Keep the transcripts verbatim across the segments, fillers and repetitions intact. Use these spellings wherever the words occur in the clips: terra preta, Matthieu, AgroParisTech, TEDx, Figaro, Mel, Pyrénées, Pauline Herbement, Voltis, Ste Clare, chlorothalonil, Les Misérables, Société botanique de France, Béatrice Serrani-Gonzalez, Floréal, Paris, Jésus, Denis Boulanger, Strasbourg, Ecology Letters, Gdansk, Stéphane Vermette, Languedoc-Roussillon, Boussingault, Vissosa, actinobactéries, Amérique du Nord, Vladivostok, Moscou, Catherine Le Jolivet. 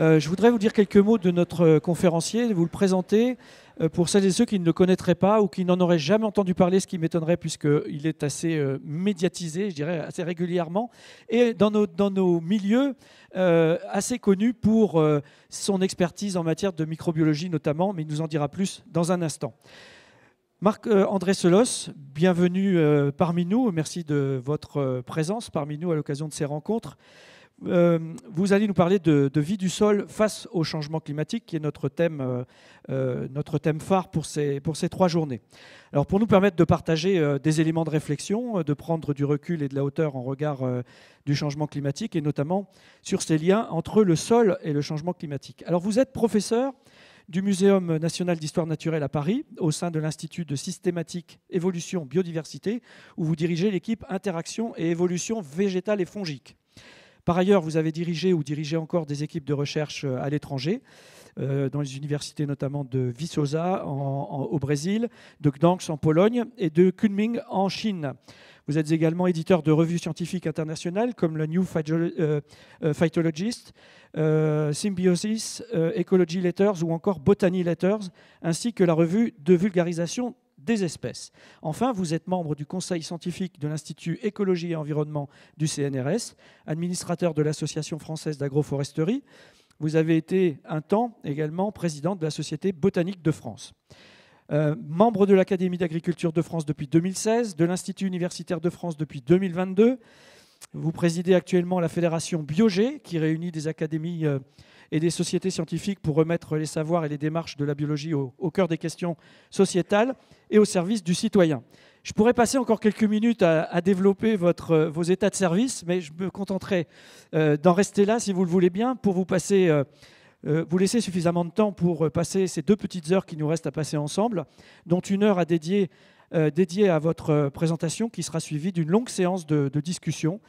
Euh, je voudrais vous dire quelques mots de notre conférencier, vous le présenter euh, pour celles et ceux qui ne le connaîtraient pas ou qui n'en auraient jamais entendu parler, ce qui m'étonnerait puisqu'il est assez euh, médiatisé, je dirais assez régulièrement, et dans nos, dans nos milieux euh, assez connu pour euh, son expertise en matière de microbiologie notamment, mais il nous en dira plus dans un instant. Marc-André Selosse, bienvenue parmi nous. Merci de votre présence parmi nous à l'occasion de ces rencontres. Vous allez nous parler de, de vie du sol face au changement climatique, qui est notre thème, notre thème phare pour ces, pour ces trois journées. Alors, pour nous permettre de partager des éléments de réflexion, de prendre du recul et de la hauteur en regard du changement climatique, et notamment sur ces liens entre le sol et le changement climatique. Alors, vous êtes professeur du Muséum national d'histoire naturelle à Paris, au sein de l'Institut de systématique évolution biodiversité, où vous dirigez l'équipe interaction et évolution végétale et fongique. Par ailleurs, vous avez dirigé ou dirigez encore des équipes de recherche à l'étranger, euh, dans les universités notamment de Vissosa en, en, au Brésil, de Gdansk en Pologne et de Kunming en Chine. Vous êtes également éditeur de revues scientifiques internationales comme le New Phytologist, euh, Symbiosis, euh, Ecology Letters ou encore Botany Letters, ainsi que la revue de vulgarisation des espèces. Enfin, vous êtes membre du conseil scientifique de l'Institut Écologie et Environnement du C N R S, administrateur de l'Association française d'agroforesterie. Vous avez été un temps également président de la Société botanique de France. Euh, membre de l'Académie d'agriculture de France depuis deux mille seize, de l'Institut universitaire de France depuis deux mille vingt-deux. Vous présidez actuellement la fédération BioG, qui réunit des académies euh, et des sociétés scientifiques pour remettre les savoirs et les démarches de la biologie au, au cœur des questions sociétales et au service du citoyen. Je pourrais passer encore quelques minutes à, à développer votre, euh, vos états de service, mais je me contenterai euh, d'en rester là, si vous le voulez bien, pour vous passer... Euh, vous laissez suffisamment de temps pour passer ces deux petites heures qui nous restent à passer ensemble, dont une heure à dédier, euh, dédiée à votre présentation qui sera suivie d'une longue séance de, de discussion,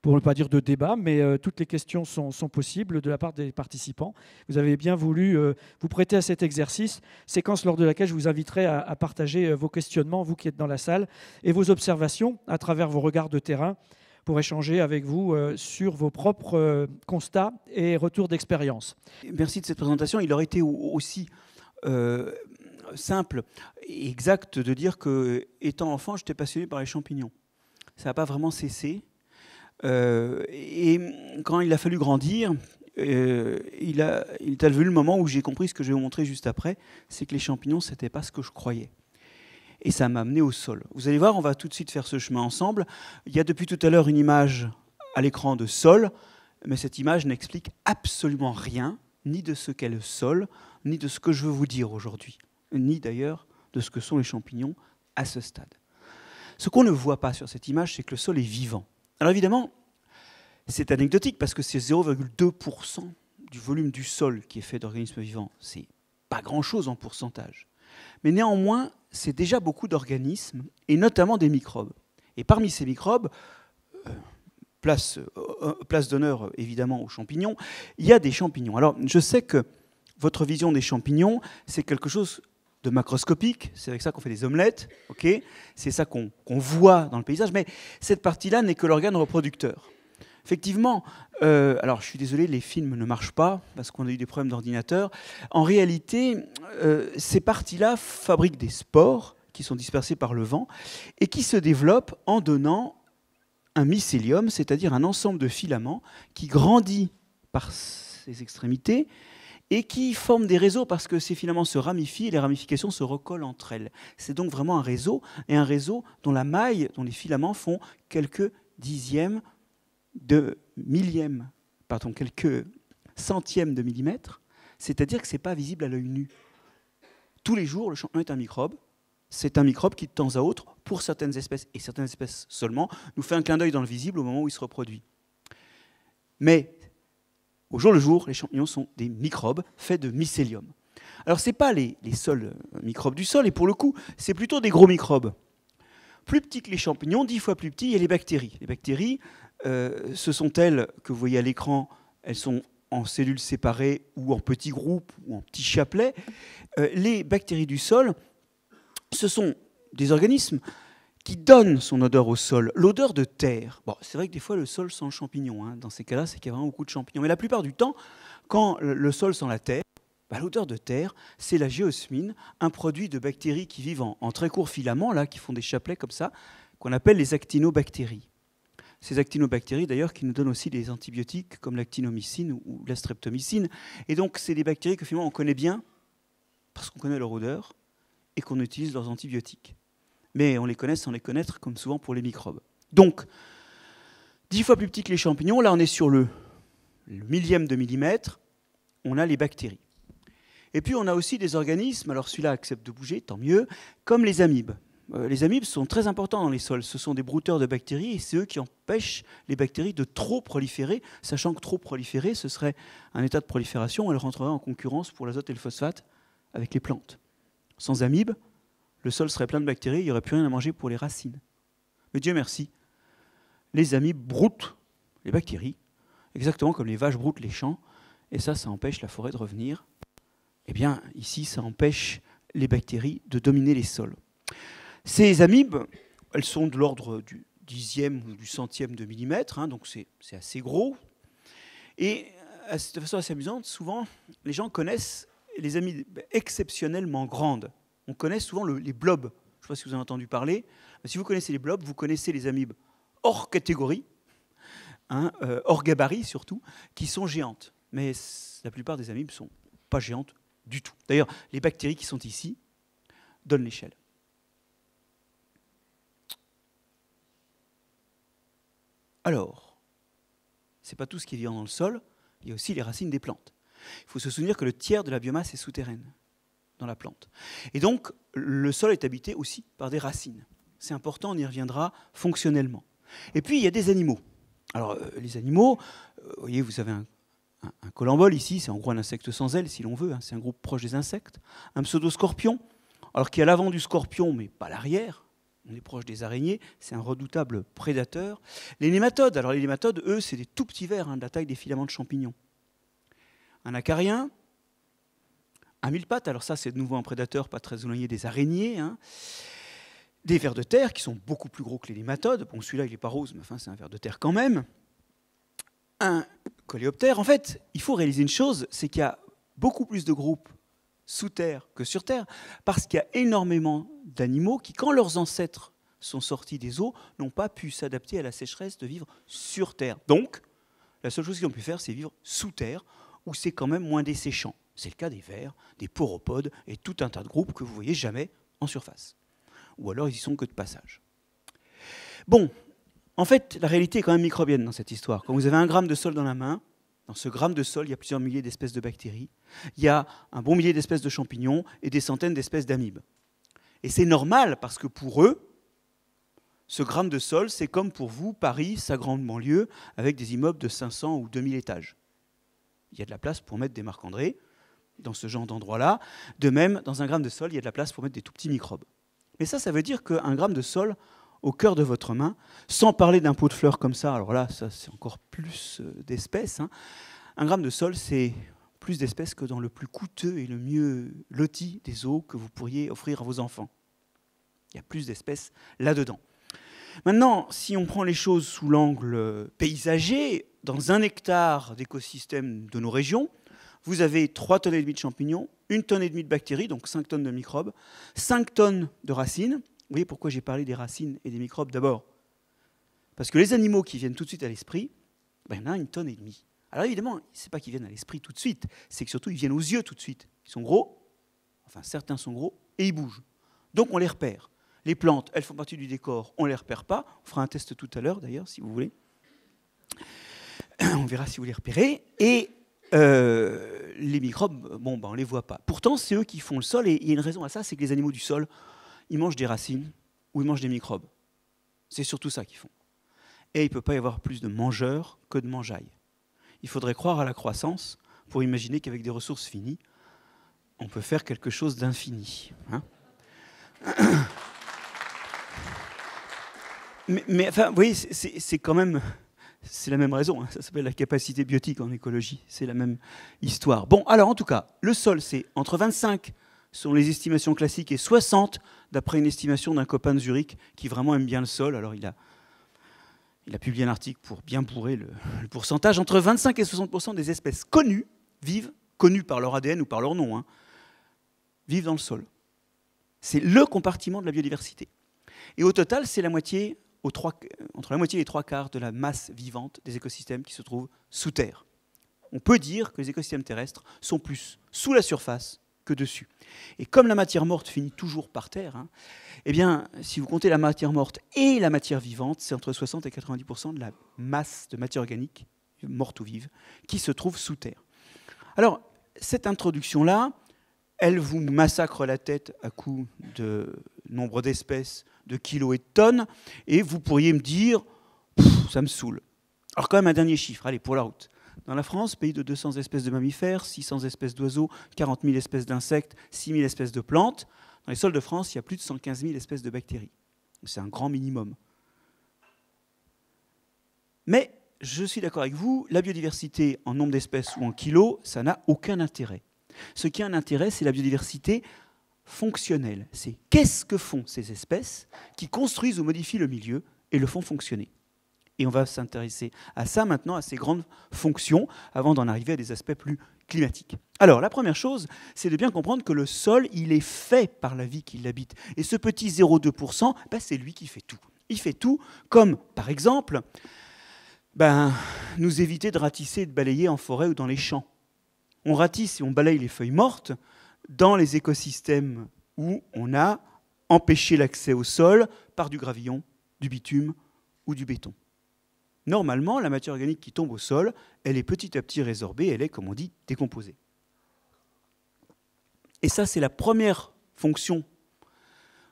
pour ne pas dire de débat, mais euh, toutes les questions sont, sont possibles de la part des participants. Vous avez bien voulu euh, vous prêter à cet exercice, séquence lors de laquelle je vous inviterai à, à partager vos questionnements, vous qui êtes dans la salle, et vos observations à travers vos regards de terrain, pour échanger avec vous sur vos propres constats et retours d'expérience. Merci de cette présentation. Il aurait été aussi euh, simple et exact de dire que, étant enfant, j'étais passionné par les champignons. Ça n'a pas vraiment cessé. Euh, et quand il a fallu grandir, euh, il, a, il est arrivé le moment où j'ai compris ce que je vais vous montrer juste après, c'est que les champignons, ce n'était pas ce que je croyais. Et ça m'a amené au sol. Vous allez voir, on va tout de suite faire ce chemin ensemble. Il y a depuis tout à l'heure une image à l'écran de sol, mais cette image n'explique absolument rien, ni de ce qu'est le sol, ni de ce que je veux vous dire aujourd'hui, ni d'ailleurs de ce que sont les champignons à ce stade. Ce qu'on ne voit pas sur cette image, c'est que le sol est vivant. Alors évidemment, c'est anecdotique parce que c'est zéro virgule deux pour cent du volume du sol qui est fait d'organismes vivants. C'est pas grand-chose en pourcentage. Mais néanmoins, c'est déjà beaucoup d'organismes, et notamment des microbes. Et parmi ces microbes, euh, place, euh, place d'honneur évidemment aux champignons, il y a des champignons. Alors je sais que votre vision des champignons, c'est quelque chose de macroscopique, c'est avec ça qu'on fait des omelettes, okay, c'est ça qu'on qu'on voit dans le paysage, mais cette partie-là n'est que l'organe reproducteur. Effectivement, euh, alors je suis désolé, les films ne marchent pas parce qu'on a eu des problèmes d'ordinateur. En réalité, euh, ces parties-là fabriquent des spores qui sont dispersés par le vent et qui se développent en donnant un mycélium, c'est-à-dire un ensemble de filaments qui grandit par ses extrémités et qui forme des réseaux parce que ces filaments se ramifient et les ramifications se recollent entre elles. C'est donc vraiment un réseau et un réseau dont la maille, dont les filaments font quelques dixièmes de millième, pardon, quelques centièmes de millimètre, c'est-à-dire que ce n'est pas visible à l'œil nu. Tous les jours, le champignon est un microbe. C'est un microbe qui, de temps à autre, pour certaines espèces, et certaines espèces seulement, nous fait un clin d'œil dans le visible au moment où il se reproduit. Mais, au jour le jour, les champignons sont des microbes faits de mycélium. Alors, ce n'est pas les, les seuls microbes du sol, et pour le coup, c'est plutôt des gros microbes. Plus petits que les champignons, dix fois plus petits, il y a les bactéries. Les bactéries... Euh, ce sont elles que vous voyez à l'écran, elles sont en cellules séparées ou en petits groupes ou en petits chapelets. Euh, les bactéries du sol, ce sont des organismes qui donne son odeur au sol, l'odeur de terre. Bon, c'est vrai que des fois, le sol sent le champignon. Hein. Dans ces cas-là, c'est qu'il y a vraiment beaucoup de champignons. Mais la plupart du temps, quand le sol sent la terre, bah, l'odeur de terre, c'est la géosmine, un produit de bactéries qui vivent en, en très courts filaments, là, qui font des chapelets comme ça, qu'on appelle les actinobactéries. Ces actinobactéries, d'ailleurs, qui nous donnent aussi des antibiotiques comme l'actinomycine ou la streptomycine. Et donc, c'est des bactéries que finalement on connaît bien parce qu'on connaît leur odeur et qu'on utilise leurs antibiotiques. Mais on les connaît sans les connaître, comme souvent pour les microbes. Donc, dix fois plus petit que les champignons. Là, on est sur le, le millième de millimètre. On a les bactéries. Et puis, on a aussi des organismes. Alors, celui-là accepte de bouger, tant mieux, comme les amibes. Les amibes sont très importants dans les sols. Ce sont des brouteurs de bactéries et c'est eux qui empêchent les bactéries de trop proliférer, sachant que trop proliférer, ce serait un état de prolifération. Elles rentreraient en concurrence pour l'azote et le phosphate avec les plantes. Sans amibes, le sol serait plein de bactéries, il n'y aurait plus rien à manger pour les racines. Mais Dieu merci, les amibes broutent les bactéries, exactement comme les vaches broutent les champs, et ça, ça empêche la forêt de revenir. Eh bien, ici, ça empêche les bactéries de dominer les sols. Ces amibes, elles sont de l'ordre du dixième ou du centième de millimètre, hein, donc c'est assez gros. Et de façon assez amusante, souvent, les gens connaissent les amibes exceptionnellement grandes. On connaît souvent le, les blobs. Je ne sais pas si vous avez entendu parler. Si vous connaissez les blobs, vous connaissez les amibes hors catégorie, hein, euh, hors gabarit surtout, qui sont géantes. Mais la plupart des amibes ne sont pas géantes du tout. D'ailleurs, les bactéries qui sont ici donnent l'échelle. Alors, ce n'est pas tout ce qui est vivant dans le sol, il y a aussi les racines des plantes. Il faut se souvenir que le tiers de la biomasse est souterraine dans la plante. Et donc, le sol est habité aussi par des racines. C'est important, on y reviendra fonctionnellement. Et puis, il y a des animaux. Alors, euh, les animaux, euh, vous voyez, vous avez un, un, un colembole ici, c'est en gros un insecte sans ailes, si l'on veut, hein, c'est un groupe proche des insectes. Un pseudo-scorpion, alors qu'il y a l'avant du scorpion, mais pas l'arrière. On est proche des araignées, c'est un redoutable prédateur. Les nématodes, alors les nématodes, eux, c'est des tout petits vers, hein, de la taille des filaments de champignons. Un acarien, un mille-pattes, alors ça, c'est de nouveau un prédateur pas très éloigné des araignées. Hein. Des vers de terre qui sont beaucoup plus gros que les nématodes. Bon, celui-là, il n'est pas rose, mais enfin, c'est un vers de terre quand même. Un coléoptère. En fait, il faut réaliser une chose, c'est qu'il y a beaucoup plus de groupes sous terre que sur terre, parce qu'il y a énormément d'animaux qui, quand leurs ancêtres sont sortis des eaux, n'ont pas pu s'adapter à la sécheresse de vivre sur terre. Donc, la seule chose qu'ils ont pu faire, c'est vivre sous terre, où c'est quand même moins desséchant. C'est le cas des vers, des poropodes et tout un tas de groupes que vous ne voyez jamais en surface. Ou alors, ils y sont que de passage. Bon, en fait, la réalité est quand même microbienne dans cette histoire. Quand vous avez un gramme de sol dans la main, dans ce gramme de sol, il y a plusieurs milliers d'espèces de bactéries, il y a un bon millier d'espèces de champignons et des centaines d'espèces d'amibes. Et c'est normal parce que pour eux, ce gramme de sol, c'est comme pour vous, Paris, sa grande banlieue, avec des immeubles de cinq cents ou deux mille étages. Il y a de la place pour mettre des Marc-André dans ce genre d'endroit-là. De même, dans un gramme de sol, il y a de la place pour mettre des tout petits microbes. Mais ça, ça veut dire qu'un gramme de sol au cœur de votre main, sans parler d'un pot de fleurs comme ça, alors là, ça c'est encore plus d'espèces. Hein. Un gramme de sol, c'est plus d'espèces que dans le plus coûteux et le mieux loti des eaux que vous pourriez offrir à vos enfants. Il y a plus d'espèces là-dedans. Maintenant, si on prend les choses sous l'angle paysager, dans un hectare d'écosystème de nos régions, vous avez trois tonnes et demie de champignons, une tonne et demie de bactéries, donc cinq tonnes de microbes, cinq tonnes de racines. Vous voyez pourquoi j'ai parlé des racines et des microbes d'abord? Parce que les animaux qui viennent tout de suite à l'esprit, ben, il y en a une tonne et demie. Alors évidemment, ce n'est pas qu'ils viennent à l'esprit tout de suite, c'est que surtout ils viennent aux yeux tout de suite. Ils sont gros, enfin certains sont gros, et ils bougent. Donc on les repère. Les plantes, elles font partie du décor, on ne les repère pas. On fera un test tout à l'heure d'ailleurs, si vous voulez. On verra si vous les repérez. Et euh, les microbes, bon, ben, on ne les voit pas. Pourtant, c'est eux qui font le sol, et il y a une raison à ça, c'est que les animaux du sol, ils mangent des racines ou ils mangent des microbes. C'est surtout ça qu'ils font. Et il ne peut pas y avoir plus de mangeurs que de mangeailles. Il faudrait croire à la croissance pour imaginer qu'avec des ressources finies, on peut faire quelque chose d'infini. Hein mais, mais enfin, vous voyez, c'est quand même... C'est la même raison, hein. Ça s'appelle la capacité biotique en écologie. C'est la même histoire. Bon, alors en tout cas, le sol, c'est entre 25 sont les estimations classiques et soixante d'après une estimation d'un copain de Zurich qui vraiment aime bien le sol. Alors il a, il a publié un article pour bien bourrer le, le pourcentage. Entre vingt-cinq et soixante pour cent des espèces connues vivent, connues par leur A D N ou par leur nom, hein, vivent dans le sol. C'est le compartiment de la biodiversité. Et au total, c'est la moitié, aux trois, entre la moitié et les trois quarts de la masse vivante des écosystèmes qui se trouvent sous terre. On peut dire que les écosystèmes terrestres sont plus sous la surface que dessus. Et comme la matière morte finit toujours par terre, hein, eh bien, si vous comptez la matière morte et la matière vivante, c'est entre soixante et quatre-vingt-dix pour cent de la masse de matière organique, morte ou vive, qui se trouve sous terre. Alors, cette introduction-là, elle vous massacre la tête à coups de nombre d'espèces, de kilos et de tonnes, et vous pourriez me dire, ça me saoule. Alors quand même un dernier chiffre, allez, pour la route. Dans la France, pays de deux cents espèces de mammifères, six cents espèces d'oiseaux, quarante mille espèces d'insectes, six mille espèces de plantes. Dans les sols de France, il y a plus de cent quinze mille espèces de bactéries. C'est un grand minimum. Mais, je suis d'accord avec vous, la biodiversité en nombre d'espèces ou en kilos, ça n'a aucun intérêt. Ce qui a un intérêt, c'est la biodiversité fonctionnelle. C'est qu'est-ce que font ces espèces qui construisent ou modifient le milieu et le font fonctionner. Et on va s'intéresser à ça maintenant, à ces grandes fonctions, avant d'en arriver à des aspects plus climatiques. Alors, la première chose, c'est de bien comprendre que le sol, il est fait par la vie qui l'habite. Et ce petit zéro virgule deux pour cent, ben, c'est lui qui fait tout. Il fait tout comme, par exemple, ben, nous éviter de ratisser et de balayer en forêt ou dans les champs. On ratisse et on balaye les feuilles mortes dans les écosystèmes où on a empêché l'accès au sol par du gravillon, du bitume ou du béton. Normalement, la matière organique qui tombe au sol, elle est petit à petit résorbée, elle est, comme on dit, décomposée. Et ça, c'est la première fonction,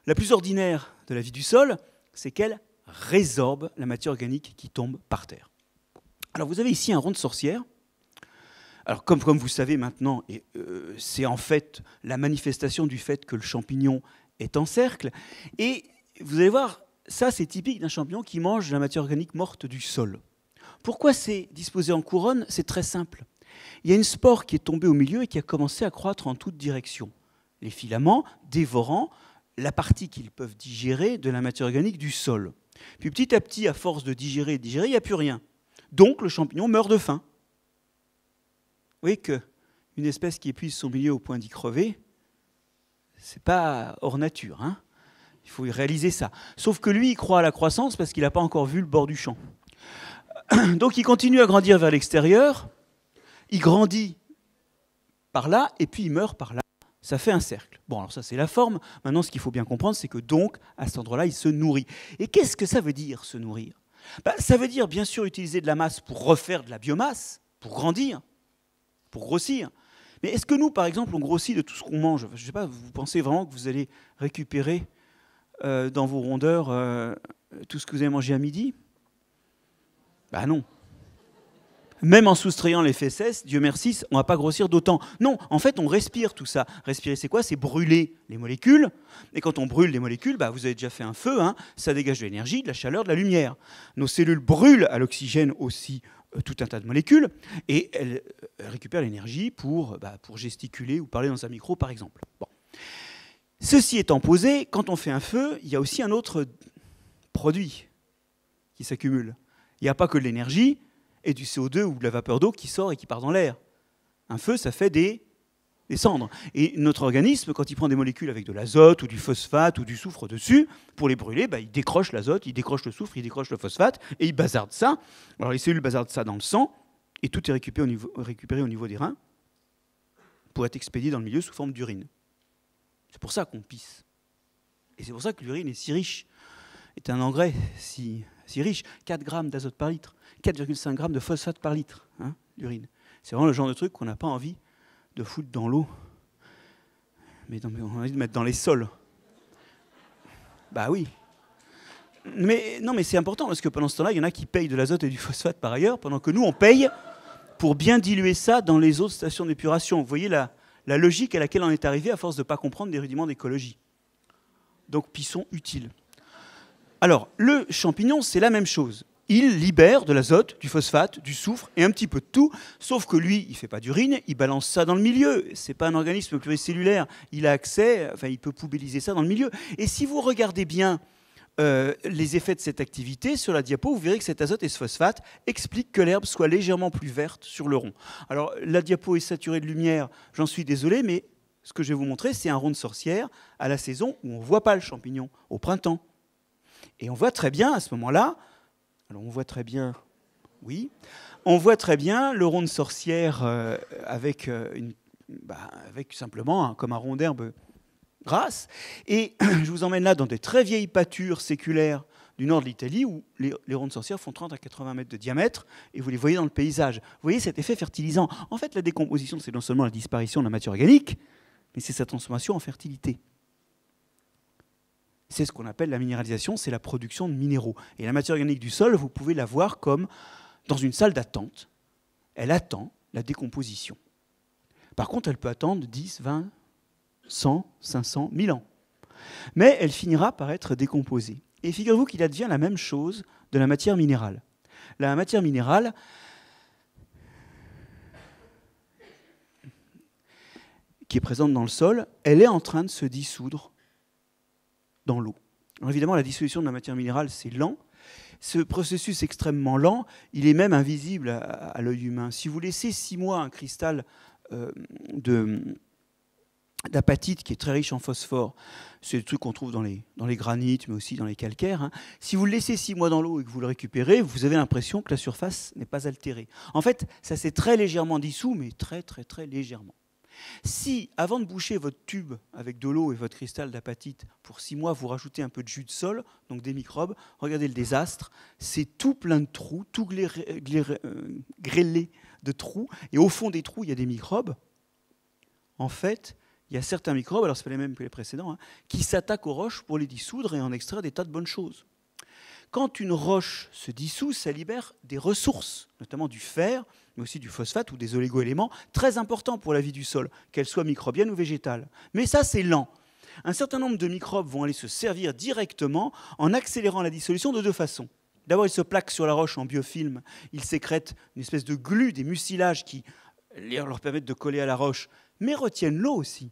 la plus ordinaire de la vie du sol, c'est qu'elle résorbe la matière organique qui tombe par terre. Alors, vous avez ici un rond de sorcière. Alors, comme, comme vous savez maintenant, euh, c'est en fait la manifestation du fait que le champignon est en cercle. Et vous allez voir, ça, c'est typique d'un champignon qui mange la matière organique morte du sol. Pourquoi c'est disposé en couronne? C'est très simple. Il y a une spore qui est tombée au milieu et qui a commencé à croître en toutes directions. Les filaments dévorant la partie qu'ils peuvent digérer de la matière organique du sol. Puis petit à petit, à force de digérer et de digérer, il n'y a plus rien. Donc le champignon meurt de faim. Vous voyez qu'une espèce qui épuise son milieu au point d'y crever, c'est pas hors nature, hein. Il faut réaliser ça. Sauf que lui, il croit à la croissance parce qu'il n'a pas encore vu le bord du champ. Donc il continue à grandir vers l'extérieur, il grandit par là, et puis il meurt par là. Ça fait un cercle. Bon, alors ça, c'est la forme. Maintenant, ce qu'il faut bien comprendre, c'est que donc, à cet endroit-là, il se nourrit. Et qu'est-ce que ça veut dire, se nourrir? Ben, ça veut dire, bien sûr, utiliser de la masse pour refaire de la biomasse, pour grandir, pour grossir. Mais est-ce que nous, par exemple, on grossit de tout ce qu'on mange? Je ne sais pas, vous pensez vraiment que vous allez récupérer euh, dans vos rondeurs euh, tout ce que vous avez mangé à midi? Ben non. Même en soustrayant les fesses, Dieu merci, on ne va pas grossir d'autant. Non, en fait, on respire tout ça. Respirer, c'est quoi? C'est brûler les molécules. Et quand on brûle les molécules, ben, vous avez déjà fait un feu, hein, ça dégage de l'énergie, de la chaleur, de la lumière. Nos cellules brûlent à l'oxygène aussi, tout un tas de molécules, et elle récupère l'énergie pour, bah, pour gesticuler ou parler dans un micro, par exemple. Bon. Ceci étant posé, quand on fait un feu, il y a aussi un autre produit qui s'accumule. Il n'y a pas que de l'énergie et du C O deux ou de la vapeur d'eau qui sort et qui part dans l'air. Un feu, ça fait des, des cendres. Et notre organisme, quand il prend des molécules avec de l'azote ou du phosphate ou du soufre dessus, pour les brûler, bah, il décroche l'azote, il décroche le soufre, il décroche le phosphate, et il bazarde ça. Alors les cellules bazardent ça dans le sang, et tout est récupéré au niveau, récupéré au niveau des reins pour être expédié dans le milieu sous forme d'urine. C'est pour ça qu'on pisse. Et c'est pour ça que l'urine est si riche, est un engrais si, si riche. quatre grammes d'azote par litre, quatre virgule cinq grammes de phosphate par litre, hein, l'urine. C'est vraiment le genre de truc qu'on n'a pas envie de foutre dans l'eau, mais, mais on a envie de mettre dans les sols. Bah oui. Mais non, mais c'est important parce que pendant ce temps-là, il y en a qui payent de l'azote et du phosphate par ailleurs, pendant que nous, on paye pour bien diluer ça dans les autres stations d'épuration. Vous voyez la, la logique à laquelle on est arrivé à force de ne pas comprendre des rudiments d'écologie. Donc, pissons utiles. Alors, le champignon, c'est la même chose. il libère de l'azote, du phosphate, du soufre et un petit peu de tout, sauf que lui, il ne fait pas d'urine, il balance ça dans le milieu. C'est pas un organisme pluricellulaire, il a accès, enfin, il peut poubelliser ça dans le milieu. Et si vous regardez bien euh, les effets de cette activité sur la diapo, vous verrez que cet azote et ce phosphate expliquent que l'herbe soit légèrement plus verte sur le rond. Alors, la diapo est saturée de lumière, j'en suis désolé, mais ce que je vais vous montrer, c'est un rond de sorcière à la saison où on ne voit pas le champignon, au printemps. Et on voit très bien, à ce moment-là, alors on voit très bien, oui, on voit très bien le rond de sorcière euh, avec, euh, une, bah, avec simplement hein, comme un rond d'herbe grasse. Et je vous emmène là dans des très vieilles pâtures séculaires du nord de l'Italie où les, les ronds de sorcière font trente à quatre-vingts mètres de diamètre et vous les voyez dans le paysage. Vous voyez cet effet fertilisant. En fait, la décomposition, c'est non seulement la disparition de la matière organique, mais c'est sa transformation en fertilité. C'est ce qu'on appelle la minéralisation, c'est la production de minéraux. Et la matière organique du sol, vous pouvez la voir comme dans une salle d'attente. Elle attend la décomposition. Par contre, elle peut attendre dix, vingt, cent, cinq cents, mille ans. Mais elle finira par être décomposée. Et figurez-vous qu'il advient la même chose de la matière minérale. La matière minérale, qui est présente dans le sol, elle est en train de se dissoudre dans l'eau. Évidemment, la dissolution de la matière minérale, c'est lent. Ce processus extrêmement lent, il est même invisible à, à l'œil humain. Si vous laissez six mois un cristal euh, de, d'apatite qui est très riche en phosphore, c'est le truc qu'on trouve dans les, dans les granites, mais aussi dans les calcaires, hein. Si vous le laissez six mois dans l'eau et que vous le récupérez, vous avez l'impression que la surface n'est pas altérée. En fait, ça s'est très légèrement dissous, mais très, très, très légèrement. Si, avant de boucher votre tube avec de l'eau et votre cristal d'apatite, pour six mois, vous rajoutez un peu de jus de sol, donc des microbes, regardez le désastre, c'est tout plein de trous, tout gléré, gléré, euh, grêlé de trous, et au fond des trous, il y a des microbes. En fait, il y a certains microbes, alors c'est pas les mêmes que les précédents, hein, qui s'attaquent aux roches pour les dissoudre et en extraire des tas de bonnes choses. Quand une roche se dissout, ça libère des ressources, notamment du fer, mais aussi du phosphate ou des oligoéléments, très importants pour la vie du sol, qu'elles soient microbiennes ou végétales. Mais ça, c'est lent. Un certain nombre de microbes vont aller se servir directement en accélérant la dissolution de deux façons. D'abord, ils se plaquent sur la roche en biofilm. Ils sécrètent une espèce de glu, des mucilages qui leur permettent de coller à la roche, mais retiennent l'eau aussi.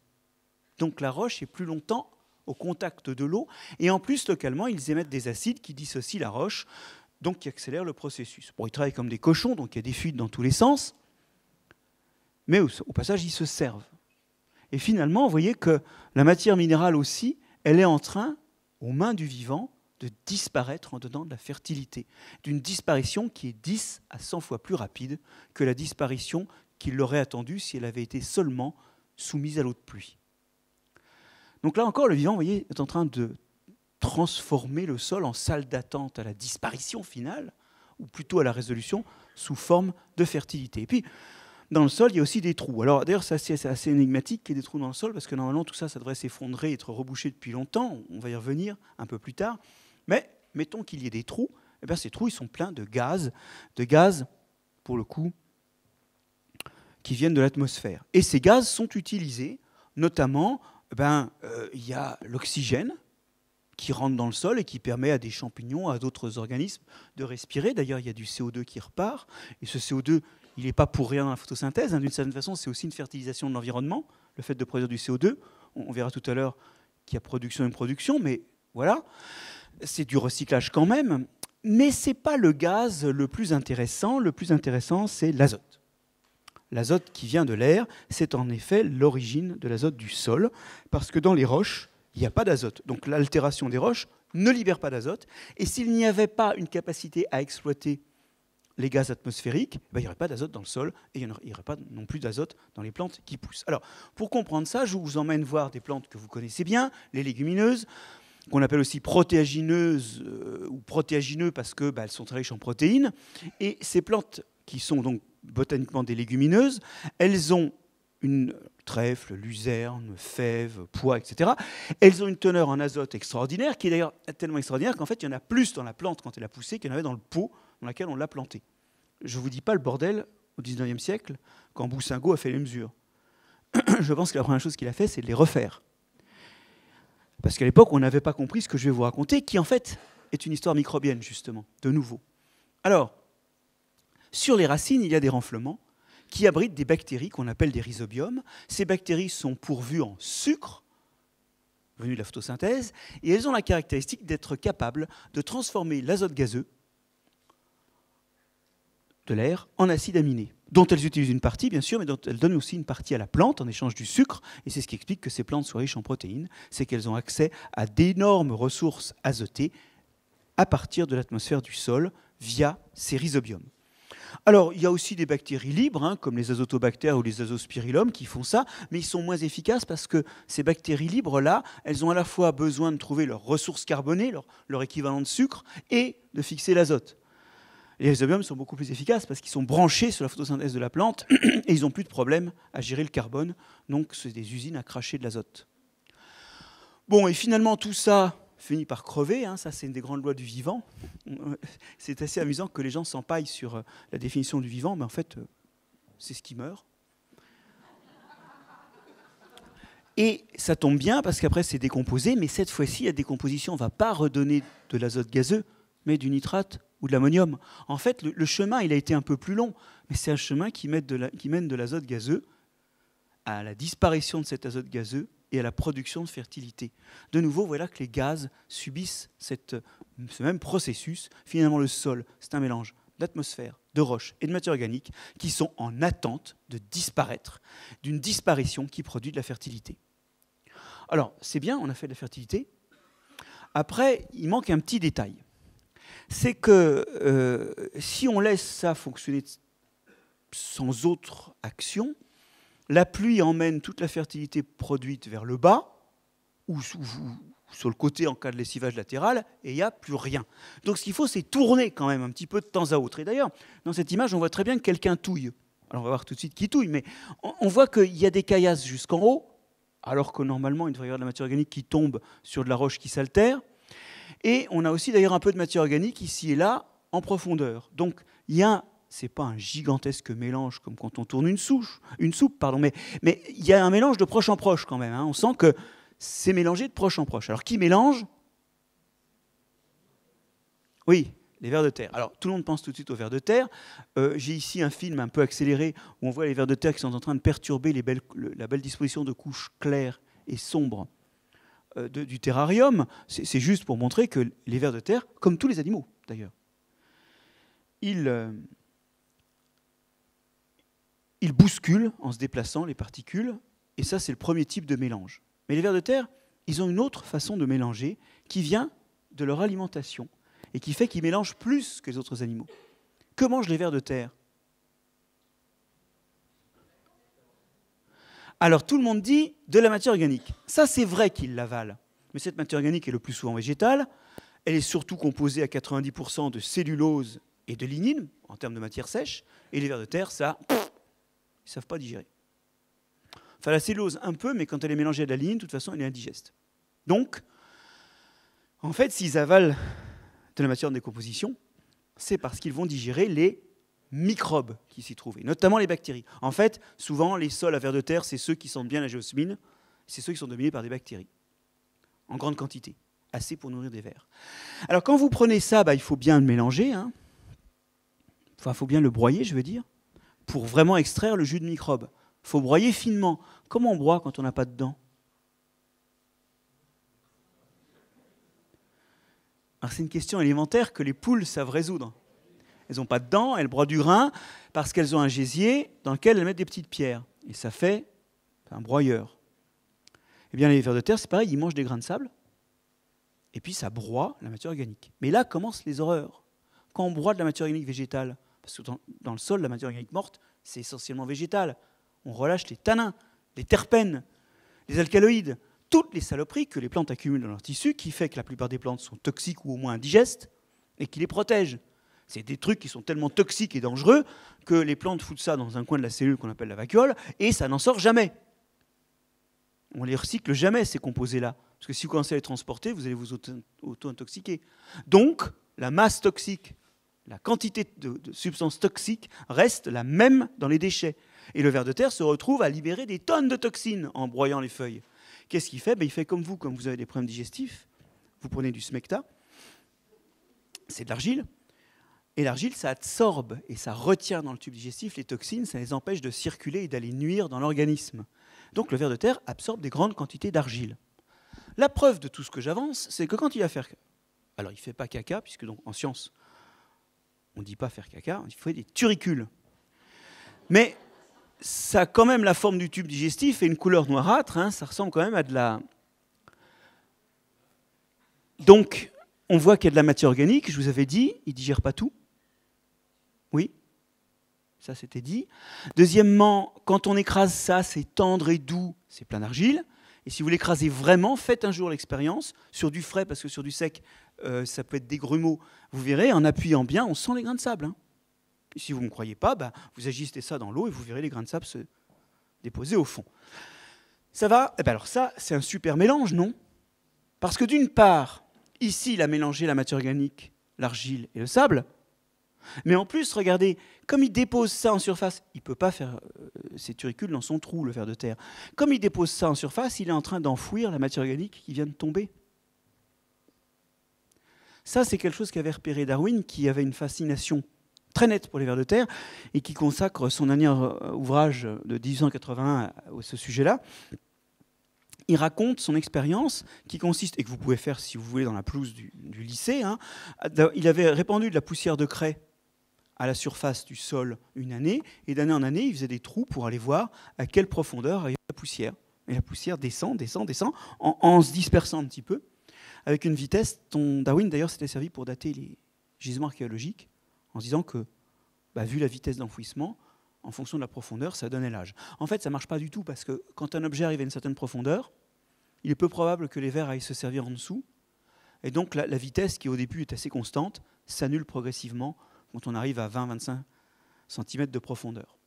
Donc la roche est plus longtemps au contact de l'eau, et en plus, localement, ils émettent des acides qui dissocient la roche, donc qui accélèrent le processus. Bon, ils travaillent comme des cochons, donc il y a des fuites dans tous les sens, mais au, au passage, ils se servent. Et finalement, vous voyez que la matière minérale aussi, elle est en train, aux mains du vivant, de disparaître en donnant de la fertilité, d'une disparition qui est dix à cent fois plus rapide que la disparition qu'il l'aurait attendue si elle avait été seulement soumise à l'eau de pluie. Donc là encore, le vivant, vous voyez, est en train de transformer le sol en salle d'attente à la disparition finale, ou plutôt à la résolution sous forme de fertilité. Et puis, dans le sol, il y a aussi des trous. Alors d'ailleurs, c'est assez, assez énigmatique qu'il y ait des trous dans le sol, parce que normalement, tout ça, ça devrait s'effondrer, être rebouché depuis longtemps. On va y revenir un peu plus tard. Mais mettons qu'il y ait des trous. Eh bien, ces trous, ils sont pleins de gaz, de gaz, pour le coup, qui viennent de l'atmosphère. Et ces gaz sont utilisés, notamment... Ben, euh, y a l'oxygène qui rentre dans le sol et qui permet à des champignons, à d'autres organismes de respirer. D'ailleurs, il y a du C O deux qui repart. Et ce C O deux, il n'est pas pour rien dans la photosynthèse. D'une certaine façon, c'est aussi une fertilisation de l'environnement, le fait de produire du C O deux. On verra tout à l'heure qu'il y a production et production, mais voilà. C'est du recyclage quand même. Mais ce n'est pas le gaz le plus intéressant. Le plus intéressant, c'est l'azote. L'azote qui vient de l'air, c'est en effet l'origine de l'azote du sol, parce que dans les roches, il n'y a pas d'azote. Donc l'altération des roches ne libère pas d'azote. Et s'il n'y avait pas une capacité à exploiter les gaz atmosphériques, ben, il n'y aurait pas d'azote dans le sol et il n'y aurait pas non plus d'azote dans les plantes qui poussent. Alors, pour comprendre ça, je vous emmène voir des plantes que vous connaissez bien, les légumineuses, qu'on appelle aussi protéagineuses euh, ou protéagineux parce qu'elles ben, sont très riches en protéines. Et ces plantes qui sont donc botaniquement des légumineuses, elles ont une trèfle, luzerne, fève, pois, et cetera. Elles ont une teneur en azote extraordinaire, qui est d'ailleurs tellement extraordinaire qu'en fait, il y en a plus dans la plante quand elle a poussé qu'il y en avait dans le pot dans lequel on l'a plantée. Je ne vous dis pas le bordel au dix-neuvième siècle, quand Boussingault a fait les mesures. Je pense que la première chose qu'il a fait, c'est de les refaire. Parce qu'à l'époque, on n'avait pas compris ce que je vais vous raconter, qui en fait est une histoire microbienne, justement, de nouveau. Alors, sur les racines, il y a des renflements qui abritent des bactéries qu'on appelle des rhizobiomes. Ces bactéries sont pourvues en sucre, venu de la photosynthèse, et elles ont la caractéristique d'être capables de transformer l'azote gazeux de l'air en acide aminé, dont elles utilisent une partie, bien sûr, mais dont elles donnent aussi une partie à la plante en échange du sucre, et c'est ce qui explique que ces plantes soient riches en protéines, c'est qu'elles ont accès à d'énormes ressources azotées à partir de l'atmosphère du sol via ces rhizobiomes. Alors, il y a aussi des bactéries libres, hein, comme les azotobactères ou les azospirillums, qui font ça, mais ils sont moins efficaces parce que ces bactéries libres-là, elles ont à la fois besoin de trouver leurs ressources carbonées, leur, leur équivalent de sucre, et de fixer l'azote. Les rhizobiomes sont beaucoup plus efficaces parce qu'ils sont branchés sur la photosynthèse de la plante et ils n'ont plus de problème à gérer le carbone, donc c'est des usines à cracher de l'azote. Bon, et finalement, tout ça finit par crever, hein, ça c'est une des grandes lois du vivant. C'est assez amusant que les gens s'empaillent sur la définition du vivant, mais en fait, c'est ce qui meurt. Et ça tombe bien parce qu'après c'est décomposé, mais cette fois-ci, la décomposition ne va pas redonner de l'azote gazeux, mais du nitrate ou de l'ammonium. En fait, le, le chemin, il a été un peu plus long, mais c'est un chemin qui mène de la, qui mène de l'azote gazeux à la disparition de cet azote gazeux et à la production de fertilité. De nouveau, voilà que les gaz subissent cette, ce même processus. Finalement, le sol, c'est un mélange d'atmosphère, de roches et de matières organiques qui sont en attente de disparaître, d'une disparition qui produit de la fertilité. Alors, c'est bien, on a fait de la fertilité. Après, il manque un petit détail. C'est que euh, si on laisse ça fonctionner sans autre action, la pluie emmène toute la fertilité produite vers le bas, ou sous, sur le côté en cas de lessivage latéral, et il n'y a plus rien. Donc ce qu'il faut, c'est tourner quand même un petit peu de temps à autre. Et d'ailleurs, dans cette image, on voit très bien que quelqu'un touille. Alors on va voir tout de suite qui touille, mais on, on voit qu'il y a des caillasses jusqu'en haut, alors que normalement, il devrait y avoir de la matière organique qui tombe sur de la roche qui s'altère. Et on a aussi d'ailleurs un peu de matière organique ici et là, en profondeur. Donc il y a un... Ce n'est pas un gigantesque mélange comme quand on tourne une, souche, une soupe, pardon, mais mais il y a un mélange de proche en proche quand même. Hein. On sent que c'est mélangé de proche en proche. Alors qui mélange? Oui, les vers de terre. Alors tout le monde pense tout de suite aux vers de terre. Euh, J'ai ici un film un peu accéléré où on voit les vers de terre qui sont en train de perturber les belles, le, la belle disposition de couches claires et sombres euh, de, du terrarium. C'est juste pour montrer que les vers de terre, comme tous les animaux d'ailleurs, ils... Euh, Ils bousculent en se déplaçant les particules, et ça c'est le premier type de mélange. Mais les vers de terre, ils ont une autre façon de mélanger qui vient de leur alimentation et qui fait qu'ils mélangent plus que les autres animaux. Que mangent les vers de terre? Alors tout le monde dit de la matière organique. Ça c'est vrai qu'ils l'avalent, mais cette matière organique est le plus souvent végétale. Elle est surtout composée à quatre-vingt-dix pour cent de cellulose et de lignine, en termes de matière sèche, et les vers de terre, ça... Ils ne savent pas digérer. Enfin, la cellulose, un peu, mais quand elle est mélangée à de la lignine, de toute façon, elle est indigeste. Donc, en fait, s'ils avalent de la matière en décomposition, c'est parce qu'ils vont digérer les microbes qui s'y trouvent, notamment les bactéries. En fait, souvent, les sols à vers de terre, c'est ceux qui sentent bien la géosmine, c'est ceux qui sont dominés par des bactéries, en grande quantité, assez pour nourrir des vers. Alors, quand vous prenez ça, bah, il faut bien le mélanger, hein. Enfin, il faut bien le broyer, je veux dire, pour vraiment extraire le jus de microbes. Il faut broyer finement. Comment on broie quand on n'a pas de dents? C'est une question élémentaire que les poules savent résoudre. Elles n'ont pas de dents, elles broient du grain parce qu'elles ont un gésier dans lequel elles mettent des petites pierres. Et ça fait un broyeur. Eh bien, les vers de terre, c'est pareil, ils mangent des grains de sable et puis ça broie la matière organique. Mais là commencent les horreurs. Quand on broie de la matière organique végétale, parce que dans le sol, la matière organique morte, c'est essentiellement végétal. On relâche les tanins, les terpènes, les alcaloïdes, toutes les saloperies que les plantes accumulent dans leur tissu, qui fait que la plupart des plantes sont toxiques ou au moins indigestes, et qui les protègent. C'est des trucs qui sont tellement toxiques et dangereux que les plantes foutent ça dans un coin de la cellule qu'on appelle la vacuole, et ça n'en sort jamais. On les recycle jamais, ces composés-là. Parce que si vous commencez à les transporter, vous allez vous auto-intoxiquer. Donc, la masse toxique, la quantité de, de substances toxiques reste la même dans les déchets. Et le ver de terre se retrouve à libérer des tonnes de toxines en broyant les feuilles. Qu'est-ce qu'il fait? Ben, il fait comme vous, comme vous avez des problèmes digestifs. Vous prenez du smecta, c'est de l'argile, Et l'argile, ça absorbe et ça retient dans le tube digestif les toxines, ça les empêche de circuler et d'aller nuire dans l'organisme. Donc le ver de terre absorbe des grandes quantités d'argile. La preuve de tout ce que j'avance, c'est que quand il va faire... Alors il ne fait pas caca, puisque donc, en science, on ne dit pas faire caca, il fait des turicules. Mais ça a quand même la forme du tube digestif et une couleur noirâtre, hein, ça ressemble quand même à de la... Donc, on voit qu'il y a de la matière organique, je vous avais dit, il ne digère pas tout. Oui, ça c'était dit. Deuxièmement, quand on écrase ça, c'est tendre et doux, c'est plein d'argile. Et si vous l'écrasez vraiment, faites un jour l'expérience, sur du frais, parce que sur du sec, euh, ça peut être des grumeaux. Vous verrez, en appuyant bien, on sent les grains de sable. Hein. Et si vous ne me croyez pas, bah, vous agitez ça dans l'eau et vous verrez les grains de sable se déposer au fond. Ça va ? Eh ben alors ça, c'est un super mélange, non ? Parce que d'une part, ici, il a mélangé la matière organique, l'argile et le sable. Mais en plus, regardez, comme il dépose ça en surface, il ne peut pas faire euh, ses turicules dans son trou, le ver de terre. Comme il dépose ça en surface, il est en train d'enfouir la matière organique qui vient de tomber. Ça, c'est quelque chose qu'avait repéré Darwin, qui avait une fascination très nette pour les vers de terre et qui consacre son dernier ouvrage de mille huit cent quatre-vingt-un à ce sujet-là. Il raconte son expérience qui consiste, et que vous pouvez faire si vous voulez dans la pelouse du, du lycée, hein, il avait répandu de la poussière de craie à la surface du sol une année, et d'année en année, il faisait des trous pour aller voir à quelle profondeur arrivait la poussière. Et la poussière descend, descend, descend, en, en se dispersant un petit peu, avec une vitesse dont Darwin, d'ailleurs, s'était servi pour dater les gisements archéologiques, en se disant que, bah, vu la vitesse d'enfouissement, en fonction de la profondeur, ça donnait l'âge. En fait, ça ne marche pas du tout, parce que quand un objet arrive à une certaine profondeur, il est peu probable que les vers aillent se servir en dessous. Et donc la, la vitesse, qui au début est assez constante, s'annule progressivement quand on arrive à vingt à vingt-cinq centimètres de profondeur.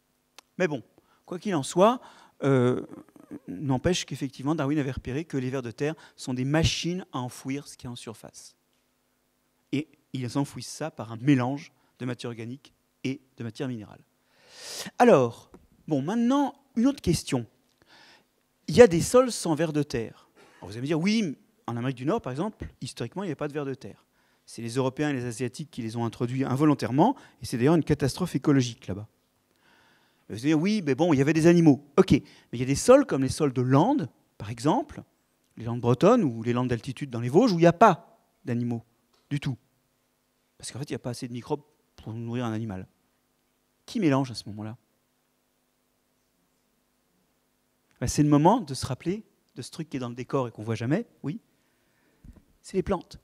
Mais bon, quoi qu'il en soit, euh, n'empêche qu'effectivement Darwin avait repéré que les vers de terre sont des machines à enfouir ce qu'il y a en surface. Et ils enfouissent ça par un mélange de matière organique et de matière minérale. Alors, bon, maintenant, une autre question. Il y a des sols sans vers de terre. Alors vous allez me dire, oui, en Amérique du Nord, par exemple, historiquement, il n'y avait pas de vers de terre. C'est les Européens et les Asiatiques qui les ont introduits involontairement, et c'est d'ailleurs une catastrophe écologique là-bas. Vous allez me dire, oui, mais bon, il y avait des animaux. OK, mais il y a des sols comme les sols de landes, par exemple, les landes bretonnes ou les landes d'altitude dans les Vosges, où il n'y a pas d'animaux du tout. Parce qu'en fait, il n'y a pas assez de microbes pour nourrir un animal. Qui mélange à ce moment-là ? C'est le moment de se rappeler de ce truc qui est dans le décor et qu'on ne voit jamais, oui. C'est les plantes.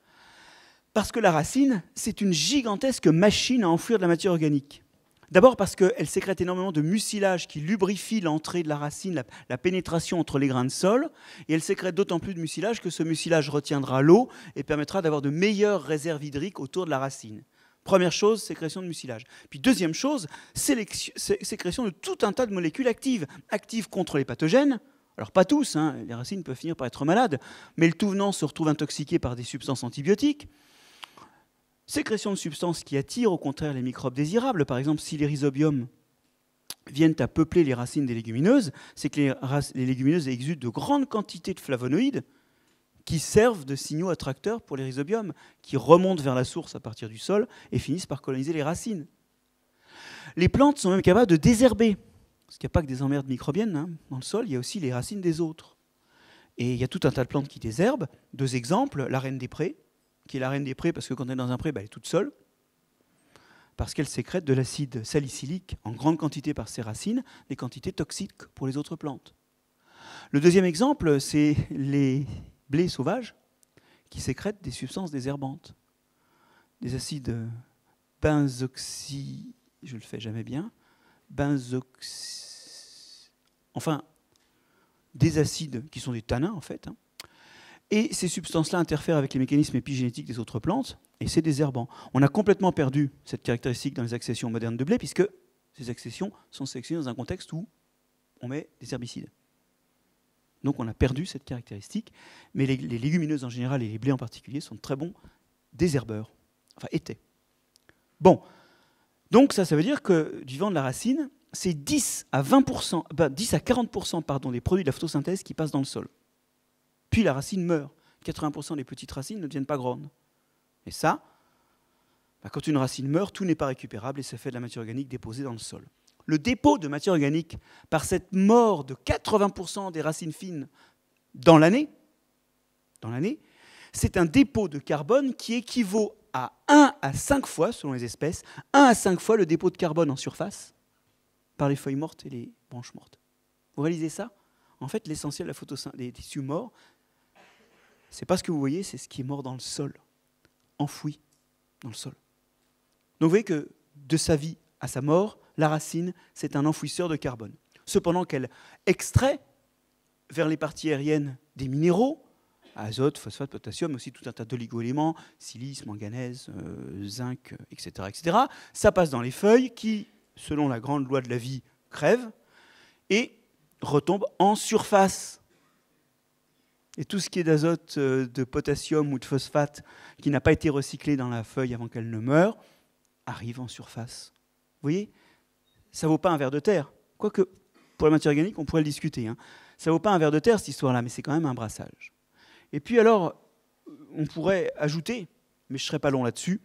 Parce que la racine, c'est une gigantesque machine à enfouir de la matière organique. D'abord parce qu'elle sécrète énormément de mucilage qui lubrifie l'entrée de la racine, la, la pénétration entre les grains de sol, et elle sécrète d'autant plus de mucilage que ce mucilage retiendra l'eau et permettra d'avoir de meilleures réserves hydriques autour de la racine. Première chose, sécrétion de mucilage. Puis deuxième chose, sécrétion de tout un tas de molécules actives, actives contre les pathogènes. Alors pas tous, hein, les racines peuvent finir par être malades, mais le tout venant se retrouve intoxiqué par des substances antibiotiques. Sécrétion de substances qui attirent au contraire les microbes désirables. Par exemple, si les rhizobiums viennent à peupler les racines des légumineuses, c'est que les, les légumineuses exudent de grandes quantités de flavonoïdes, qui servent de signaux attracteurs pour les rhizobiums, qui remontent vers la source à partir du sol et finissent par coloniser les racines. Les plantes sont même capables de désherber, parce qu'il n'y a pas que des emmerdes microbiennes, hein. Dans le sol, il y a aussi les racines des autres. Et il y a tout un tas de plantes qui désherbent. Deux exemples, la reine des prés, qui est la reine des prés parce que quand elle est dans un pré, bah, elle est toute seule, parce qu'elle sécrète de l'acide salicylique en grande quantité par ses racines, des quantités toxiques pour les autres plantes. Le deuxième exemple, c'est les... blé sauvage, qui sécrète des substances désherbantes, des acides benzoxy... Je le fais jamais bien. Benzoxy... Enfin, des acides qui sont des tanins, en fait. Hein. Et ces substances-là interfèrent avec les mécanismes épigénétiques des autres plantes, et c'est désherbant. On a complètement perdu cette caractéristique dans les accessions modernes de blé, puisque ces accessions sont sélectionnées dans un contexte où on met des herbicides. Donc on a perdu cette caractéristique, mais les, les légumineuses en général et les blés en particulier sont de très bons désherbeurs, enfin étaient. Bon, donc ça, ça veut dire que du vivant de la racine, c'est dix à quarante pour cent pardon, des produits de la photosynthèse qui passent dans le sol. Puis la racine meurt, quatre-vingts pour cent des petites racines ne deviennent pas grandes. Et ça, Quand une racine meurt, tout n'est pas récupérable et ça fait de la matière organique déposée dans le sol. Le dépôt de matière organique par cette mort de quatre-vingts pour cent des racines fines dans l'année, dans l'année, c'est un dépôt de carbone qui équivaut à un à cinq fois, selon les espèces, un à cinq fois le dépôt de carbone en surface par les feuilles mortes et les branches mortes. Vous réalisez ça? En fait, l'essentiel de la photosynthèse des tissus morts, c'est pas ce que vous voyez, c'est ce qui est mort dans le sol, enfoui dans le sol. Donc vous voyez que de sa vie à sa mort, la racine, c'est un enfouisseur de carbone. Cependant qu'elle extrait vers les parties aériennes des minéraux, azote, phosphate, potassium, mais aussi tout un tas d'oligo-éléments, silice, manganèse, euh, zinc, et cetera, et cetera. Ça passe dans les feuilles qui, selon la grande loi de la vie, crèvent et retombe en surface. Et tout ce qui est d'azote, euh, de potassium ou de phosphate qui n'a pas été recyclé dans la feuille avant qu'elle ne meure, arrive en surface. Vous voyez, ça ne vaut pas un ver de terre. Quoique, pour la matière organique, on pourrait le discuter, hein. Ça ne vaut pas un ver de terre, cette histoire-là, mais c'est quand même un brassage. Et puis alors, on pourrait ajouter, mais je ne serai pas long là-dessus,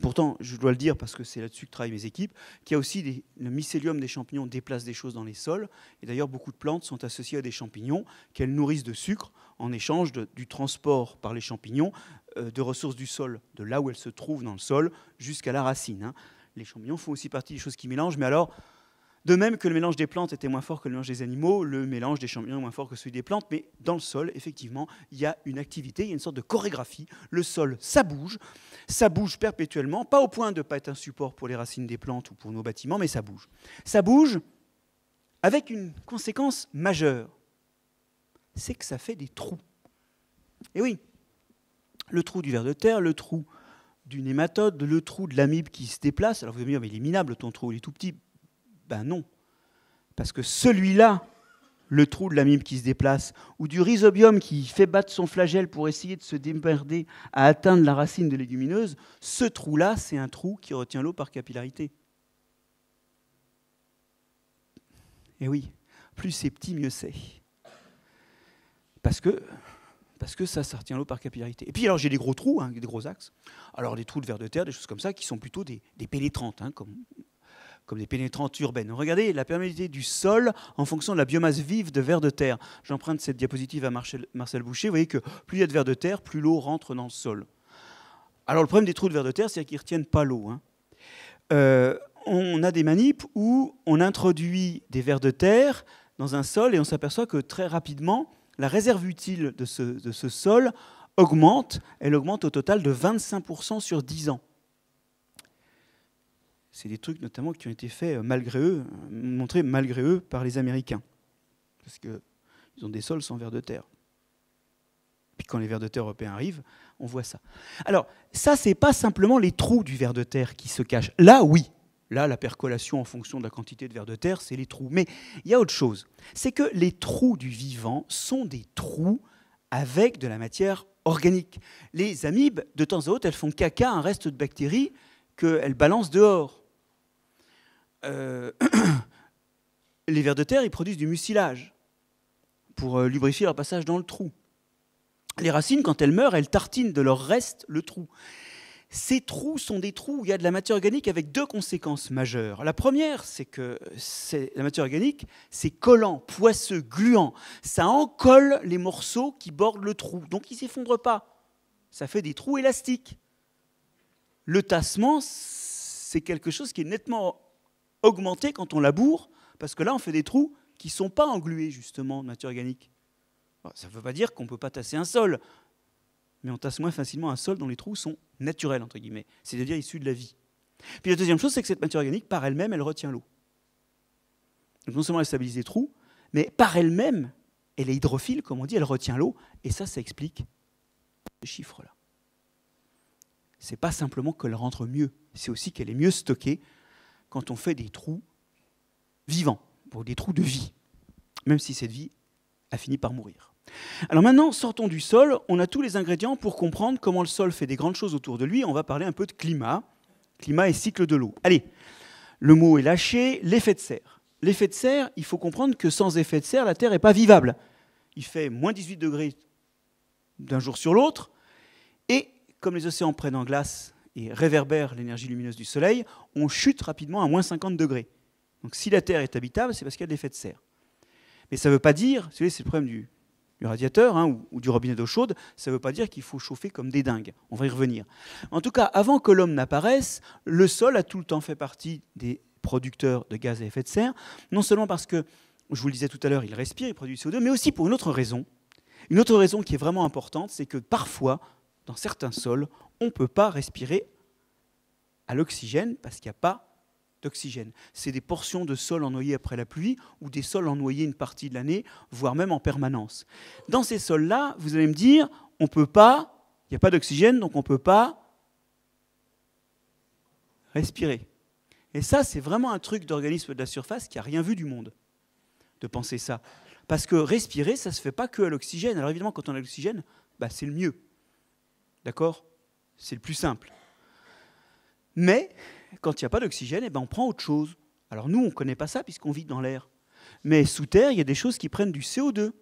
pourtant je dois le dire parce que c'est là-dessus que travaillent mes équipes, qu'il y a aussi des, le mycélium des champignons déplace des choses dans les sols, et d'ailleurs beaucoup de plantes sont associées à des champignons qu'elles nourrissent de sucre en échange de, du transport par les champignons euh, de ressources du sol, de là où elles se trouvent dans le sol jusqu'à la racine, hein. Les champignons font aussi partie des choses qui mélangent, mais alors, de même que le mélange des plantes était moins fort que le mélange des animaux, le mélange des champignons est moins fort que celui des plantes, mais dans le sol, effectivement, il y a une activité, il y a une sorte de chorégraphie. Le sol, ça bouge, ça bouge perpétuellement, pas au point de ne pas être un support pour les racines des plantes ou pour nos bâtiments, mais ça bouge. Ça bouge avec une conséquence majeure, c'est que ça fait des trous. Et oui, le trou du ver de terre, le trou du nématode, le trou de l'amibe qui se déplace. Alors vous allez me dire, mais il est minable, ton trou, il est tout petit. Ben non, parce que celui-là, le trou de l'amibe qui se déplace, ou du rhizobium qui fait battre son flagelle pour essayer de se démerder à atteindre la racine de légumineuse, ce trou-là, c'est un trou qui retient l'eau par capillarité. Et oui, plus c'est petit, mieux c'est. Parce que, parce que ça, ça retient l'eau par capillarité. Et puis alors, j'ai des gros trous, hein, des gros axes. Alors, des trous de vers de terre, des choses comme ça, qui sont plutôt des, des pénétrantes, hein, comme... comme des pénétrantes urbaines. Regardez la perméabilité du sol en fonction de la biomasse vive de vers de terre. J'emprunte cette diapositive à Marcel Boucher. Vous voyez que plus il y a de vers de terre, plus l'eau rentre dans le sol. Alors le problème des trous de vers de terre, c'est qu'ils ne retiennent pas l'eau, hein. Euh, on a des manips où on introduit des vers de terre dans un sol et on s'aperçoit que très rapidement, la réserve utile de ce, de ce sol augmente. Elle augmente au total de vingt-cinq pour cent sur dix ans. C'est des trucs notamment qui ont été faits malgré eux, montrés malgré eux par les Américains. Parce qu'ils ont des sols sans vers de terre. Puis quand les vers de terre européens arrivent, on voit ça. Alors, ça, ce n'est pas simplement les trous du vers de terre qui se cachent. Là, oui. Là, la percolation en fonction de la quantité de vers de terre, c'est les trous. Mais il y a autre chose. C'est que les trous du vivant sont des trous avec de la matière organique. Les amibes, de temps à autre, elles font caca un reste de bactéries qu'elles balancent dehors. Euh, les vers de terre, ils produisent du mucilage pour lubrifier leur passage dans le trou. Les racines, quand elles meurent, elles tartinent de leur reste le trou. Ces trous sont des trous où il y a de la matière organique avec deux conséquences majeures. La première, c'est que la matière organique, c'est collant, poisseux, gluant. Ça encolle les morceaux qui bordent le trou, donc ils ne s'effondrent pas. Ça fait des trous élastiques. Le tassement, c'est quelque chose qui est nettement augmenter quand on laboure, parce que là, on fait des trous qui ne sont pas englués, justement, de matière organique. Ça ne veut pas dire qu'on ne peut pas tasser un sol, mais on tasse moins facilement un sol dont les trous sont naturels, entre guillemets, c'est-à-dire issus de la vie. Puis la deuxième chose, c'est que cette matière organique, par elle-même, elle retient l'eau. Donc non seulement elle stabilise les trous, mais par elle-même, elle est hydrophile, comme on dit, elle retient l'eau, et ça, ça explique ce chiffre-là. Ce n'est pas simplement qu'elle rentre mieux, c'est aussi qu'elle est mieux stockée quand on fait des trous vivants, pour des trous de vie, même si cette vie a fini par mourir. Alors maintenant, sortons du sol, on a tous les ingrédients pour comprendre comment le sol fait des grandes choses autour de lui. On va parler un peu de climat, climat et cycle de l'eau. Allez, le mot est lâché, l'effet de serre. L'effet de serre, il faut comprendre que sans effet de serre, la Terre n'est pas vivable. Il fait moins dix-huit degrés d'un jour sur l'autre, et comme les océans prennent en glace et réverbère l'énergie lumineuse du soleil, on chute rapidement à moins cinquante degrés. Donc si la Terre est habitable, c'est parce qu'il y a de l'effet de serre. Mais ça ne veut pas dire, c'est le problème du, du radiateur hein, ou, ou du robinet d'eau chaude, ça ne veut pas dire qu'il faut chauffer comme des dingues. On va y revenir. En tout cas, avant que l'homme n'apparaisse, le sol a tout le temps fait partie des producteurs de gaz à effet de serre, non seulement parce que, je vous le disais tout à l'heure, il respire, il produit du C O deux, mais aussi pour une autre raison. Une autre raison qui est vraiment importante, c'est que parfois, dans certains sols, on ne peut pas respirer à l'oxygène parce qu'il n'y a pas d'oxygène. C'est des portions de sol ennoyés après la pluie ou des sols ennoyés une partie de l'année, voire même en permanence. Dans ces sols-là, vous allez me dire, on peut pas, il n'y a pas d'oxygène, donc on ne peut pas respirer. Et ça, c'est vraiment un truc d'organisme de la surface qui n'a rien vu du monde, de penser ça. Parce que respirer, ça ne se fait pas que à l'oxygène. Alors évidemment, quand on a l'oxygène, bah, c'est le mieux. D'accord? C'est le plus simple. Mais quand il n'y a pas d'oxygène, eh ben, on prend autre chose. Alors nous, on ne connaît pas ça puisqu'on vit dans l'air. Mais sous terre, il y a des choses qui prennent du C O deux.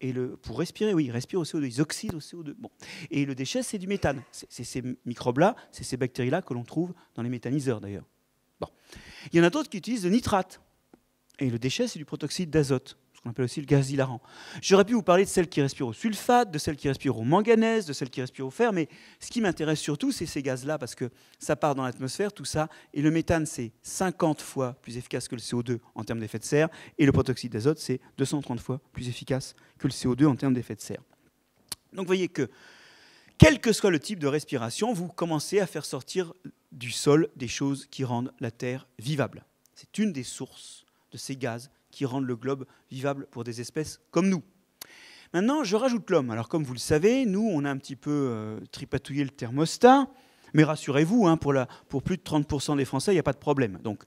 Et le, pour respirer, oui, ils respirent au C O deux, ils oxydent au C O deux. Bon. Et le déchet, c'est du méthane. C'est ces microbes-là, c'est ces bactéries-là que l'on trouve dans les méthaniseurs d'ailleurs. Bon. Il y en a d'autres qui utilisent le nitrate. Et le déchet, c'est du protoxyde d'azote, ce qu'on appelle aussi le gaz hilarant. J'aurais pu vous parler de celles qui respirent au sulfate, de celles qui respirent au manganèse, de celles qui respirent au fer, mais ce qui m'intéresse surtout, c'est ces gaz-là, parce que ça part dans l'atmosphère, tout ça, et le méthane, c'est cinquante fois plus efficace que le C O deux en termes d'effet de serre, et le protoxyde d'azote, c'est deux cent trente fois plus efficace que le C O deux en termes d'effet de serre. Donc vous voyez que, quel que soit le type de respiration, vous commencez à faire sortir du sol des choses qui rendent la Terre vivable. C'est une des sources de ces gaz qui rendent le globe vivable pour des espèces comme nous. Maintenant, je rajoute l'homme. Alors, comme vous le savez, nous, on a un petit peu euh, tripatouillé le thermostat, mais rassurez-vous, hein, pour, pour plus de trente pour cent des Français, il n'y a pas de problème. Donc,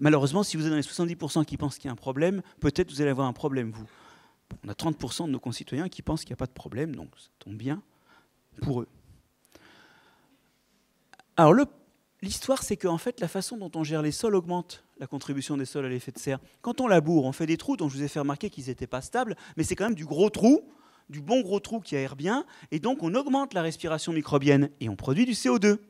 malheureusement, si vous êtes dans les soixante-dix pour cent qui pensent qu'il y a un problème, peut-être vous allez avoir un problème, vous. On a trente pour cent de nos concitoyens qui pensent qu'il n'y a pas de problème, donc ça tombe bien pour eux. Alors, l'histoire, c'est qu'en fait, la façon dont on gère les sols augmente la contribution des sols à l'effet de serre. Quand on laboure, on fait des trous dont je vous ai fait remarquer qu'ils n'étaient pas stables, mais c'est quand même du gros trou, du bon gros trou qui aère bien, et donc on augmente la respiration microbienne et on produit du C O deux.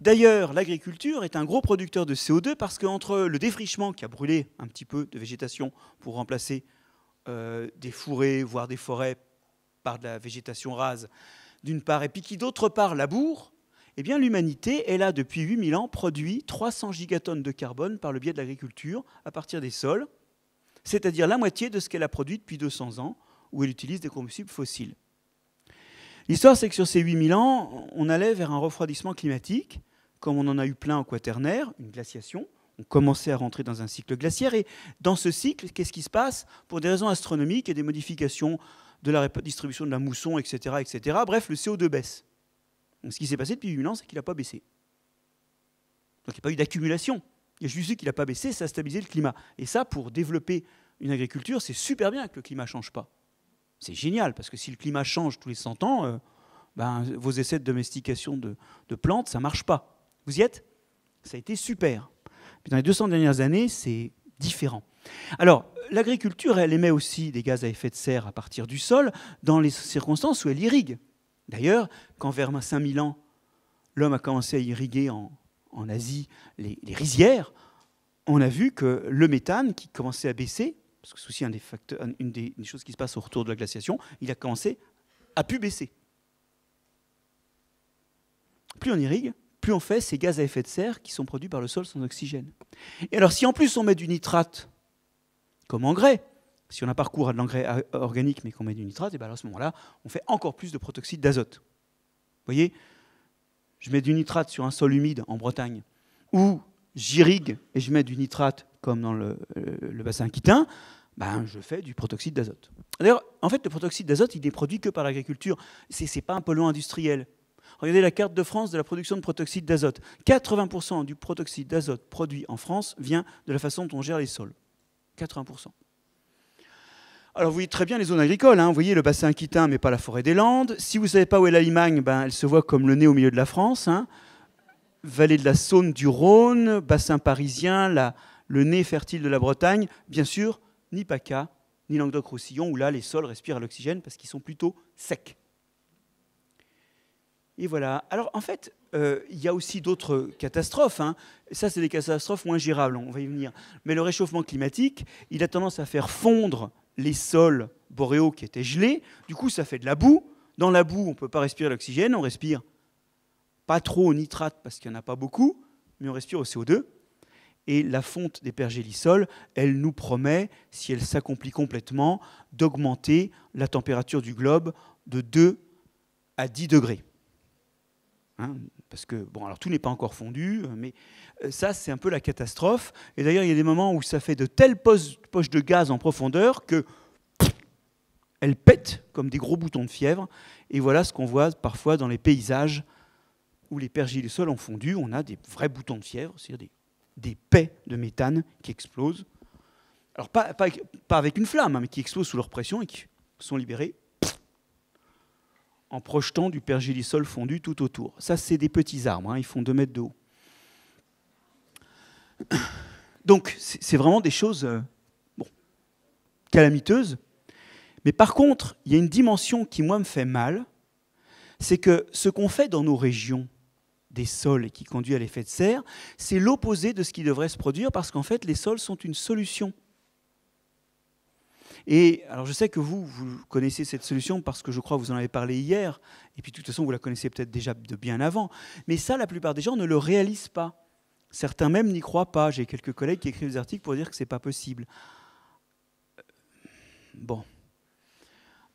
D'ailleurs, l'agriculture est un gros producteur de C O deux parce qu'entre le défrichement qui a brûlé un petit peu de végétation pour remplacer euh, des fourrés, voire des forêts, par de la végétation rase, d'une part, et puis qui d'autre part laboure, eh bien, l'humanité, elle a, depuis huit mille ans, produit trois cents gigatonnes de carbone par le biais de l'agriculture à partir des sols, c'est-à-dire la moitié de ce qu'elle a produit depuis deux cents ans, où elle utilise des combustibles fossiles. L'histoire, c'est que sur ces huit mille ans, on allait vers un refroidissement climatique, comme on en a eu plein au Quaternaire, une glaciation. On commençait à rentrer dans un cycle glaciaire. Et dans ce cycle, qu'est-ce qui se passe? Pour des raisons astronomiques et des modifications de la distribution de la mousson, et cetera, et cetera, bref, le C O deux baisse. Donc, ce qui s'est passé depuis huit mille ans, c'est qu'il n'a pas baissé. Donc il n'y a pas eu d'accumulation. Il y a juste eu qu'il n'a pas baissé, ça a stabilisé le climat. Et ça, pour développer une agriculture, c'est super bien que le climat ne change pas. C'est génial, parce que si le climat change tous les cent ans, euh, ben, vos essais de domestication de, de plantes, ça ne marche pas. Vous y êtes? Ça a été super. Puis dans les deux cents dernières années, c'est différent. Alors, l'agriculture, elle émet aussi des gaz à effet de serre à partir du sol, dans les circonstances où elle irrigue. D'ailleurs, quand vers cinq mille ans, l'homme a commencé à irriguer en, en Asie les, les rizières, on a vu que le méthane, qui commençait à baisser, parce que c'est aussi un des facteurs, une des, des choses qui se passe au retour de la glaciation, il a commencé à plus baisser. Plus on irrigue, plus on fait ces gaz à effet de serre qui sont produits par le sol sans oxygène. Et alors, si en plus on met du nitrate comme engrais, si on a parcours à de l'engrais organique mais qu'on met du nitrate, et bien à ce moment-là, on fait encore plus de protoxyde d'azote. Vous voyez, je mets du nitrate sur un sol humide en Bretagne, ou j'irrigue et je mets du nitrate comme dans le, le bassin aquitain, ben je fais du protoxyde d'azote. D'ailleurs, en fait, le protoxyde d'azote, il n'est produit que par l'agriculture. Ce n'est pas un polluant industriel. Regardez la carte de France de la production de protoxyde d'azote. quatre-vingts pour cent du protoxyde d'azote produit en France vient de la façon dont on gère les sols. quatre-vingts pour cent. Alors vous voyez très bien les zones agricoles, hein. Vous voyez le bassin aquitain mais pas la forêt des Landes. Si vous ne savez pas où est l'Allemagne, ben, elle se voit comme le nez au milieu de la France. Hein. Vallée de la Saône, du Rhône, bassin parisien, la, le nez fertile de la Bretagne. Bien sûr, ni P A C A, ni Languedoc-Roussillon, où là les sols respirent à l'oxygène parce qu'ils sont plutôt secs. Et voilà. Alors, en fait, euh, y a aussi d'autres catastrophes. Hein. Ça, c'est des catastrophes moins gérables. On va y venir. Mais le réchauffement climatique, il a tendance à faire fondre les sols boréaux qui étaient gelés. Du coup, ça fait de la boue. Dans la boue, on ne peut pas respirer l'oxygène. On respire pas trop au nitrate parce qu'il n'y en a pas beaucoup, mais on respire au C O deux. Et la fonte des pergélisols, elle nous promet, si elle s'accomplit complètement, d'augmenter la température du globe de deux à dix degrés. Hein, parce que, bon, alors tout n'est pas encore fondu, mais ça, c'est un peu la catastrophe. Et d'ailleurs, il y a des moments où ça fait de telles poches de gaz en profondeur que elles pètent comme des gros boutons de fièvre. Et voilà ce qu'on voit parfois dans les paysages où les pergélisols ont fondu. On a des vrais boutons de fièvre, c'est-à-dire des des pets de méthane qui explosent. Alors, pas, pas, pas avec une flamme, hein, mais qui explosent sous leur pression et qui sont libérés en projetant du pergélisol fondu tout autour. Ça, c'est des petits arbres. Hein, ils font deux mètres de haut. Donc, c'est vraiment des choses euh, bon, calamiteuses. Mais par contre, il y a une dimension qui, moi, me fait mal. C'est que ce qu'on fait dans nos régions, des sols et qui conduit à l'effet de serre, c'est l'opposé de ce qui devrait se produire parce qu'en fait, les sols sont une solution. Et alors je sais que vous, vous connaissez cette solution parce que je crois que vous en avez parlé hier, et puis de toute façon, vous la connaissez peut-être déjà de bien avant, mais ça, la plupart des gens ne le réalisent pas. Certains même n'y croient pas. J'ai quelques collègues qui écrivent des articles pour dire que ce n'est pas possible. Bon.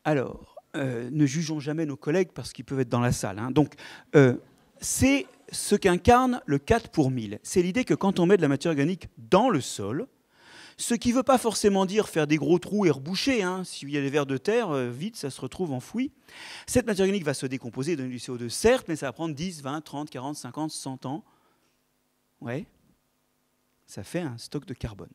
Alors, euh, ne jugeons jamais nos collègues parce qu'ils peuvent être dans la salle. Hein. Donc, euh, c'est ce qu'incarne le quatre pour mille. C'est l'idée que quand on met de la matière organique dans le sol, ce qui ne veut pas forcément dire faire des gros trous et reboucher. Hein. S'il y a des vers de terre, vite, ça se retrouve enfoui. Cette matière organique va se décomposer et donner du C O deux, certes, mais ça va prendre dix, vingt, trente, quarante, cinquante, cent ans. Ouais, ça fait un stock de carbone.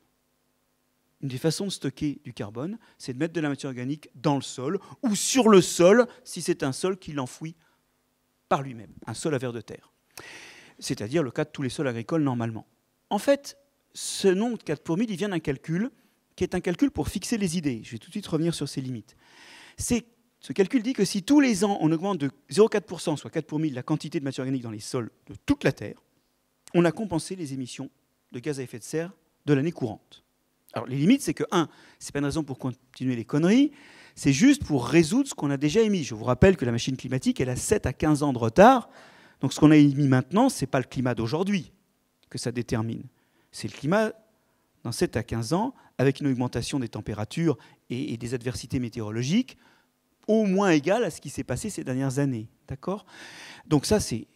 Une des façons de stocker du carbone, c'est de mettre de la matière organique dans le sol ou sur le sol, si c'est un sol qui l'enfouit par lui-même, un sol à vers de terre. C'est-à-dire le cas de tous les sols agricoles normalement. En fait, ce nombre de quatre pour mille, il vient d'un calcul qui est un calcul pour fixer les idées. Je vais tout de suite revenir sur ses limites. Ce calcul dit que si tous les ans, on augmente de zéro virgule quatre pour cent, soit quatre pour mille, la quantité de matière organique dans les sols de toute la Terre, on a compensé les émissions de gaz à effet de serre de l'année courante. Alors les limites, c'est que, un, c'est pas une raison pour continuer les conneries, c'est juste pour résoudre ce qu'on a déjà émis. Je vous rappelle que la machine climatique, elle a sept à quinze ans de retard. Donc ce qu'on a émis maintenant, ce n'est pas le climat d'aujourd'hui que ça détermine. C'est le climat dans sept à quinze ans, avec une augmentation des températures et des adversités météorologiques au moins égale à ce qui s'est passé ces dernières années. D'accord ? Donc ça, c'est...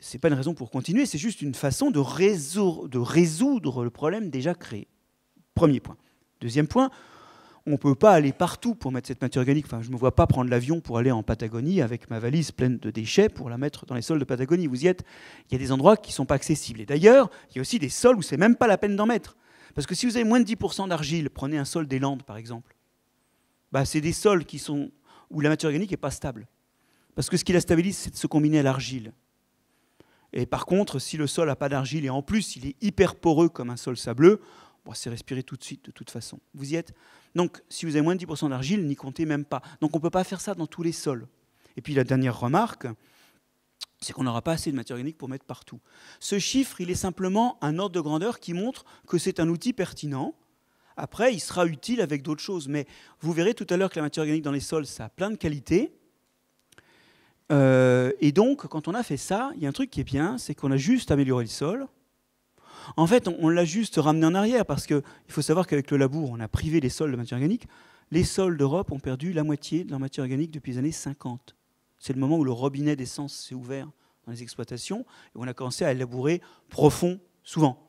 c'est pas une raison pour continuer, c'est juste une façon de résoudre, de résoudre le problème déjà créé. Premier point. Deuxième point, on ne peut pas aller partout pour mettre cette matière organique. Enfin, je ne me vois pas prendre l'avion pour aller en Patagonie avec ma valise pleine de déchets pour la mettre dans les sols de Patagonie. Vous y êtes, il y a des endroits qui ne sont pas accessibles. Et d'ailleurs, il y a aussi des sols où ce n'est même pas la peine d'en mettre. Parce que si vous avez moins de dix pour cent d'argile, prenez un sol des Landes, par exemple. Bah, c'est des sols qui sont où la matière organique n'est pas stable. Parce que ce qui la stabilise, c'est de se combiner à l'argile. Et par contre, si le sol n'a pas d'argile et en plus, il est hyper poreux comme un sol sableux, bon, c'est respirer tout de suite, de toute façon. Vous y êtes. Donc, si vous avez moins de dix pour cent d'argile, n'y comptez même pas. Donc, on ne peut pas faire ça dans tous les sols. Et puis, la dernière remarque, c'est qu'on n'aura pas assez de matière organique pour mettre partout. Ce chiffre, il est simplement un ordre de grandeur qui montre que c'est un outil pertinent. Après, il sera utile avec d'autres choses. Mais vous verrez tout à l'heure que la matière organique dans les sols, ça a plein de qualités. Euh, et donc, quand on a fait ça, il y a un truc qui est bien, c'est qu'on a juste amélioré le sol. En fait, on l'a juste ramené en arrière parce qu'il faut savoir qu'avec le labour, on a privé les sols de matière organique. Les sols d'Europe ont perdu la moitié de leur matière organique depuis les années cinquante. C'est le moment où le robinet d'essence s'est ouvert dans les exploitations et on a commencé à labourer profond, souvent.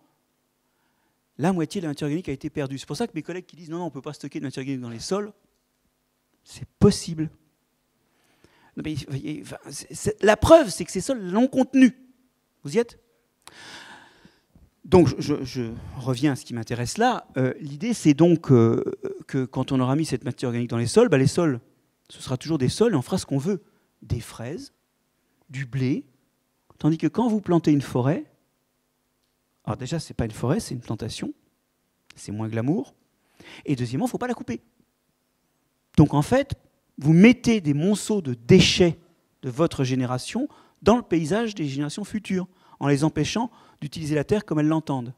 La moitié de la matière organique a été perdue. C'est pour ça que mes collègues qui disent « Non, non, on ne peut pas stocker de matière organique dans les sols », c'est possible. Mais, enfin, c'est, c'est, la preuve, c'est que ces sols l'ont contenu. Vous y êtes ? Donc, je, je reviens à ce qui m'intéresse là. Euh, L'idée, c'est donc euh, que quand on aura mis cette matière organique dans les sols, bah, les sols, ce sera toujours des sols et on fera ce qu'on veut. Des fraises, du blé. Tandis que quand vous plantez une forêt, alors déjà, ce n'est pas une forêt, c'est une plantation. C'est moins glamour. Et deuxièmement, il ne faut pas la couper. Donc, en fait, vous mettez des monceaux de déchets de votre génération dans le paysage des générations futures, en les empêchant d'utiliser la terre comme elles l'entendent.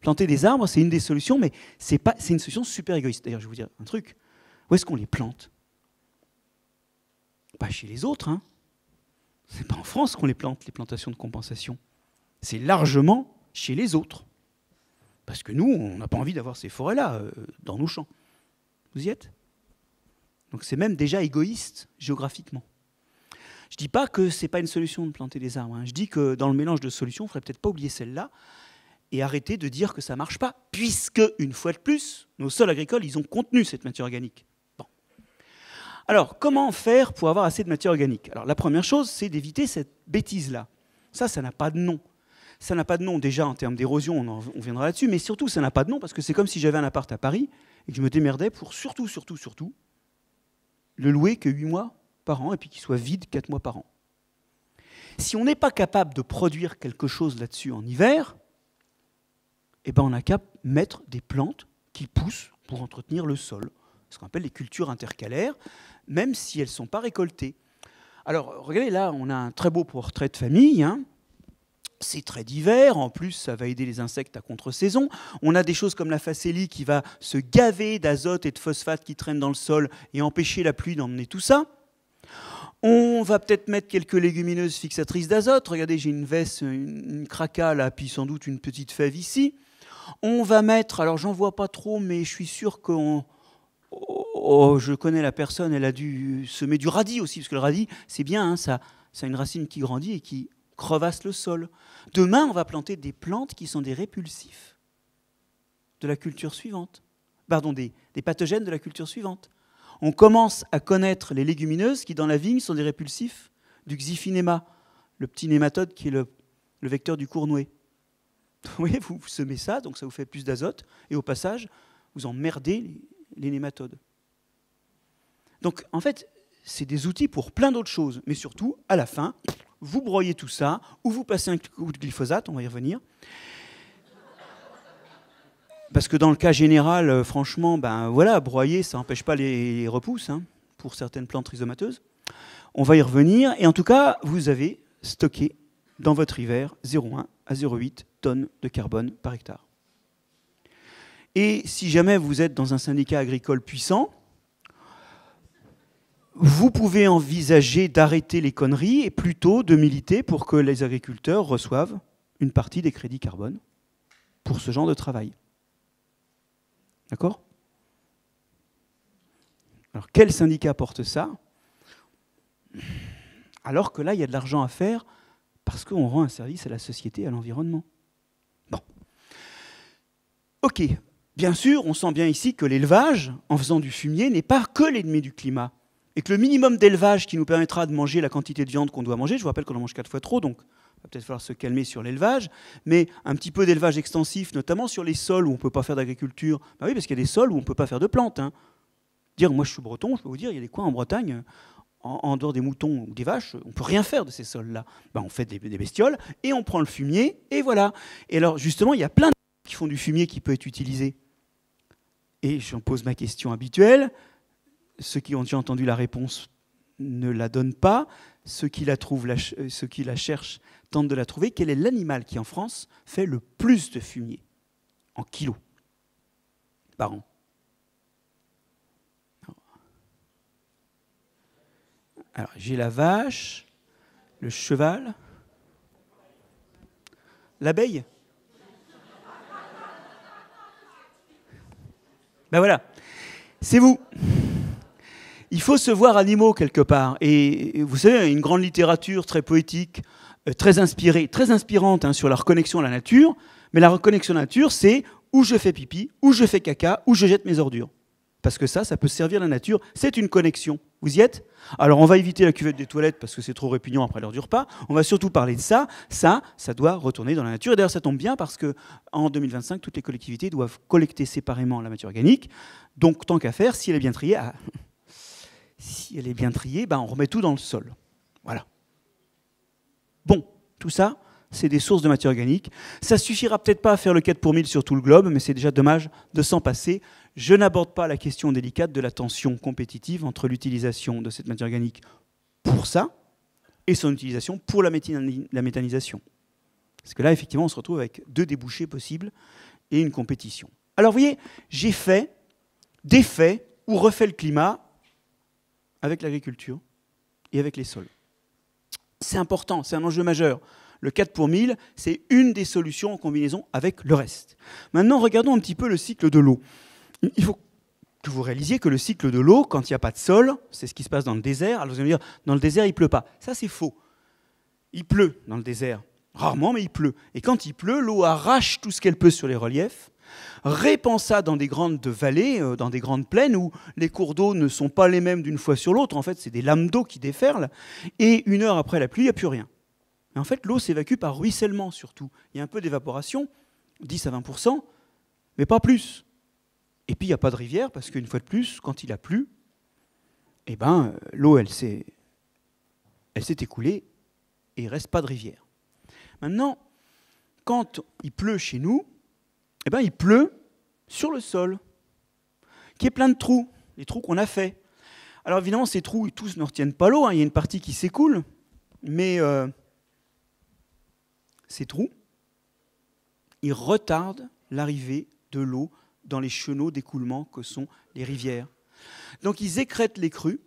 Planter des arbres, c'est une des solutions, mais c'est pas, c'est une solution super égoïste. D'ailleurs, je vais vous dire un truc. Où est-ce qu'on les plante? Pas chez les autres, hein. C'est pas en France qu'on les plante, les plantations de compensation. C'est largement chez les autres. Parce que nous, on n'a pas envie d'avoir ces forêts-là euh, dans nos champs. Vous y êtes? Donc c'est même déjà égoïste géographiquement. Je ne dis pas que ce n'est pas une solution de planter des arbres. Hein. Je dis que dans le mélange de solutions, il ne faudrait peut-être pas oublier celle-là et arrêter de dire que ça ne marche pas, puisque, une fois de plus, nos sols agricoles, ils ont contenu cette matière organique. Bon. Alors, comment faire pour avoir assez de matière organique? Alors, la première chose, c'est d'éviter cette bêtise-là. Ça, ça n'a pas de nom. Ça n'a pas de nom, déjà, en termes d'érosion, on, on viendra là-dessus, mais surtout, ça n'a pas de nom, parce que c'est comme si j'avais un appart à Paris et que je me démerdais pour surtout, surtout, surtout, le louer que huit mois par an et puis qu'il soit vide quatre mois par an. Si on n'est pas capable de produire quelque chose là-dessus en hiver, eh ben on n'a qu'à mettre des plantes qui poussent pour entretenir le sol, ce qu'on appelle les cultures intercalaires, même si elles ne sont pas récoltées. Alors, regardez, là, on a un très beau portrait de famille, hein. C'est très divers, en plus ça va aider les insectes à contre-saison. On a des choses comme la phacélie qui va se gaver d'azote et de phosphate qui traînent dans le sol et empêcher la pluie d'emmener tout ça. On va peut-être mettre quelques légumineuses fixatrices d'azote. Regardez, j'ai une veste, une, une craca là, puis sans doute une petite fève ici. On va mettre, alors j'en vois pas trop, mais je suis sûr qu'on... Oh, oh, je connais la personne, elle a dû semer du radis aussi, parce que le radis, c'est bien, hein, ça, ça a une racine qui grandit et qui... crevasse le sol. Demain, on va planter des plantes qui sont des répulsifs de la culture suivante. Pardon, des, des pathogènes de la culture suivante. On commence à connaître les légumineuses qui, dans la vigne, sont des répulsifs du xyphinéma, le petit nématode qui est le, le vecteur du cournoué. Vous voyez, vous, vous semez ça, donc ça vous fait plus d'azote, et au passage, vous emmerdez les, les nématodes. Donc, en fait, c'est des outils pour plein d'autres choses, mais surtout, à la fin... vous broyez tout ça, ou vous passez un coup de glyphosate, on va y revenir. Parce que dans le cas général, franchement, ben voilà, broyer, ça n'empêche pas les repousses, hein, pour certaines plantes rhizomateuses. On va y revenir, et en tout cas, vous avez stocké dans votre hiver zéro virgule un à zéro virgule huit tonnes de carbone par hectare. Et si jamais vous êtes dans un syndicat agricole puissant, vous pouvez envisager d'arrêter les conneries et plutôt de militer pour que les agriculteurs reçoivent une partie des crédits carbone pour ce genre de travail. D'accord? Alors quel syndicat porte ça? Alors que là, il y a de l'argent à faire parce qu'on rend un service à la société et à l'environnement. Bon. Ok. Bien sûr, on sent bien ici que l'élevage, en faisant du fumier, n'est pas que l'ennemi du climat. Et que le minimum d'élevage qui nous permettra de manger la quantité de viande qu'on doit manger, je vous rappelle qu'on en mange quatre fois trop, donc il va peut-être falloir se calmer sur l'élevage, mais un petit peu d'élevage extensif, notamment sur les sols où on ne peut pas faire d'agriculture. Ben oui, parce qu'il y a des sols où on ne peut pas faire de plantes. Hein. Dire, moi je suis breton, je peux vous dire, il y a des coins en Bretagne, en, en dehors des moutons ou des vaches, on ne peut rien faire de ces sols-là. Ben, on fait des, des bestioles, et on prend le fumier, et voilà. Et alors justement, il y a plein de gens qui font du fumier qui peut être utilisé. Et j'en pose ma question habituelle. Ceux qui ont déjà entendu la réponse ne la donnent pas. Ceux qui la, trouvent, la ch- ceux qui la cherchent tentent de la trouver. Quel est l'animal qui, en France, fait le plus de fumier en kilos par an? Alors, j'ai la vache, le cheval, l'abeille. Ben voilà, c'est vous. Il faut se voir animaux quelque part. Et vous savez, une grande littérature très poétique, très inspirée, très inspirante hein, sur la reconnexion à la nature. Mais la reconnexion à la nature, c'est où je fais pipi, où je fais caca, où je jette mes ordures. Parce que ça, ça peut servir la nature. C'est une connexion. Vous y êtes? Alors on va éviter la cuvette des toilettes parce que c'est trop répugnant après l'heure du repas. On va surtout parler de ça. Ça, ça doit retourner dans la nature. Et d'ailleurs, ça tombe bien parce qu'en deux mille vingt-cinq, toutes les collectivités doivent collecter séparément la matière organique. Donc tant qu'à faire, si elle est bien triée... à... Si elle est bien triée, ben on remet tout dans le sol. Voilà. Bon, tout ça, c'est des sources de matière organique. Ça ne suffira peut-être pas à faire le quatre pour mille sur tout le globe, mais c'est déjà dommage de s'en passer. Je n'aborde pas la question délicate de la tension compétitive entre l'utilisation de cette matière organique pour ça, et son utilisation pour la, la méthanisation. Parce que là, effectivement, on se retrouve avec deux débouchés possibles et une compétition. Alors, vous voyez, j'ai fait, défait ou refait le climat avec l'agriculture et avec les sols. C'est important, c'est un enjeu majeur. Le quatre pour mille, c'est une des solutions en combinaison avec le reste. Maintenant, regardons un petit peu le cycle de l'eau. Il faut que vous réalisiez que le cycle de l'eau, quand il n'y a pas de sol, c'est ce qui se passe dans le désert. Alors vous allez me dire, dans le désert, il ne pleut pas. Ça, c'est faux. Il pleut dans le désert. Rarement, mais il pleut. Et quand il pleut, l'eau arrache tout ce qu'elle peut sur les reliefs, répand ça dans des grandes vallées, dans des grandes plaines où les cours d'eau ne sont pas les mêmes d'une fois sur l'autre. En fait, c'est des lames d'eau qui déferlent. Et une heure après la pluie, il n'y a plus rien. Mais en fait, l'eau s'évacue par ruissellement, surtout. Il y a un peu d'évaporation, dix à vingt pour cent, mais pas plus. Et puis, il n'y a pas de rivière, parce qu'une fois de plus, quand il a plu, eh ben, l'eau, elle s'est écoulée et il ne reste pas de rivière. Maintenant, quand il pleut chez nous, eh ben, il pleut sur le sol, qui est plein de trous, les trous qu'on a faits. Alors évidemment, ces trous, tous ne retiennent pas l'eau, hein, il y a une partie qui s'écoule, mais... Euh, ces trous, ils retardent l'arrivée de l'eau dans les chenaux d'écoulement que sont les rivières. Donc ils écrètent les crues,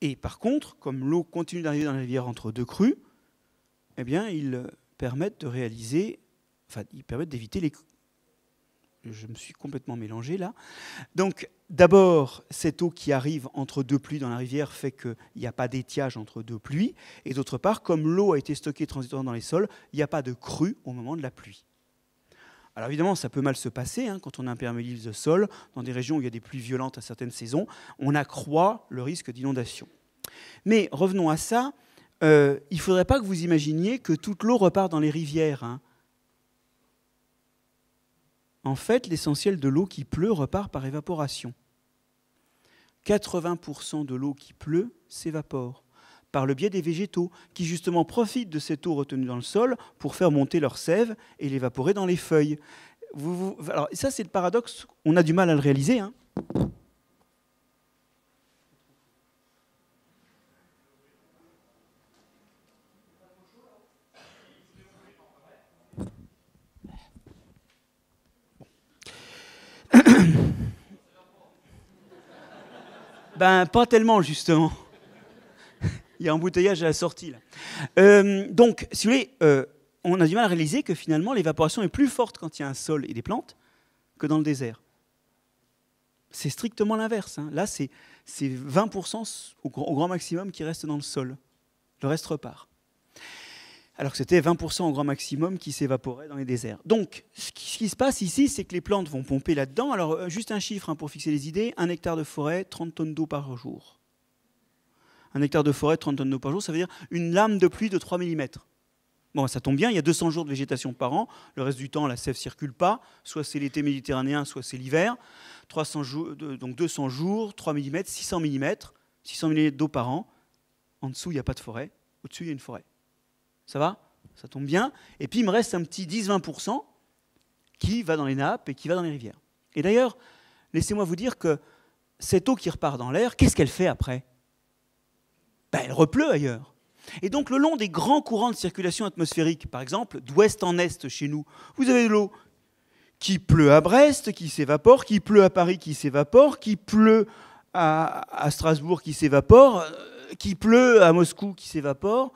et par contre, comme l'eau continue d'arriver dans les rivières entre deux crues, eh bien, ils permettent de réaliser, enfin, ils permettent d'éviter les crues. Je me suis complètement mélangé là. Donc d'abord, cette eau qui arrive entre deux pluies dans la rivière fait qu'il n'y a pas d'étiage entre deux pluies. Et d'autre part, comme l'eau a été stockée transitoirement dans les sols, il n'y a pas de crue au moment de la pluie. Alors évidemment, ça peut mal se passer hein, quand on imperméabilise le sol. Dans des régions où il y a des pluies violentes à certaines saisons, on accroît le risque d'inondation. Mais revenons à ça. Euh, il ne faudrait pas que vous imaginiez que toute l'eau repart dans les rivières. Hein. En fait, l'essentiel de l'eau qui pleut repart par évaporation. quatre-vingts pour cent de l'eau qui pleut s'évapore par le biais des végétaux, qui justement profitent de cette eau retenue dans le sol pour faire monter leur sève et l'évaporer dans les feuilles. Vous, vous, alors, ça, c'est le paradoxe. On a du mal à le réaliser. Hein. Ben, pas tellement, justement. Il y a embouteillage à la sortie, là. Euh, donc, si vous voulez, euh, on a du mal à réaliser que, finalement, l'évaporation est plus forte quand il y a un sol et des plantes que dans le désert. C'est strictement l'inverse. Hein. Là, c'est vingt pour cent au, au grand maximum qui reste dans le sol. Le reste repart. Alors que c'était vingt pour cent au grand maximum qui s'évaporait dans les déserts. Donc, ce qui se passe ici, c'est que les plantes vont pomper là-dedans. Alors, juste un chiffre hein, pour fixer les idées. Un hectare de forêt, trente tonnes d'eau par jour. Un hectare de forêt, trente tonnes d'eau par jour, ça veut dire une lame de pluie de trois millimètres. Bon, ça tombe bien, il y a deux cents jours de végétation par an. Le reste du temps, la sève ne circule pas. Soit c'est l'été méditerranéen, soit c'est l'hiver. Donc deux cents jours, trois millimètres, six cents millimètres. six cents millimètres d'eau par an. En dessous, il n'y a pas de forêt. Au-dessus, il y a une forêt. Ça va? Ça tombe bien. Et puis, il me reste un petit dix à vingt pour cent qui va dans les nappes et qui va dans les rivières. Et d'ailleurs, laissez-moi vous dire que cette eau qui repart dans l'air, qu'est-ce qu'elle fait après? Ben, elle repleut ailleurs. Et donc, le long des grands courants de circulation atmosphérique, par exemple, d'ouest en est chez nous, vous avez de l'eau qui pleut à Brest, qui s'évapore, qui pleut à Paris, qui s'évapore, qui pleut à, à Strasbourg, qui s'évapore, qui pleut à Moscou, qui s'évapore.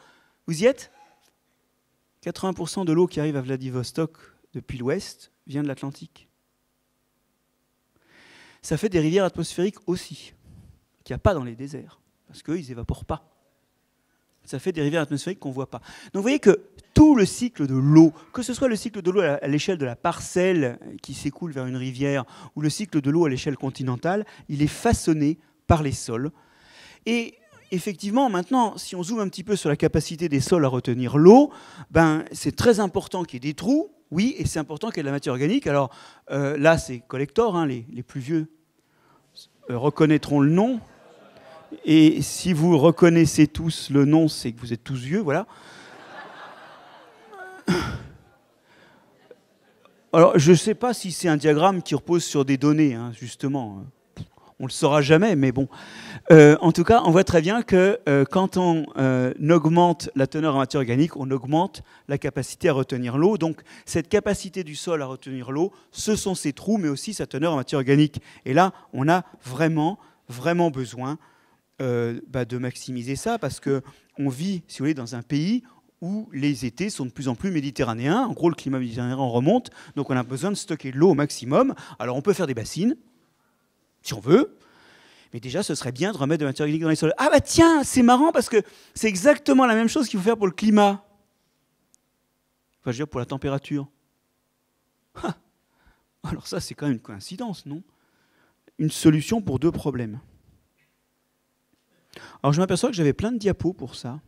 Vous y êtes? quatre-vingts pour cent de l'eau qui arrive à Vladivostok depuis l'ouest vient de l'Atlantique. Ça fait des rivières atmosphériques aussi, qu'il n'y a pas dans les déserts, parce qu'eux, ils n'évaporent pas. Ça fait des rivières atmosphériques qu'on ne voit pas. Donc vous voyez que tout le cycle de l'eau, que ce soit le cycle de l'eau à l'échelle de la parcelle qui s'écoule vers une rivière, ou le cycle de l'eau à l'échelle continentale, il est façonné par les sols. Et effectivement, maintenant, si on zoome un petit peu sur la capacité des sols à retenir l'eau, ben, c'est très important qu'il y ait des trous, oui, et c'est important qu'il y ait de la matière organique. Alors euh, là, c'est collector, hein, les, les plus vieux euh, reconnaîtront le nom. Et si vous reconnaissez tous le nom, c'est que vous êtes tous vieux, voilà. Alors, je ne sais pas si c'est un diagramme qui repose sur des données, hein, justement. on le saura jamais, mais bon. Euh, en tout cas, on voit très bien que euh, quand on euh, augmente la teneur en matière organique, on augmente la capacité à retenir l'eau. Donc, cette capacité du sol à retenir l'eau, ce sont ses trous, mais aussi sa teneur en matière organique. Et là, on a vraiment, vraiment besoin euh, bah, de maximiser ça, parce que on vit, si vous voulez, dans un pays où les étés sont de plus en plus méditerranéens. En gros, le climat méditerranéen remonte, donc on a besoin de stocker de l'eau au maximum. Alors, on peut faire des bassines, si on veut, mais déjà, ce serait bien de remettre de la matière organique dans les sols. Ah bah tiens, c'est marrant, parce que c'est exactement la même chose qu'il faut faire pour le climat. Enfin, je veux dire, pour la température. Ha ! Alors ça, c'est quand même une coïncidence, non? Une solution pour deux problèmes. Alors, je m'aperçois que j'avais plein de diapos pour ça.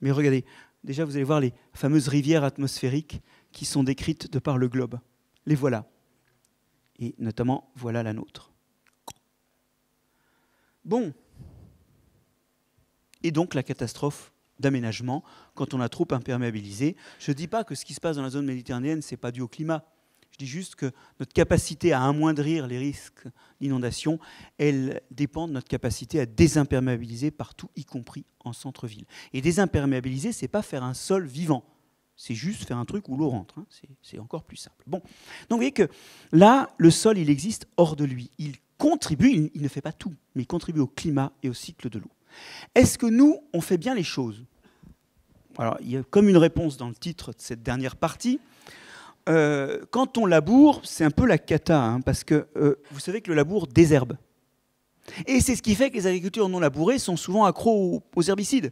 Mais regardez... Déjà, vous allez voir les fameuses rivières atmosphériques qui sont décrites de par le globe. Les voilà. Et notamment, voilà la nôtre. Bon. Et donc, la catastrophe d'aménagement, quand on a trop imperméabilisé. Je ne dis pas que ce qui se passe dans la zone méditerranéenne, ce n'est pas dû au climat. Je dis juste que notre capacité à amoindrir les risques d'inondation, elle dépend de notre capacité à désimperméabiliser partout, y compris en centre-ville. Et désimperméabiliser, ce n'est pas faire un sol vivant. C'est juste faire un truc où l'eau rentre. Hein. C'est encore plus simple. Bon. Donc vous voyez que là, le sol, il existe hors de lui. Il contribue, il, il ne fait pas tout, mais il contribue au climat et au cycle de l'eau. Est-ce que nous, on fait bien les choses? Alors, il y a comme une réponse dans le titre de cette dernière partie. Euh, quand on laboure, c'est un peu la cata, hein, parce que euh, vous savez que le labour désherbe. Et c'est ce qui fait que les agricultures non labourées sont souvent accros aux, aux herbicides.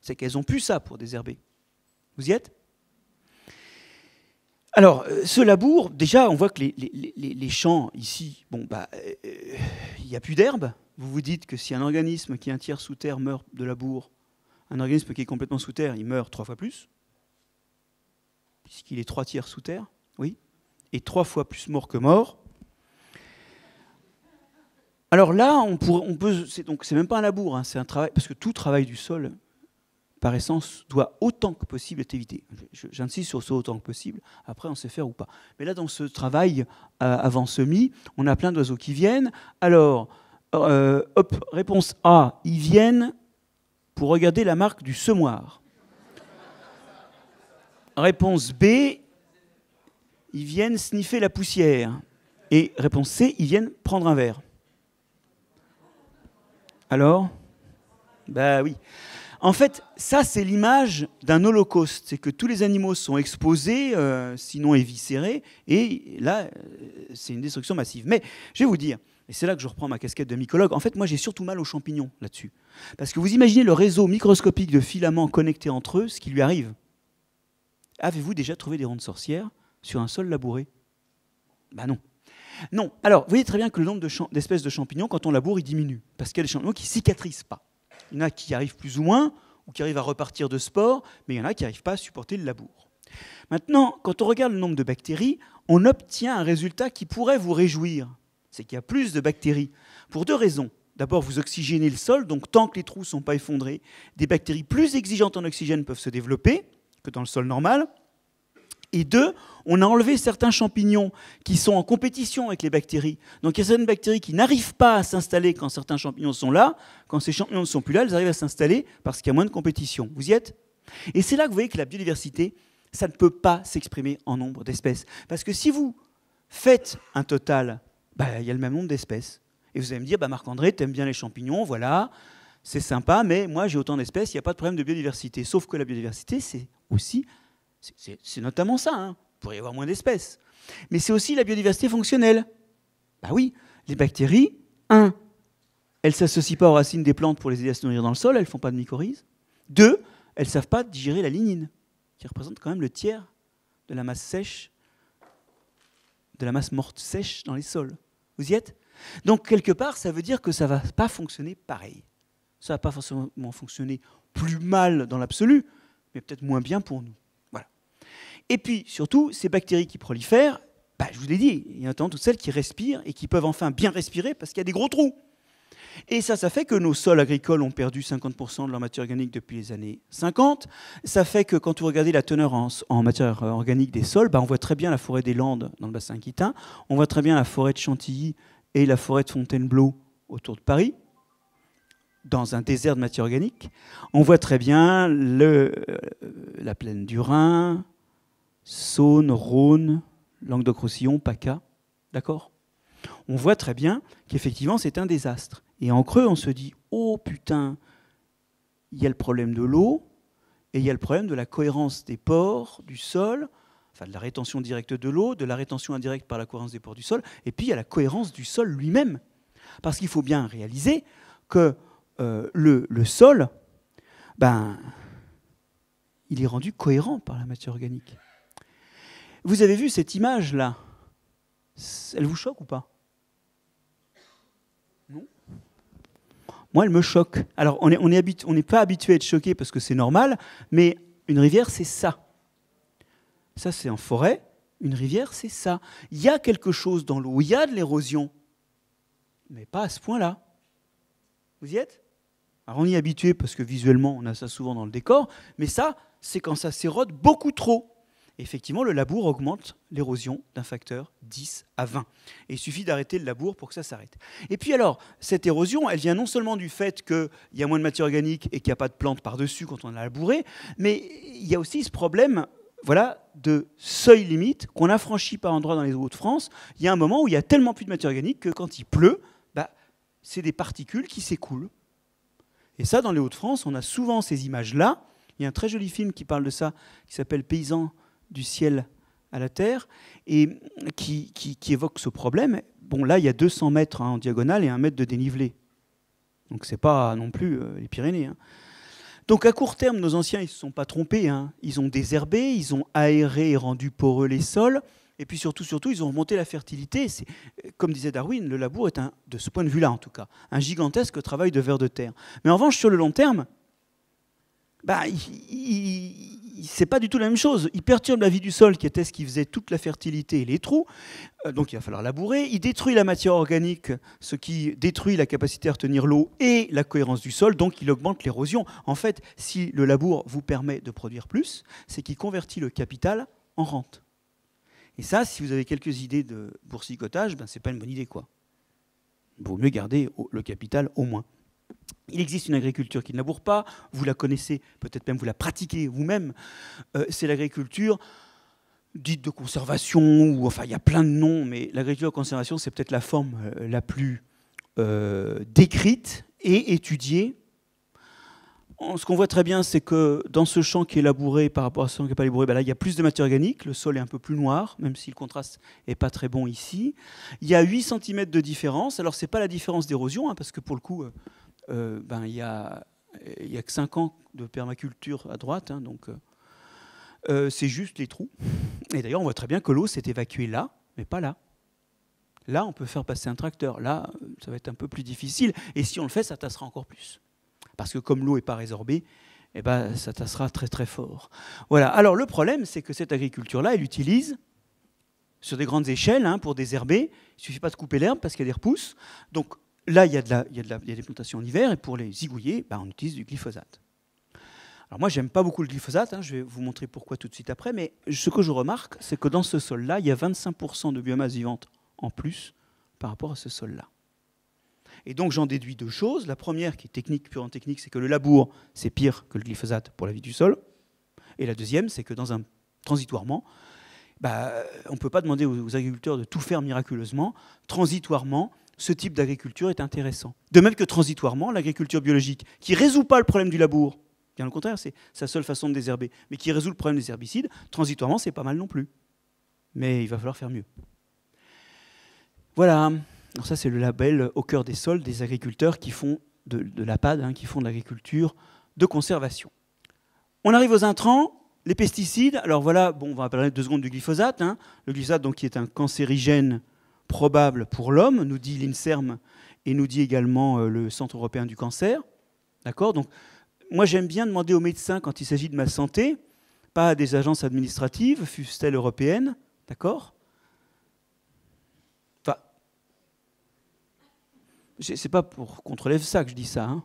C'est qu'elles ont pu ça pour désherber. Vous y êtes? Alors, euh, ce labour, déjà, on voit que les, les, les, les champs, ici, bon, bah, il euh, n'y a plus d'herbe. Vous vous dites que si un organisme qui est un tiers sous terre meurt de labour, un organisme qui est complètement sous terre, il meurt trois fois plus. Puisqu'il est trois tiers sous terre, oui, et trois fois plus mort que mort. Alors là, on, pour, on peut, c'est donc c'est même pas un labour, hein, c'est un travail, parce que tout travail du sol, par essence, doit autant que possible être évité. J'insiste sur ce autant que possible. Après, on sait faire ou pas. Mais là, dans ce travail euh, avant semis, on a plein d'oiseaux qui viennent. Alors, euh, hop, réponse A, ils viennent pour regarder la marque du semoir. Réponse B, ils viennent sniffer la poussière. Et réponse C, ils viennent prendre un verre. Alors? Bah oui. En fait, ça, c'est l'image d'un holocauste. C'est que tous les animaux sont exposés, euh, sinon éviscérés, et là, euh, c'est une destruction massive. Mais je vais vous dire, et c'est là que je reprends ma casquette de mycologue, en fait, moi, j'ai surtout mal aux champignons là-dessus. Parce que vous imaginez le réseau microscopique de filaments connectés entre eux, ce qui lui arrive. Avez-vous déjà trouvé des rondes sorcières sur un sol labouré? Ben non. Non. Alors, vous voyez très bien que le nombre d'espèces de, de champignons, quand on laboure, il diminue. Parce qu'il y a des champignons qui ne cicatrisent pas. Il y en a qui arrivent plus ou moins, ou qui arrivent à repartir de spores, mais il y en a qui n'arrivent pas à supporter le labour. Maintenant, quand on regarde le nombre de bactéries, on obtient un résultat qui pourrait vous réjouir. C'est qu'il y a plus de bactéries. Pour deux raisons. D'abord, vous oxygénez le sol, donc tant que les trous ne sont pas effondrés, des bactéries plus exigeantes en oxygène peuvent se développer que dans le sol normal. Et deux, on a enlevé certains champignons qui sont en compétition avec les bactéries. Donc il y a certaines bactéries qui n'arrivent pas à s'installer quand certains champignons sont là. Quand ces champignons ne sont plus là, elles arrivent à s'installer parce qu'il y a moins de compétition. Vous y êtes? Et c'est là que vous voyez que la biodiversité, ça ne peut pas s'exprimer en nombre d'espèces. Parce que si vous faites un total, bah, il y a le même nombre d'espèces. Et vous allez me dire, bah, Marc-André, t'aimes bien les champignons, voilà, c'est sympa, mais moi j'ai autant d'espèces, il n'y a pas de problème de biodiversité. Sauf que la biodiversité, c'est aussi, c'est notamment ça, hein. Il pourrait y avoir moins d'espèces. Mais c'est aussi la biodiversité fonctionnelle. Bah oui, les bactéries, un, elles ne s'associent pas aux racines des plantes pour les aider à se nourrir dans le sol, elles ne font pas de mycorhizes. Deux, elles ne savent pas digérer la lignine, qui représente quand même le tiers de la masse sèche, de la masse morte sèche dans les sols. Vous y êtes? Donc quelque part, ça veut dire que ça ne va pas fonctionner pareil. Ça ne va pas forcément fonctionner plus mal dans l'absolu, mais peut-être moins bien pour nous. Voilà. Et puis, surtout, ces bactéries qui prolifèrent, bah, je vous l'ai dit, il y a notamment toutes celles qui respirent et qui peuvent enfin bien respirer parce qu'il y a des gros trous. Et ça, ça fait que nos sols agricoles ont perdu cinquante pour cent de leur matière organique depuis les années cinquante. Ça fait que quand vous regardez la teneur en, en matière organique des sols, bah, on voit très bien la forêt des Landes dans le bassin aquitain, on voit très bien la forêt de Chantilly et la forêt de Fontainebleau autour de Paris, dans un désert de matière organique, on voit très bien le, euh, la plaine du Rhin, Saône, Rhône, Languedoc-Roussillon, PACA, d'accord ? On voit très bien qu'effectivement, c'est un désastre. Et en creux, on se dit, oh putain, il y a le problème de l'eau et il y a le problème de la cohérence des pores, du sol, enfin de la rétention directe de l'eau, de la rétention indirecte par la cohérence des pores du sol, et puis il y a la cohérence du sol lui-même. Parce qu'il faut bien réaliser que Euh, le, le sol, ben, il est rendu cohérent par la matière organique. Vous avez vu cette image-là? Elle vous choque ou pas? Non? Moi, elle me choque. Alors, on n'est on est habitu- on n'est pas habitué à être choqué parce que c'est normal, mais une rivière, c'est ça. Ça, c'est en forêt. Une rivière, c'est ça. Il y a quelque chose dans l'eau. Il y a de l'érosion, mais pas à ce point-là. Vous y êtes? Alors on y est habitué parce que visuellement on a ça souvent dans le décor, mais ça c'est quand ça s'érode beaucoup trop. Et effectivement le labour augmente l'érosion d'un facteur dix à vingt. Et il suffit d'arrêter le labour pour que ça s'arrête. Et puis alors cette érosion elle vient non seulement du fait qu'il y a moins de matière organique et qu'il n'y a pas de plantes par-dessus quand on a labouré, mais il y a aussi ce problème voilà, de seuil limite qu'on a franchi par endroit dans les Hauts-de-France. Il y a un moment où il y a tellement plus de matière organique que quand il pleut, c'est des particules qui s'écoulent. Et ça, dans les Hauts-de-France, on a souvent ces images-là. Il y a un très joli film qui parle de ça, qui s'appelle « Paysans du ciel à la terre », et qui, qui, qui évoque ce problème. Bon, là, il y a deux cents mètres hein, en diagonale et un mètre de dénivelé. Donc, ce n'est pas non plus euh, les Pyrénées. Hein. Donc, à court terme, nos anciens, ils ne se sont pas trompés. Hein. Ils ont désherbé, ils ont aéré et rendu poreux les sols. Et puis surtout, surtout, ils ont remonté la fertilité. Comme disait Darwin, le labour est, un, de ce point de vue-là en tout cas, un gigantesque travail de vers de terre. Mais en revanche, sur le long terme, bah, c'est pas du tout la même chose. Il perturbe la vie du sol, qui était ce qui faisait toute la fertilité et les trous. Euh, donc il va falloir labourer. Il détruit la matière organique, ce qui détruit la capacité à retenir l'eau et la cohérence du sol. Donc il augmente l'érosion. En fait, si le labour vous permet de produire plus, c'est qu'il convertit le capital en rente. Et ça, si vous avez quelques idées de boursicotage, ben, ce n'est pas une bonne idée, quoi. Il vaut mieux garder le capital au moins. Il existe une agriculture qui ne laboure pas, vous la connaissez, peut-être même vous la pratiquez vous-même. Euh, c'est l'agriculture dite de conservation, ou enfin il y a plein de noms, mais l'agriculture de conservation, c'est peut-être la forme euh, la plus euh, décrite et étudiée. Ce qu'on voit très bien, c'est que dans ce champ qui est labouré par rapport à ce champ qui n'est pas labouré, ben là, il y a plus de matière organique, le sol est un peu plus noir, même si le contraste n'est pas très bon ici. Il y a huit centimètres de différence. Alors, ce n'est pas la différence d'érosion, hein, parce que pour le coup, euh, ben, il n'y a, a que cinq ans de permaculture à droite, hein, donc euh, c'est juste les trous. Et d'ailleurs, on voit très bien que l'eau s'est évacuée là, mais pas là. Là, on peut faire passer un tracteur. Là, ça va être un peu plus difficile. Et si on le fait, ça tassera encore plus. Parce que comme l'eau n'est pas résorbée, eh ben, ça tassera très très fort. Voilà. Alors le problème, c'est que cette agriculture-là, elle utilise sur des grandes échelles hein, pour désherber. Il ne suffit pas de couper l'herbe parce qu'il y a des repousses. Donc là, il y, y, y a des plantations en hiver. Et pour les zigouiller, ben, on utilise du glyphosate. Alors moi, j'aime pas beaucoup le glyphosate. Hein, je vais vous montrer pourquoi tout de suite après. Mais ce que je remarque, c'est que dans ce sol-là, il y a vingt-cinq pour cent de biomasse vivante en plus par rapport à ce sol-là. Et donc j'en déduis deux choses. La première, qui est technique, purement technique, c'est que le labour, c'est pire que le glyphosate pour la vie du sol. Et la deuxième, c'est que dans un transitoirement, bah, on ne peut pas demander aux agriculteurs de tout faire miraculeusement. Transitoirement, ce type d'agriculture est intéressant. De même que transitoirement, l'agriculture biologique, qui ne résout pas le problème du labour, bien au contraire, c'est sa seule façon de désherber, mais qui résout le problème des herbicides, transitoirement, c'est pas mal non plus. Mais il va falloir faire mieux. Voilà. Alors ça, c'est le label au cœur des sols des agriculteurs qui font de, de la P A D, hein, qui font de l'agriculture de conservation. On arrive aux intrants, les pesticides. Alors voilà, bon, on va parler deux secondes du glyphosate. Hein. Le glyphosate, donc, qui est un cancérigène probable pour l'homme, nous dit l'INSERM et nous dit également euh, le Centre européen du cancer. D'accord ? Donc, moi, j'aime bien demander aux médecins quand il s'agit de ma santé, pas à des agences administratives, fussent-elles européennes, d'accord ? C'est pas pour contre l'E F S A que je dis ça, hein.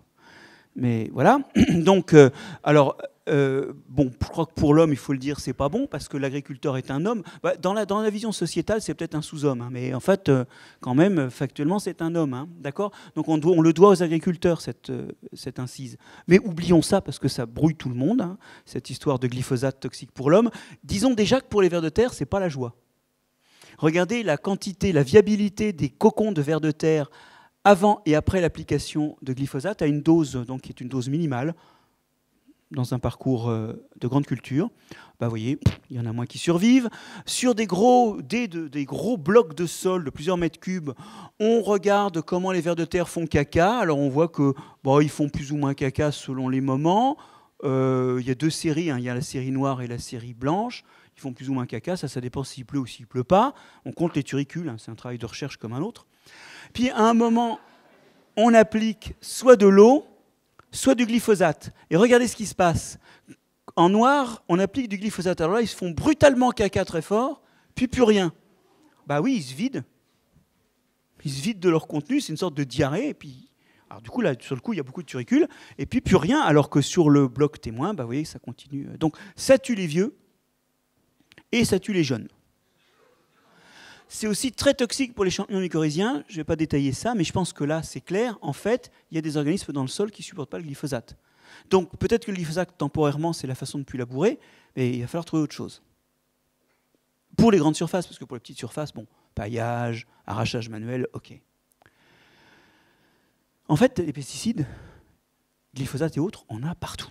Mais voilà. Donc, euh, alors, euh, bon, je crois que pour l'homme, il faut le dire, c'est pas bon, parce que l'agriculteur est un homme. Bah, dans, la, dans la vision sociétale, c'est peut-être un sous-homme, hein, mais en fait, euh, quand même, factuellement, c'est un homme. Hein, d'accord ? Donc, on, doit, on le doit aux agriculteurs, cette, euh, cette incise. Mais oublions ça, parce que ça brouille tout le monde, hein, cette histoire de glyphosate toxique pour l'homme. Disons déjà que pour les vers de terre, c'est pas la joie. Regardez la quantité, la viabilité des cocons de vers de terre avant et après l'application de glyphosate à une dose, donc qui est une dose minimale, dans un parcours de grande culture. Bah, vous voyez, il y en a moins qui survivent. Sur des gros, des, des gros blocs de sol de plusieurs mètres cubes, on regarde comment les vers de terre font caca. Alors on voit que bon, ils font plus ou moins caca selon les moments. Euh, il y a deux séries, hein. Il y a la série noire et la série blanche. Ils font plus ou moins caca, ça, ça dépend s'il pleut ou s'il pleut pas. On compte les turicules, hein, c'est un travail de recherche comme un autre. Puis à un moment, on applique soit de l'eau, soit du glyphosate. Et regardez ce qui se passe. En noir, on applique du glyphosate. Alors là, ils se font brutalement caca très fort, puis plus rien. Bah oui, ils se vident. Ils se vident de leur contenu, c'est une sorte de diarrhée. Et puis... Alors du coup, là, sur le coup, il y a beaucoup de turicules, et puis plus rien, alors que sur le bloc témoin, bah, vous voyez, ça continue. Donc ça tue les vieux, et ça tue les jeunes. C'est aussi très toxique pour les champignons mycorhiziens. Je ne vais pas détailler ça, mais je pense que là, c'est clair. En fait, il y a des organismes dans le sol qui ne supportent pas le glyphosate. Donc peut-être que le glyphosate, temporairement, c'est la façon de plus labourer, mais il va falloir trouver autre chose. Pour les grandes surfaces, parce que pour les petites surfaces, bon, paillage, arrachage manuel, ok. En fait, les pesticides, glyphosate et autres, on en a partout.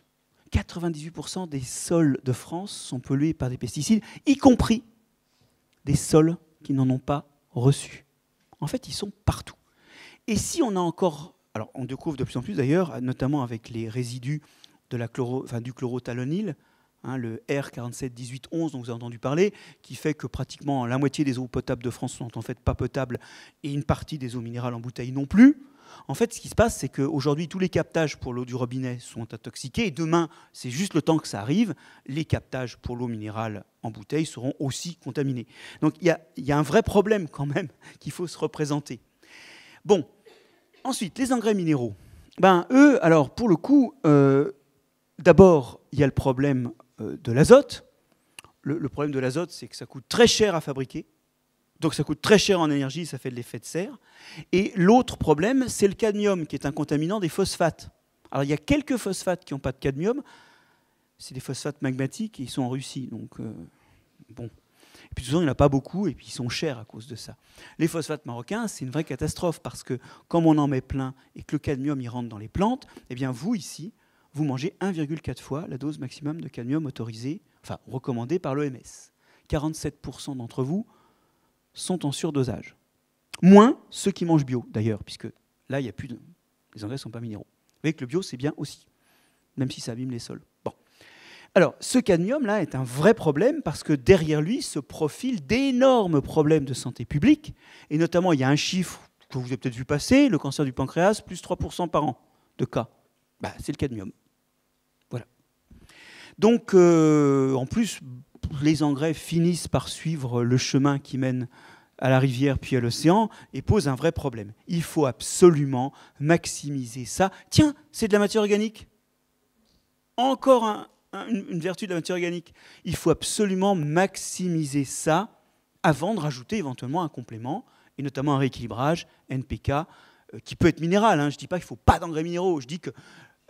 quatre-vingt-dix-huit pour cent des sols de France sont pollués par des pesticides, y compris des sols qui n'en ont pas reçu. En fait, ils sont partout. Et si on a encore... Alors, on découvre de plus en plus, d'ailleurs, notamment avec les résidus de la chloro, enfin, du chlorothalonil, hein, le R quarante-sept dix-huit onze, dont vous avez entendu parler, qui fait que pratiquement la moitié des eaux potables de France sont en fait pas potables et une partie des eaux minérales en bouteille non plus. En fait, ce qui se passe, c'est qu'aujourd'hui, tous les captages pour l'eau du robinet sont intoxiqués. Et demain, c'est juste le temps que ça arrive, les captages pour l'eau minérale en bouteille seront aussi contaminés. Donc, il y, y a un vrai problème quand même qu'il faut se représenter. Bon, ensuite, les engrais minéraux. Ben, eux, alors, pour le coup, euh, d'abord, il y a le problème euh, de l'azote. Le, le problème de l'azote, c'est que ça coûte très cher à fabriquer. Donc ça coûte très cher en énergie, ça fait de l'effet de serre. Et l'autre problème, c'est le cadmium, qui est un contaminant des phosphates. Alors il y a quelques phosphates qui n'ont pas de cadmium. C'est des phosphates magmatiques et ils sont en Russie. Donc, euh, bon. Et puis de toute façon, il n'y en a pas beaucoup et puis ils sont chers à cause de ça. Les phosphates marocains, c'est une vraie catastrophe parce que comme on en met plein et que le cadmium il rentre dans les plantes, eh bien vous, ici, vous mangez un virgule quatre fois la dose maximum de cadmium autorisée, enfin recommandée par l'O M S. quarante-sept pour cent d'entre vous sont en surdosage. Moins ceux qui mangent bio, d'ailleurs, puisque là, il n'y a plus de... Les engrais ne sont pas minéraux. Vous voyez que le bio, c'est bien aussi, même si ça abîme les sols. Bon. Alors, ce cadmium-là est un vrai problème parce que derrière lui se profilent d'énormes problèmes de santé publique. Et notamment, il y a un chiffre que vous avez peut-être vu passer, le cancer du pancréas, plus trois pour cent par an de cas. Bah, c'est le cadmium. Voilà. Donc, euh, en plus... les engrais finissent par suivre le chemin qui mène à la rivière puis à l'océan et posent un vrai problème. Il faut absolument maximiser ça. Tiens, c'est de la matière organique. Encore un, un, une vertu de la matière organique. Il faut absolument maximiser ça avant de rajouter éventuellement un complément et notamment un rééquilibrage N P K euh, qui peut être minéral. Hein. Je ne dis pas qu'il ne faut pas d'engrais minéraux. Je dis que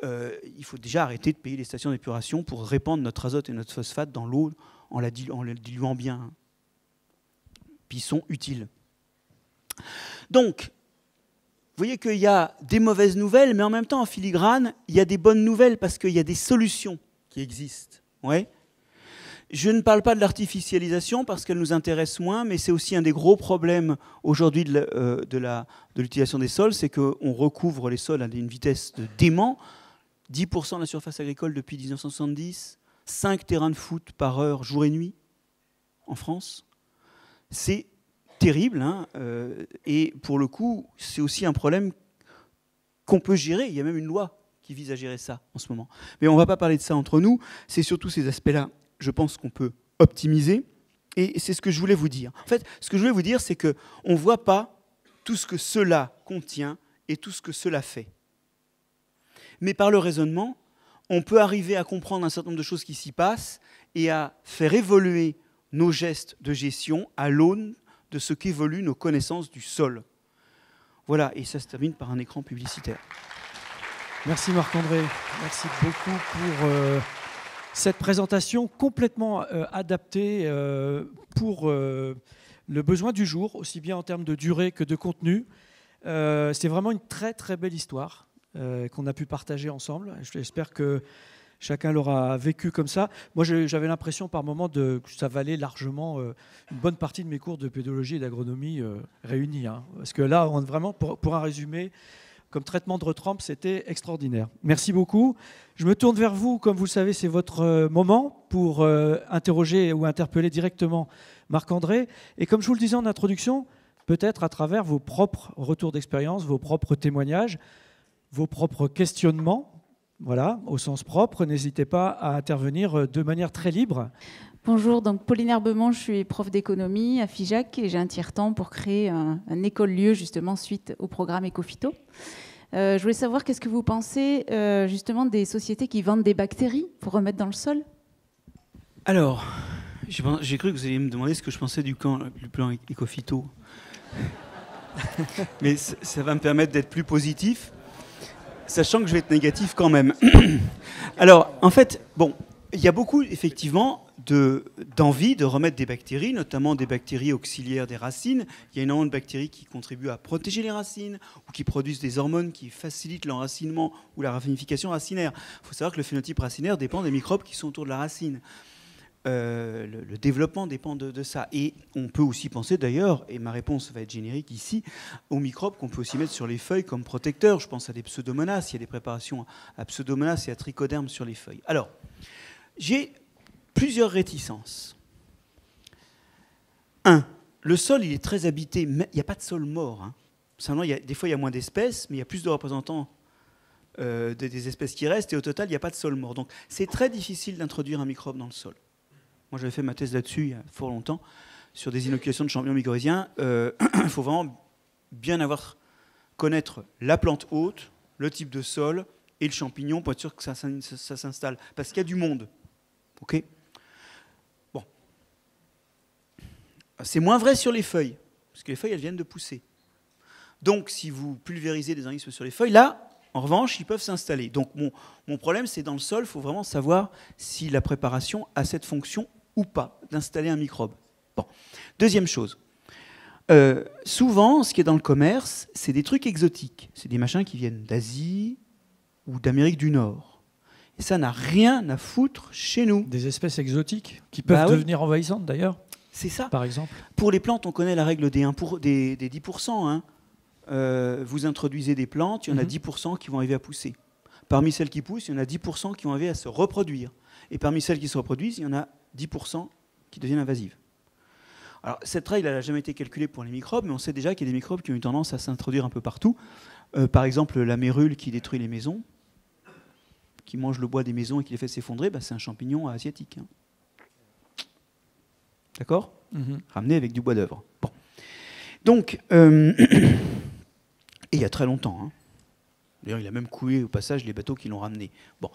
euh, il faut déjà arrêter de payer les stations d'épuration pour répandre notre azote et notre phosphate dans l'eau en la diluant bien. Puis ils sont utiles. Donc, vous voyez qu'il y a des mauvaises nouvelles, mais en même temps, en filigrane, il y a des bonnes nouvelles parce qu'il y a des solutions qui existent. Ouais. Je ne parle pas de l'artificialisation parce qu'elle nous intéresse moins, mais c'est aussi un des gros problèmes aujourd'hui de l'utilisation des sols, c'est qu'on recouvre les sols à une vitesse de dément. dix pour cent de la surface agricole depuis mille neuf cent soixante-dix, cinq terrains de foot par heure, jour et nuit, en France. C'est terrible. Hein, euh, et pour le coup, c'est aussi un problème qu'on peut gérer. Il y a même une loi qui vise à gérer ça en ce moment. Mais on ne va pas parler de ça entre nous. C'est surtout ces aspects-là, je pense, qu'on peut optimiser. Et c'est ce que je voulais vous dire. En fait, ce que je voulais vous dire, c'est qu'on ne voit pas tout ce que cela contient et tout ce que cela fait. mais par le raisonnement, on peut arriver à comprendre un certain nombre de choses qui s'y passent et à faire évoluer nos gestes de gestion à l'aune de ce qu'évoluent nos connaissances du sol. Voilà, et ça se termine par un écran publicitaire. Merci Marc-André, merci beaucoup pour euh, cette présentation complètement euh, adaptée euh, pour euh, le besoin du jour, aussi bien en termes de durée que de contenu. Euh, C'est vraiment une très très belle histoire euh, qu'on a pu partager ensemble. J'espère que chacun l'aura vécu comme ça. Moi, j'avais l'impression par moment de, que ça valait largement euh, une bonne partie de mes cours de pédologie et d'agronomie euh, réunis. Hein, parce que là, on, vraiment, pour, pour un résumé, comme traitement de retrempe, c'était extraordinaire. Merci beaucoup. Je me tourne vers vous. Comme vous le savez, c'est votre moment pour euh, interroger ou interpeller directement Marc-André. Et comme je vous le disais en introduction, peut-être à travers vos propres retours d'expérience, vos propres témoignages, vos propres questionnements, voilà, au sens propre, n'hésitez pas à intervenir de manière très libre. Bonjour, donc Pauline Herbement, je suis prof d'économie à Figeac et j'ai un tiers-temps pour créer un, un école-lieu justement suite au programme Ecophyto. Euh, je voulais savoir qu'est-ce que vous pensez euh, justement des sociétés qui vendent des bactéries pour remettre dans le sol. Alors, j'ai cru que vous alliez me demander ce que je pensais du, camp, du plan Ecophyto. Mais ça va me permettre d'être plus positif. Sachant que je vais être négatif quand même. Alors, en fait, bon, il y a beaucoup, effectivement, de, d'envie de remettre des bactéries, notamment des bactéries auxiliaires des racines. Il y a énormément de bactéries qui contribuent à protéger les racines ou qui produisent des hormones qui facilitent l'enracinement ou la ramification racinaire. Il faut savoir que le phénotype racinaire dépend des microbes qui sont autour de la racine. Euh, le, le développement dépend de, de ça. Et on peut aussi penser d'ailleurs, et ma réponse va être générique ici, aux microbes qu'on peut aussi mettre sur les feuilles comme protecteurs. Je pense à des pseudomonas, il y a des préparations à pseudomonas et à trichodermes sur les feuilles. Alors, j'ai plusieurs réticences. Un, le sol, il est très habité. Il n'y a pas de sol mort. Hein. Seulement, il y a, des fois, il y a moins d'espèces, mais il y a plus de représentants euh, des, des espèces qui restent. Et au total, il n'y a pas de sol mort. Donc, c'est très difficile d'introduire un microbe dans le sol. Moi, j'avais fait ma thèse là-dessus il y a fort longtemps, sur des inoculations de champignons mycorhiziens. Euh, il faut vraiment bien avoir, connaître la plante hôte, le type de sol et le champignon pour être sûr que ça, ça, ça s'installe. Parce qu'il y a du monde. OK. Bon. C'est moins vrai sur les feuilles, parce que les feuilles, elles viennent de pousser. Donc, si vous pulvérisez des organismes sur les feuilles, là, en revanche, ils peuvent s'installer. Donc, mon, mon problème, c'est dans le sol, il faut vraiment savoir si la préparation a cette fonction ou pas, d'installer un microbe. Bon. Deuxième chose, euh, souvent, ce qui est dans le commerce, c'est des trucs exotiques. C'est des machins qui viennent d'Asie ou d'Amérique du Nord. Et ça n'a rien à foutre chez nous. Des espèces exotiques qui peuvent bah, devenir oui. envahissantes, d'ailleurs. C'est ça. Par exemple. Pour les plantes, on connaît la règle des, un pour, des, des dix pour cent. Hein. Euh, vous introduisez des plantes, il y en a dix pour cent qui vont arriver à pousser. Parmi celles qui poussent, il y en a dix pour cent qui vont arriver à se reproduire. Et parmi celles qui se reproduisent, il y en a dix pour cent qui deviennent invasives. Alors, cette règle, elle n'a jamais été calculée pour les microbes, mais on sait déjà qu'il y a des microbes qui ont eu tendance à s'introduire un peu partout. Euh, par exemple, la mérule qui détruit les maisons, qui mange le bois des maisons et qui les fait s'effondrer, bah, c'est un champignon asiatique. Hein. D'accord ? Mm-hmm. Ramené avec du bois d'œuvre. Bon. Donc... Euh... Et il y a très longtemps. Hein. D'ailleurs, il a même coulé au passage les bateaux qui l'ont ramené. Bon.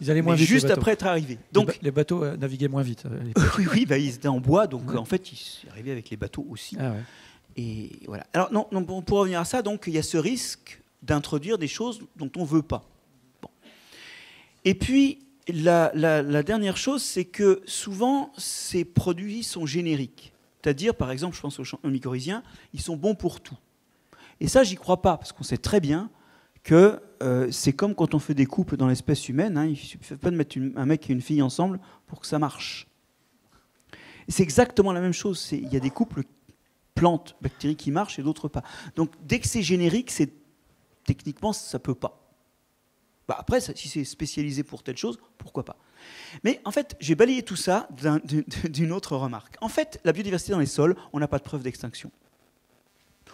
Ils allaient moins mais vite. Juste après être arrivés. Donc, les, ba les bateaux euh, naviguaient moins vite. Euh, oui, oui bah, ils étaient en bois, donc ouais. euh, en fait, ils sont arrivés avec les bateaux aussi. Ah ouais. Et voilà. Alors, non, non, pour revenir à ça, donc, il y a ce risque d'introduire des choses dont on ne veut pas. Bon. Et puis, la, la, la dernière chose, c'est que souvent, ces produits sont génériques. C'est-à-dire, par exemple, je pense aux champignons mycorhiziens, ils sont bons pour tout. Et ça, j'y crois pas, parce qu'on sait très bien que euh, c'est comme quand on fait des couples dans l'espèce humaine. Hein, il ne suffit pas de mettre une, un mec et une fille ensemble pour que ça marche. C'est exactement la même chose. Il y a des couples plantes, bactéries qui marchent et d'autres pas. Donc, dès que c'est générique, c'est techniquement, ça peut pas. Bah, après, ça, si c'est spécialisé pour telle chose, pourquoi pas. Mais en fait, j'ai balayé tout ça d'une autre remarque. En fait, la biodiversité dans les sols, on n'a pas de preuve d'extinction.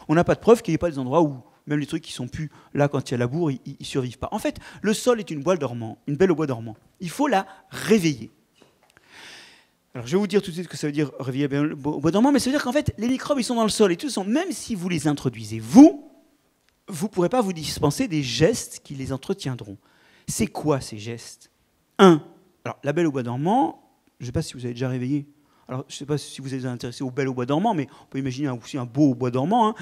On n'a pas de preuve qu'il n'y ait pas des endroits où même les trucs qui sont plus là quand il y a la bourre, ils ne survivent pas. En fait, le sol est une boîte dormant, une belle au bois dormant. Il faut la réveiller. Alors, je vais vous dire tout de suite que ça veut dire réveiller la belle au bois dormant, mais ça veut dire qu'en fait, les microbes, ils sont dans le sol. Et tout ça, même si vous les introduisez, vous, vous ne pourrez pas vous dispenser des gestes qui les entretiendront. C'est quoi ces gestes? Un, alors la Belle au bois dormant, je ne sais pas si vous avez déjà réveillé. Alors, je ne sais pas si vous êtes intéressé aux belles au bois dormant, mais on peut imaginer aussi un beau au bois dormant. Hein.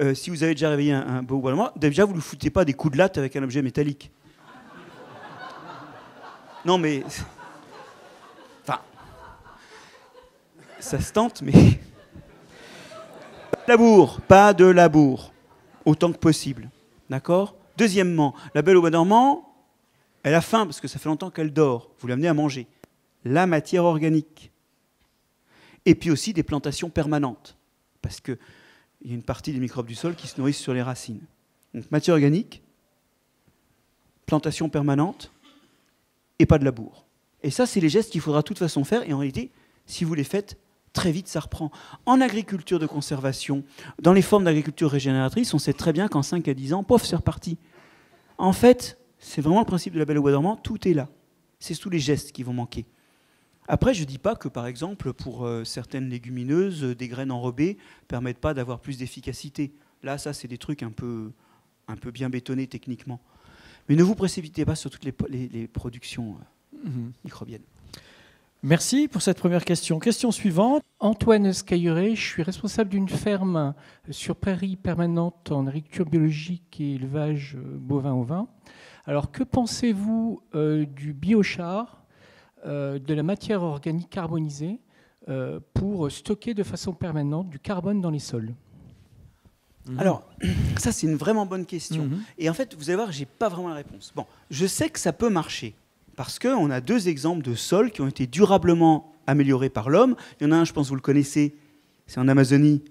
Euh, si vous avez déjà réveillé un, un beau au bois dormant, déjà, vous ne lui foutez pas des coups de latte avec un objet métallique. Non, mais... Enfin... Ça se tente, mais... Pas de labour, pas de labour. Autant que possible. D'accord? Deuxièmement, la belle au bois dormant, elle a faim, parce que ça fait longtemps qu'elle dort. Vous l'amenez à manger. La matière organique. Et puis aussi des plantations permanentes, parce qu'il y a une partie des microbes du sol qui se nourrissent sur les racines. Donc matière organique, plantation permanente, et pas de labour. Et ça, c'est les gestes qu'il faudra de toute façon faire, et en réalité, si vous les faites, très vite, ça reprend. En agriculture de conservation, dans les formes d'agriculture régénératrice, on sait très bien qu'en cinq à dix ans, pof, c'est reparti. En fait, c'est vraiment le principe de la Belle au bois dormant, tout est là. C'est tous les gestes qui vont manquer. Après, je ne dis pas que, par exemple, pour euh, certaines légumineuses, euh, des graines enrobées ne permettent pas d'avoir plus d'efficacité. Là, ça, c'est des trucs un peu, un peu bien bétonnés techniquement. Mais ne vous précipitez pas sur toutes les, les, les productions euh, mm-hmm. microbiennes. Merci pour cette première question. Question suivante. Antoine Scailleret, je suis responsable d'une ferme sur prairie permanente en agriculture biologique et élevage bovin-ovin. Alors, que pensez-vous euh, du biochar ? Euh, de la matière organique carbonisée euh, pour stocker de façon permanente du carbone dans les sols? Mmh. Alors, ça, c'est une vraiment bonne question. Mmh. Et en fait, vous allez voir, je n'ai pas vraiment la réponse. Bon, je sais que ça peut marcher, parce qu'on a deux exemples de sols qui ont été durablement améliorés par l'homme. Il y en a un, je pense que vous le connaissez, c'est en Amazonie,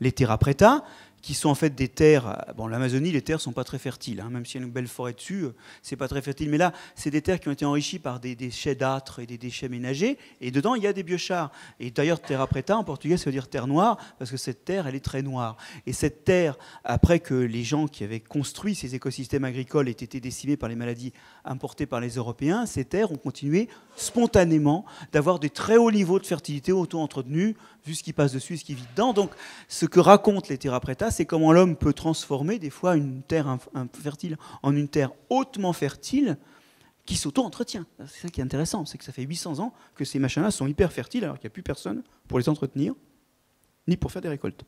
les terra preta, qui sont en fait des terres... Bon, l'Amazonie, les terres ne sont pas très fertiles, hein, même s'il y a une belle forêt dessus, euh, c'est pas très fertile. Mais là, c'est des terres qui ont été enrichies par des déchets d'âtre et des déchets ménagers, et dedans, il y a des biochars. Et d'ailleurs, terra preta, en portugais, ça veut dire terre noire, parce que cette terre, elle est très noire. Et cette terre, après que les gens qui avaient construit ces écosystèmes agricoles aient été décimés par les maladies importées par les Européens, ces terres ont continué spontanément d'avoir des très hauts niveaux de fertilité auto-entretenus, vu ce qui passe dessus, ce qui vit dedans. Donc, ce que racontent les terra preta, c'est comment l'homme peut transformer des fois une terre infertile en une terre hautement fertile qui s'auto-entretient. C'est ça qui est intéressant, c'est que ça fait huit cents ans que ces machins-là sont hyper fertiles alors qu'il n'y a plus personne pour les entretenir, ni pour faire des récoltes.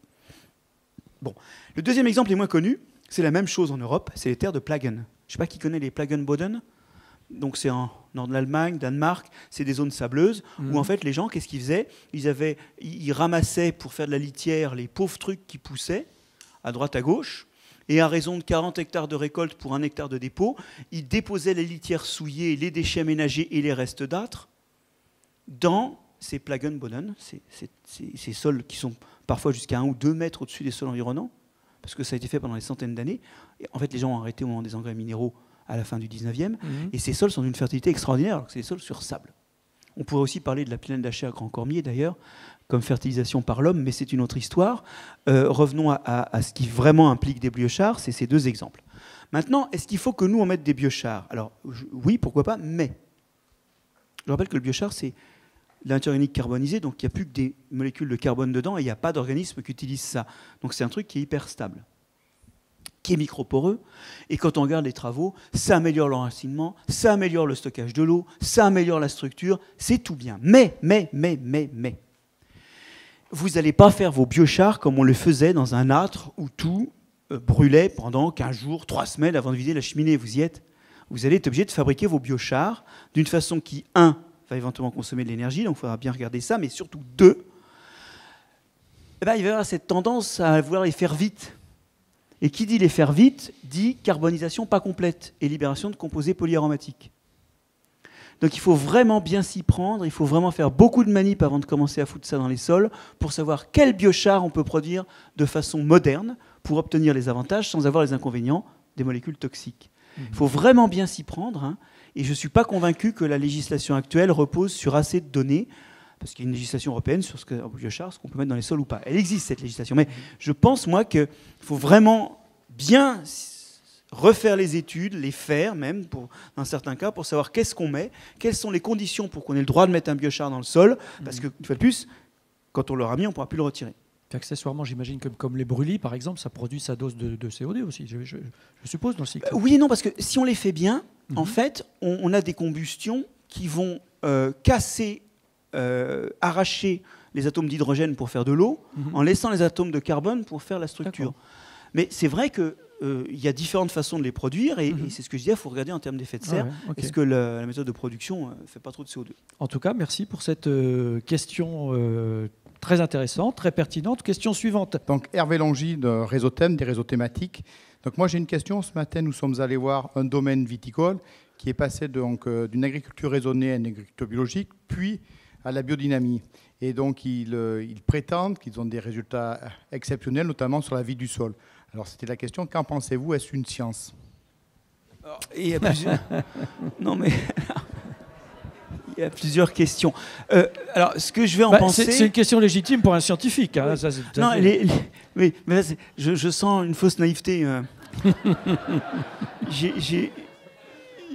Bon. Le deuxième exemple les moins connu, c'est la même chose en Europe, c'est les terres de Plagen. Je ne sais pas qui connaît les Plagenboden. Donc c'est en nord de l'Allemagne, Danemark, c'est des zones sableuses mmh. où en fait les gens, qu'est-ce qu'ils faisaient? Ils, avaient, ils ramassaient pour faire de la litière les pauvres trucs qui poussaient à droite, à gauche, et à raison de quarante hectares de récolte pour un hectare de dépôt, ils déposaient les litières souillées, les déchets ménagers et les restes d'âtre dans ces Plagenboden, ces, ces, ces, ces sols qui sont parfois jusqu'à un ou deux mètres au-dessus des sols environnants, parce que ça a été fait pendant des centaines d'années. En fait, les gens ont arrêté au moment des engrais minéraux à la fin du dix-neuvième, mmh. et ces sols sont d'une fertilité extraordinaire, alors que c'est des sols sur sable. On pourrait aussi parler de la plaine d'Acher à Grand-Cormier, d'ailleurs, comme fertilisation par l'homme, mais c'est une autre histoire. Euh, revenons à, à, à ce qui vraiment implique des biochars, c'est ces deux exemples. Maintenant, est-ce qu'il faut que nous, on mette des biochars? Alors, je, oui, pourquoi pas, mais... Je rappelle que le biochar, c'est de la matière organique carbonisée, donc il n'y a plus que des molécules de carbone dedans, et il n'y a pas d'organisme qui utilise ça. Donc c'est un truc qui est hyper stable, qui est microporeux, et quand on regarde les travaux, ça améliore l'enracinement, ça améliore le stockage de l'eau, ça améliore la structure, c'est tout bien. Mais, mais, mais, mais, mais, vous n'allez pas faire vos biochars comme on le faisait dans un âtre où tout euh, brûlait pendant quinze jours, trois semaines avant de vider la cheminée, vous y êtes. Vous allez être obligé de fabriquer vos biochars d'une façon qui, un, va éventuellement consommer de l'énergie, donc il faudra bien regarder ça, mais surtout, deux, eh ben, il va y avoir cette tendance à vouloir les faire vite. Et qui dit les faire vite, dit carbonisation pas complète et libération de composés polyaromatiques. Donc il faut vraiment bien s'y prendre, il faut vraiment faire beaucoup de manip avant de commencer à foutre ça dans les sols pour savoir quel biochar on peut produire de façon moderne pour obtenir les avantages sans avoir les inconvénients des molécules toxiques. Mmh. Il faut vraiment bien s'y prendre, hein, et je ne suis pas convaincu que la législation actuelle repose sur assez de données, parce qu'il y a une législation européenne sur ce, que, biochar, ce qu'on peut mettre dans les sols ou pas. Elle existe, cette législation. Mais je pense, moi, qu'il faut vraiment bien refaire les études, les faire même, pour, dans certains cas, pour savoir qu'est-ce qu'on met, quelles sont les conditions pour qu'on ait le droit de mettre un biochar dans le sol, parce que, une fois de plus, quand on l'aura mis, on ne pourra plus le retirer. Puis accessoirement, j'imagine que comme les brûlis, par exemple, ça produit sa dose de, de C O deux aussi, je, je, je suppose, dans le cycle. Oui et non, parce que si on les fait bien, mm-hmm. en fait, on, on a des combustions qui vont euh, casser, euh, arracher les atomes d'hydrogène pour faire de l'eau, mm-hmm. en laissant les atomes de carbone pour faire la structure. Mais c'est vrai que il euh, y a différentes façons de les produire, et, mm-hmm. et c'est ce que je disais, il faut regarder en termes d'effet de serre, ah ouais, okay. est-ce que la, la méthode de production ne euh, fait pas trop de C O deux. En tout cas, merci pour cette euh, question euh, très intéressante, très pertinente. Question suivante. Donc Hervé Longy de Réseau Thème, des réseaux thématiques. Donc moi j'ai une question. Ce matin, nous sommes allés voir un domaine viticole qui est passé donc euh, d'une agriculture raisonnée à une agriculture biologique, puis à la biodynamie. Et donc ils, euh, ils prétendent qu'ils ont des résultats exceptionnels, notamment sur la vie du sol. Alors, c'était la question, qu'en pensez-vous? Est-ce une science? Alors, il y a plusieurs... non, mais... il y a plusieurs questions. Euh, alors, ce que je vais en bah, penser... C'est une question légitime pour un scientifique. Hein, oui. Ça, c'est... Non, les, les... Oui, mais là, c'est... Je, je sens une fausse naïveté. Euh... j'ai, j'ai...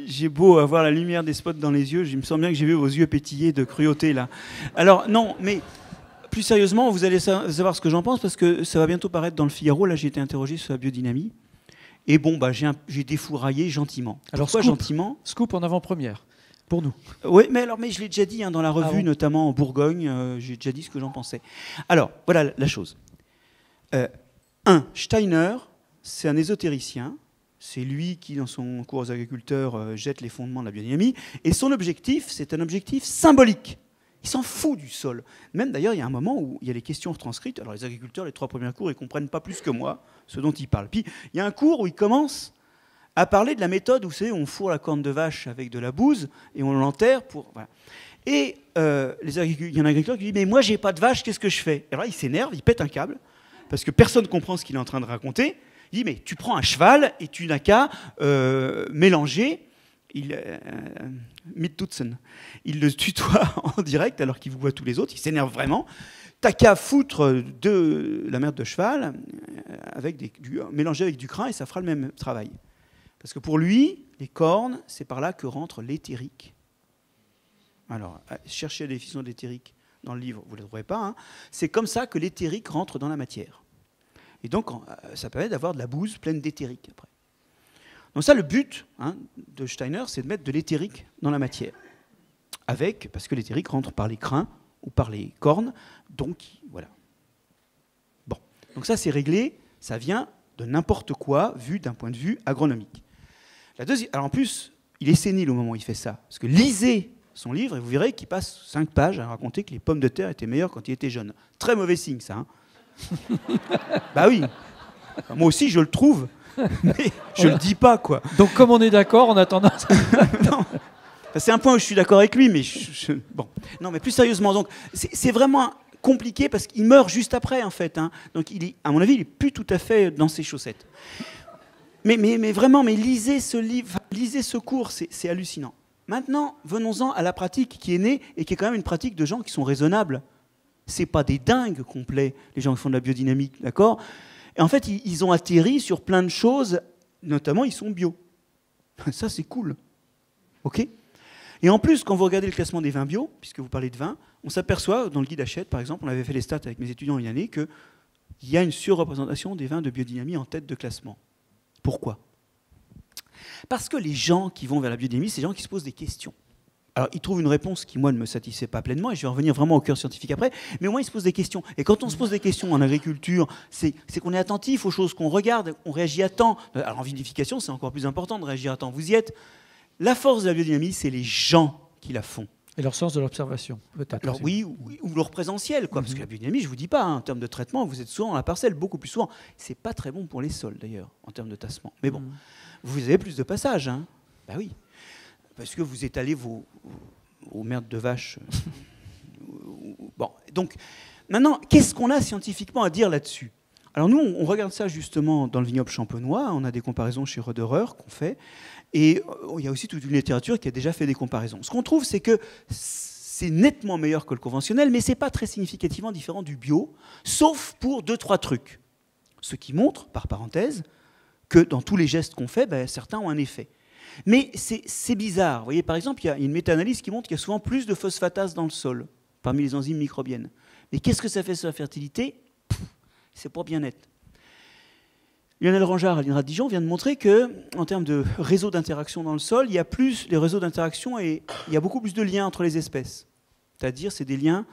j'ai beau avoir la lumière des spots dans les yeux, je me sens bien que j'ai vu vos yeux pétiller de cruauté, là. Alors, non, mais... Plus sérieusement, vous allez savoir ce que j'en pense, parce que ça va bientôt paraître dans le Figaro. Là, j'ai été interrogé sur la biodynamie. Et bon, bah, j'ai, un, j'ai défouraillé gentiment. Alors, pourquoi scoop, gentiment? Scoop en avant-première, pour nous. Oui, mais, alors, mais je l'ai déjà dit hein, dans la revue, ah, bon. Notamment en Bourgogne. Euh, j'ai déjà dit ce que j'en pensais. Alors, voilà la, la chose. Euh, un, Steiner, c'est un ésotéricien. C'est lui qui, dans son cours aux agriculteurs, euh, jette les fondements de la biodynamie. Et son objectif, c'est un objectif symbolique. Il s'en fout du sol. Même d'ailleurs, il y a un moment où il y a les questions retranscrites. Alors les agriculteurs, les trois premiers cours, ils ne comprennent pas plus que moi ce dont ils parlent. Puis il y a un cours où ils commencent à parler de la méthode où c'est on fourre la corne de vache avec de la bouse et on l'enterre pour... Voilà. Et euh, les agric... il y a un agriculteur qui dit « Mais moi, j'ai pas de vache, qu'est-ce que je fais ?» Et là, il s'énerve, il pète un câble parce que personne ne comprend ce qu'il est en train de raconter. Il dit « Mais tu prends un cheval et tu n'as qu'à euh, mélanger... » Il, euh, Midtutsen, il le tutoie en direct alors qu'il voit tous les autres, il s'énerve vraiment. T'as qu'à foutre de la merde de cheval avec des, du, mélangé avec du crin et ça fera le même travail. Parce que pour lui, les cornes, c'est par là que rentre l'éthérique. Alors, cherchez la définition de l'éthérique dans le livre, vous ne la trouverez pas. Hein. C'est comme ça que l'éthérique rentre dans la matière. Et donc, ça permet d'avoir de la bouse pleine d'éthérique après. Donc ça, le but hein, de Steiner, c'est de mettre de l'éthérique dans la matière. Avec, parce que l'éthérique rentre par les crins ou par les cornes. Donc, voilà. Bon. Donc ça, c'est réglé. Ça vient de n'importe quoi, vu d'un point de vue agronomique. La deuxième... Alors en plus, il est sénile au moment où il fait ça. Parce que lisez son livre et vous verrez qu'il passe cinq pages à raconter que les pommes de terre étaient meilleures quand il était jeune. Très mauvais signe, ça. Hein. Bah oui. Enfin, moi aussi, je le trouve... Mais je ne le dis pas, quoi. Donc, comme on est d'accord, on a tendance... non. C'est un point où je suis d'accord avec lui, mais... Je, je... Bon. Non, mais plus sérieusement, donc, c'est, c'est vraiment compliqué parce qu'il meurt juste après, en fait. Hein. Donc, il est, à mon avis, il n'est plus tout à fait dans ses chaussettes. Mais, mais, mais vraiment, mais lisez ce livre, lisez ce cours, c'est, c'est hallucinant. Maintenant, venons-en à la pratique qui est née et qui est quand même une pratique de gens qui sont raisonnables. Ce n'est pas des dingues complets, les gens qui font de la biodynamique, d'accord ? Et en fait, ils ont atterri sur plein de choses, notamment ils sont bio. Ça, c'est cool. OK ? Et en plus, quand vous regardez le classement des vins bio, puisque vous parlez de vin, on s'aperçoit, dans le guide Hachette, par exemple, on avait fait les stats avec mes étudiants il y a une année, qu'il y a une surreprésentation des vins de biodynamie en tête de classement. Pourquoi ? Parce que les gens qui vont vers la biodynamie, c'est les gens qui se posent des questions. Alors, ils trouvent une réponse qui, moi, ne me satisfait pas pleinement, et je vais revenir vraiment au cœur scientifique après, mais au moins, ils se posent des questions. Et quand on se pose des questions en agriculture, c'est, c'est qu'on est attentif aux choses qu'on regarde, on réagit à temps. Alors, en vinification, c'est encore plus important de réagir à temps. Vous y êtes. La force de la biodynamie, c'est les gens qui la font. Et leur sens de l'observation, peut-être. Alors, oui, ou, ou leur présentiel, quoi, mm-hmm. parce que la biodynamie, je ne vous dis pas, hein, en termes de traitement, vous êtes souvent dans la parcelle, beaucoup plus souvent. Ce n'est pas très bon pour les sols, d'ailleurs, en termes de tassement. Mais bon, mm-hmm. vous avez plus de passages. Hein. Ben oui. Parce que vous étalez vos, vos merdes de vaches. Bon, donc, maintenant, qu'est-ce qu'on a scientifiquement à dire là-dessus? Alors nous, on regarde ça justement dans le vignoble champenois. On a des comparaisons chez Roederer qu'on fait. Et il y a aussi toute une littérature qui a déjà fait des comparaisons. Ce qu'on trouve, c'est que c'est nettement meilleur que le conventionnel, mais ce n'est pas très significativement différent du bio, sauf pour deux, trois trucs. Ce qui montre, par parenthèse, que dans tous les gestes qu'on fait, ben, certains ont un effet. Mais c'est, c'est bizarre. Vous voyez, par exemple, il y a une méta-analyse qui montre qu'il y a souvent plus de phosphatase dans le sol, parmi les enzymes microbiennes. Mais qu'est-ce que ça fait sur la fertilité? Pff, C'est pas bien net. Lionel Rangeard, à l'I N R A de Dijon, vient de montrer qu'en termes de réseaux d'interaction dans le sol, il y a plus des réseaux d'interaction et il y a beaucoup plus de liens entre les espèces. C'est-à-dire, c'est des liens,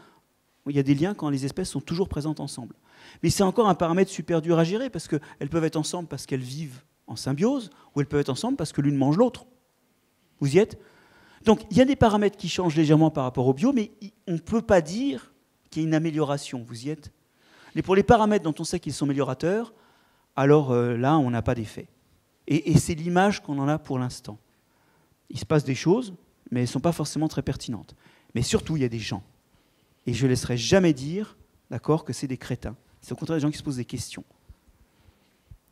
il y a des liens quand les espèces sont toujours présentes ensemble. Mais c'est encore un paramètre super dur à gérer parce qu'elles peuvent être ensemble parce qu'elles vivent en symbiose ou elles peuvent être ensemble parce que l'une mange l'autre. Vous y êtes? Donc, il y a des paramètres qui changent légèrement par rapport au bio, mais on ne peut pas dire qu'il y a une amélioration. Vous y êtes? Mais pour les paramètres dont on sait qu'ils sont améliorateurs, alors euh, là, on n'a pas d'effet. Et, et c'est l'image qu'on en a pour l'instant. Il se passe des choses, mais elles ne sont pas forcément très pertinentes. Mais surtout, il y a des gens. Et je ne laisserai jamais dire, d'accord, que c'est des crétins. C'est au contraire des gens qui se posent des questions.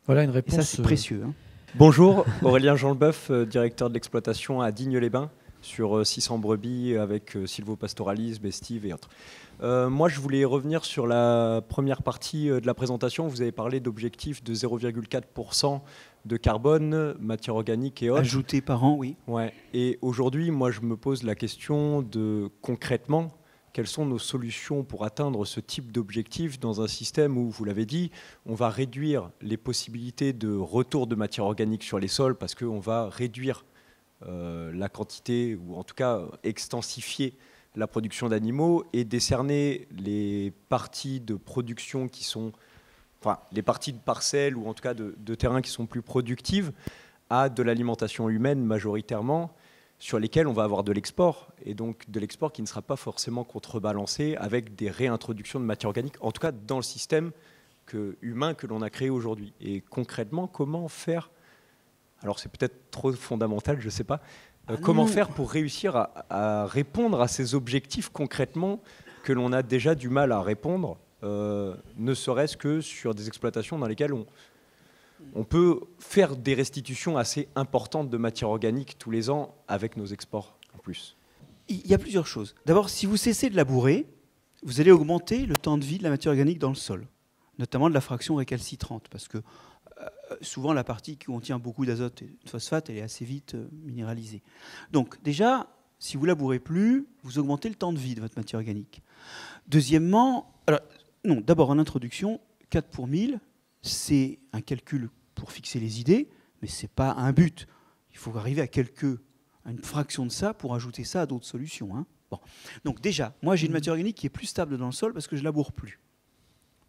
Voilà une réponse. Et ça, c'est précieux. Hein. Bonjour, Aurélien Jean-Leboeuf, directeur de l'exploitation à Digne-les-Bains, sur six cents brebis avec sylvopastoralisme, estive et autres. Euh, moi, je voulais revenir sur la première partie de la présentation. Vous avez parlé d'objectifs de zéro virgule quatre pour cent de carbone, matière organique et autres. Ajouté par an, oui. Ouais. Et aujourd'hui, moi, je me pose la question de, concrètement, quelles sont nos solutions pour atteindre ce type d'objectif dans un système où, vous l'avez dit, on va réduire les possibilités de retour de matière organique sur les sols parce qu'on va réduire Euh, la quantité, ou en tout cas extensifier la production d'animaux et décerner les parties de production qui sont, enfin les parties de parcelles ou en tout cas de, de terrains qui sont plus productives à de l'alimentation humaine majoritairement, sur lesquelles on va avoir de l'export, et donc de l'export qui ne sera pas forcément contrebalancé avec des réintroductions de matière organique, en tout cas dans le système que, humain que l'on a créé aujourd'hui. Et concrètement, comment faire? Alors c'est peut-être trop fondamental, je ne sais pas. Euh, ah comment non. faire pour réussir à, à répondre à ces objectifs concrètement que l'on a déjà du mal à répondre, euh, ne serait-ce que sur des exploitations dans lesquelles on, on peut faire des restitutions assez importantes de matière organique tous les ans avec nos exports en plus. Il y a plusieurs choses. D'abord, si vous cessez de labourer, vous allez augmenter le temps de vie de la matière organique dans le sol, notamment de la fraction récalcitrante, parce que souvent la partie qui contient beaucoup d'azote et de phosphate, elle est assez vite minéralisée. Donc déjà, si vous labourez plus, vous augmentez le temps de vie de votre matière organique. Deuxièmement, alors, non, d'abord en introduction, quatre pour mille, c'est un calcul pour fixer les idées, mais ce n'est pas un but. Il faut arriver à, quelques, à une fraction de ça pour ajouter ça à d'autres solutions. Hein. Bon. Donc déjà, moi j'ai une matière organique qui est plus stable dans le sol parce que je laboure plus.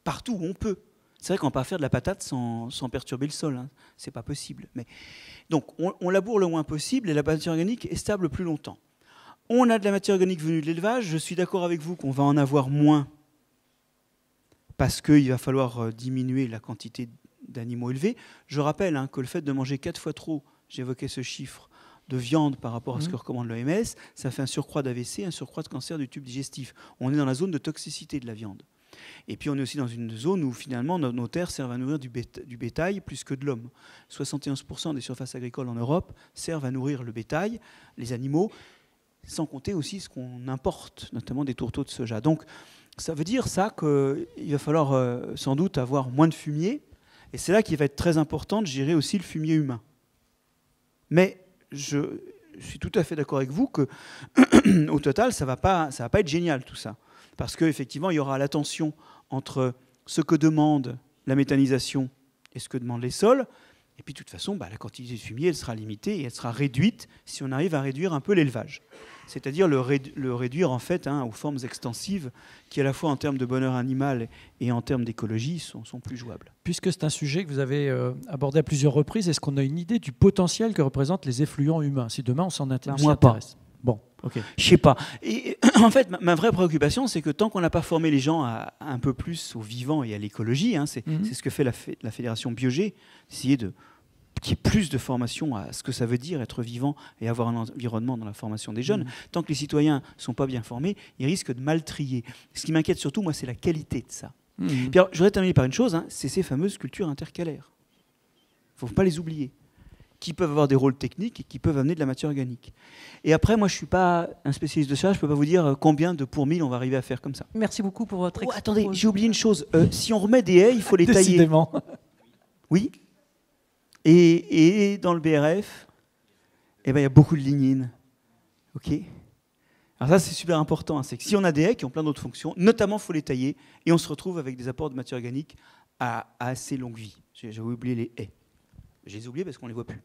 Partout où on peut. C'est vrai qu'on ne peut pas faire de la patate sans, sans perturber le sol, hein. C'est pas possible. Mais, donc on, on laboure le moins possible et la matière organique est stable plus longtemps. On a de la matière organique venue de l'élevage, je suis d'accord avec vous qu'on va en avoir moins parce qu'il va falloir diminuer la quantité d'animaux élevés. Je rappelle hein, que le fait de manger quatre fois trop, j'évoquais ce chiffre, de viande par rapport à ce que recommande l'O M S, ça fait un surcroît d'A V C, un surcroît de cancer du tube digestif. On est dans la zone de toxicité de la viande. Et puis on est aussi dans une zone où finalement nos terres servent à nourrir du bétail, du bétail plus que de l'homme. soixante et onze pour cent des surfaces agricoles en Europe servent à nourrir le bétail, les animaux, sans compter aussi ce qu'on importe, notamment des tourteaux de soja. Donc ça veut dire ça qu'il va falloir euh, sans doute avoir moins de fumier, et c'est là qu'il va être très important de gérer aussi le fumier humain. Mais je, je suis tout à fait d'accord avec vous qu'au total ça ne va pas, ça va pas être génial tout ça. Parce qu'effectivement, il y aura la tension entre ce que demande la méthanisation et ce que demandent les sols. Et puis, de toute façon, bah, la quantité de fumier, elle sera limitée et elle sera réduite si on arrive à réduire un peu l'élevage. C'est-à-dire le, rédu le réduire, en fait, hein, aux formes extensives qui, à la fois en termes de bonheur animal et en termes d'écologie, sont, sont plus jouables. Puisque c'est un sujet que vous avez euh, abordé à plusieurs reprises, est-ce qu'on a une idée du potentiel que représentent les effluents humains? Si demain, on s'en intéresse. Moi, pas. Bon, ok. Je sais pas. Et, en fait, ma, ma vraie préoccupation, c'est que tant qu'on n'a pas formé les gens à, à un peu plus au vivant et à l'écologie, hein, c'est mm-hmm. ce que fait la, la fédération BioG, essayer de qu'il y ait plus de formation à ce que ça veut dire être vivant et avoir un environnement dans la formation des jeunes. Mm-hmm. Tant que les citoyens ne sont pas bien formés, ils risquent de mal trier. Ce qui m'inquiète surtout, moi, c'est la qualité de ça. Mm-hmm. Puis alors, je voudrais terminer par une chose, hein, c'est ces fameuses cultures intercalaires. Il ne faut pas les oublier, qui peuvent avoir des rôles techniques et qui peuvent amener de la matière organique. Et après, moi, je ne suis pas un spécialiste de ça, je ne peux pas vous dire combien de pour mille on va arriver à faire comme ça. Merci beaucoup pour votre exposé. Oh, attendez, j'ai oublié une chose. Euh, si on remet des haies, il faut les tailler. Décidément. Oui. Et, et dans le B R F, eh ben, y a beaucoup de lignine. OK. Alors ça, c'est super important. Hein. C'est que si on a des haies qui ont plein d'autres fonctions, notamment, il faut les tailler, et on se retrouve avec des apports de matière organique à assez longue vie. J'ai oublié les haies. Je les ai oubliés parce qu'on ne les voit plus.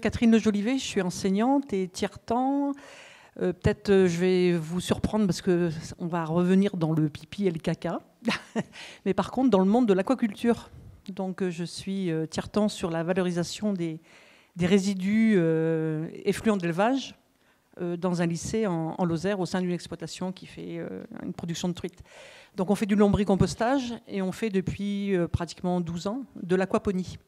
Catherine Le Jolivet, je suis enseignante et tiers-temps. Euh, Peut-être euh, je vais vous surprendre parce qu'on va revenir dans le pipi et le caca. Mais par contre, dans le monde de l'aquaculture. Donc euh, je suis euh, tiers-temps sur la valorisation des, des résidus euh, effluents d'élevage euh, dans un lycée en, en Lozère au sein d'une exploitation qui fait euh, une production de truites. Donc on fait du lombricompostage et on fait depuis euh, pratiquement douze ans de l'aquaponie.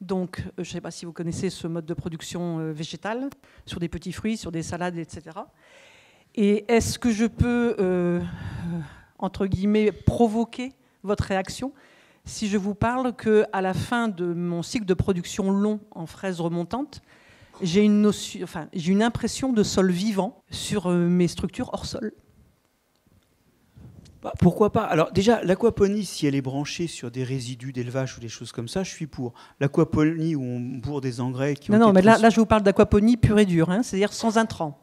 Donc, je ne sais pas si vous connaissez ce mode de production végétale, sur des petits fruits, sur des salades, et cetera. Et est-ce que je peux, euh, entre guillemets, provoquer votre réaction si je vous parle qu'à la fin de mon cycle de production long en fraises remontantes, j'ai une, notion, enfin, j'ai une impression de sol vivant sur mes structures hors sol? Bah, pourquoi pas? Alors déjà, l'aquaponie, si elle est branchée sur des résidus d'élevage ou des choses comme ça, je suis pour. L'aquaponie où on bourre des engrais... Qui non, ont non, été mais trans... là, là, je vous parle d'aquaponie pure et dure, hein, c'est-à-dire sans intrants,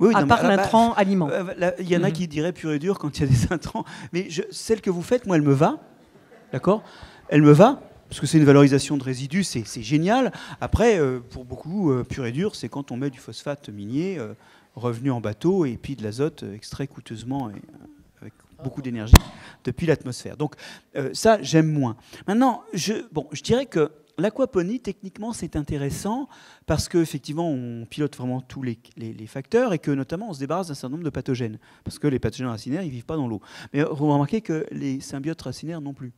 oui, oui, à non, part l'intrant bah, aliment. Il y en a mm-hmm. qui diraient pure et dure quand il y a des intrants, mais je, celle que vous faites, moi, elle me va, d'accord? Elle me va, parce que c'est une valorisation de résidus, c'est génial. Après, euh, pour beaucoup, euh, pure et dure, c'est quand on met du phosphate minier, euh, revenu en bateau, et puis de l'azote euh, extrait coûteusement... Et, beaucoup d'énergie depuis l'atmosphère. Donc euh, ça, j'aime moins. Maintenant, je, bon, je dirais que l'aquaponie, techniquement, c'est intéressant parce qu'effectivement, on pilote vraiment tous les, les, les facteurs et que notamment, on se débarrasse d'un certain nombre de pathogènes parce que les pathogènes racinaires, ils ne vivent pas dans l'eau. Mais vous remarquez que les symbiotes racinaires non plus.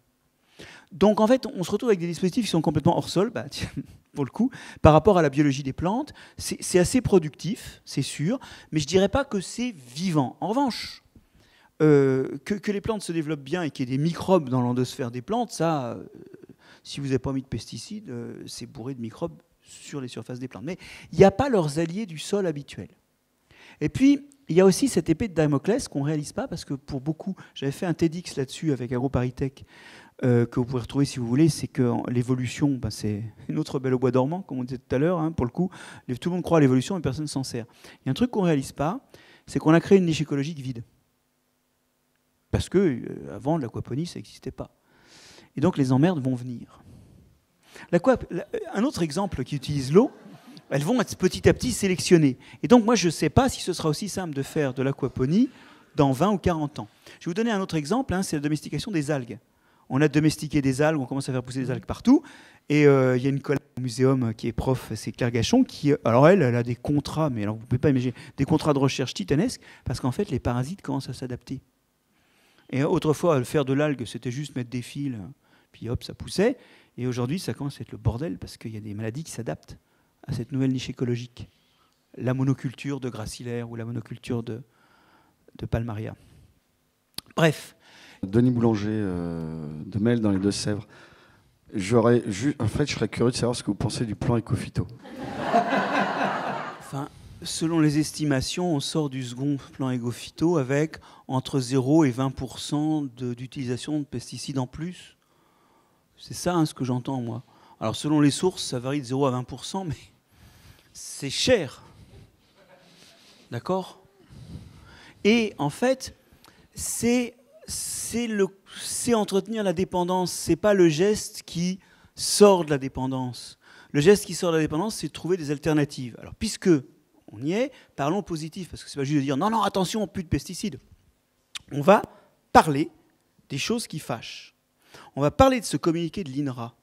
Donc en fait, on se retrouve avec des dispositifs qui sont complètement hors sol, bah, tiens, pour le coup, par rapport à la biologie des plantes. C'est assez productif, c'est sûr, mais je ne dirais pas que c'est vivant. En revanche... Euh, que, que les plantes se développent bien et qu'il y ait des microbes dans l'endosphère des plantes, ça, euh, si vous n'avez pas mis de pesticides, euh, c'est bourré de microbes sur les surfaces des plantes. Mais il n'y a pas leurs alliés du sol habituels. Et puis, il y a aussi cette épée de Damoclès qu'on ne réalise pas, parce que pour beaucoup, j'avais fait un TEDx là-dessus avec AgroParisTech, euh, que vous pouvez retrouver si vous voulez, c'est que l'évolution, ben, c'est une autre belle au bois dormant, comme on disait tout à l'heure, hein, pour le coup, tout le monde croit à l'évolution, mais personne ne s'en sert. Il y a un truc qu'on ne réalise pas, c'est qu'on a créé une niche écologique vide. Parce que euh, avant l'aquaponie, ça n'existait pas. Et donc les emmerdes vont venir. Un autre exemple qui utilise l'eau, elles vont être petit à petit sélectionnées. Et donc moi, je ne sais pas si ce sera aussi simple de faire de l'aquaponie dans vingt ou quarante ans. Je vais vous donner un autre exemple, hein, c'est la domestication des algues. On a domestiqué des algues, on commence à faire pousser des algues partout. Et il euh, y a une collègue au muséum qui est prof, c'est Claire Gachon, qui, alors elle, elle a des contrats, mais alors vous ne pouvez pas imaginer, des contrats de recherche titanesques, parce qu'en fait, les parasites commencent à s'adapter. Et autrefois, le faire de l'algue, c'était juste mettre des fils, puis hop, ça poussait. Et aujourd'hui, ça commence à être le bordel parce qu'il y a des maladies qui s'adaptent à cette nouvelle niche écologique. La monoculture de gracilaire ou la monoculture de, de palmaria. Bref. Denis Boulanger, euh, de Mel dans les Deux-Sèvres. J'aurais ju... En fait, je serais curieux de savoir ce que vous pensez du plan Écophyto. Enfin... Selon les estimations, on sort du second plan Écophyto avec entre zéro et vingt pour cent d'utilisation de, de pesticides en plus. C'est ça hein, ce que j'entends, moi. Alors, selon les sources, ça varie de zéro à vingt pour cent, mais c'est cher. D'accord? Et en fait, c'est entretenir la dépendance. C'est pas le geste qui sort de la dépendance. Le geste qui sort de la dépendance, c'est de trouver des alternatives. Alors, puisque... on y est, parlons positif, parce que c'est pas juste de dire non, non, attention, plus de pesticides. On va parler des choses qui fâchent. On va parler de ce communiqué de l'I N R A.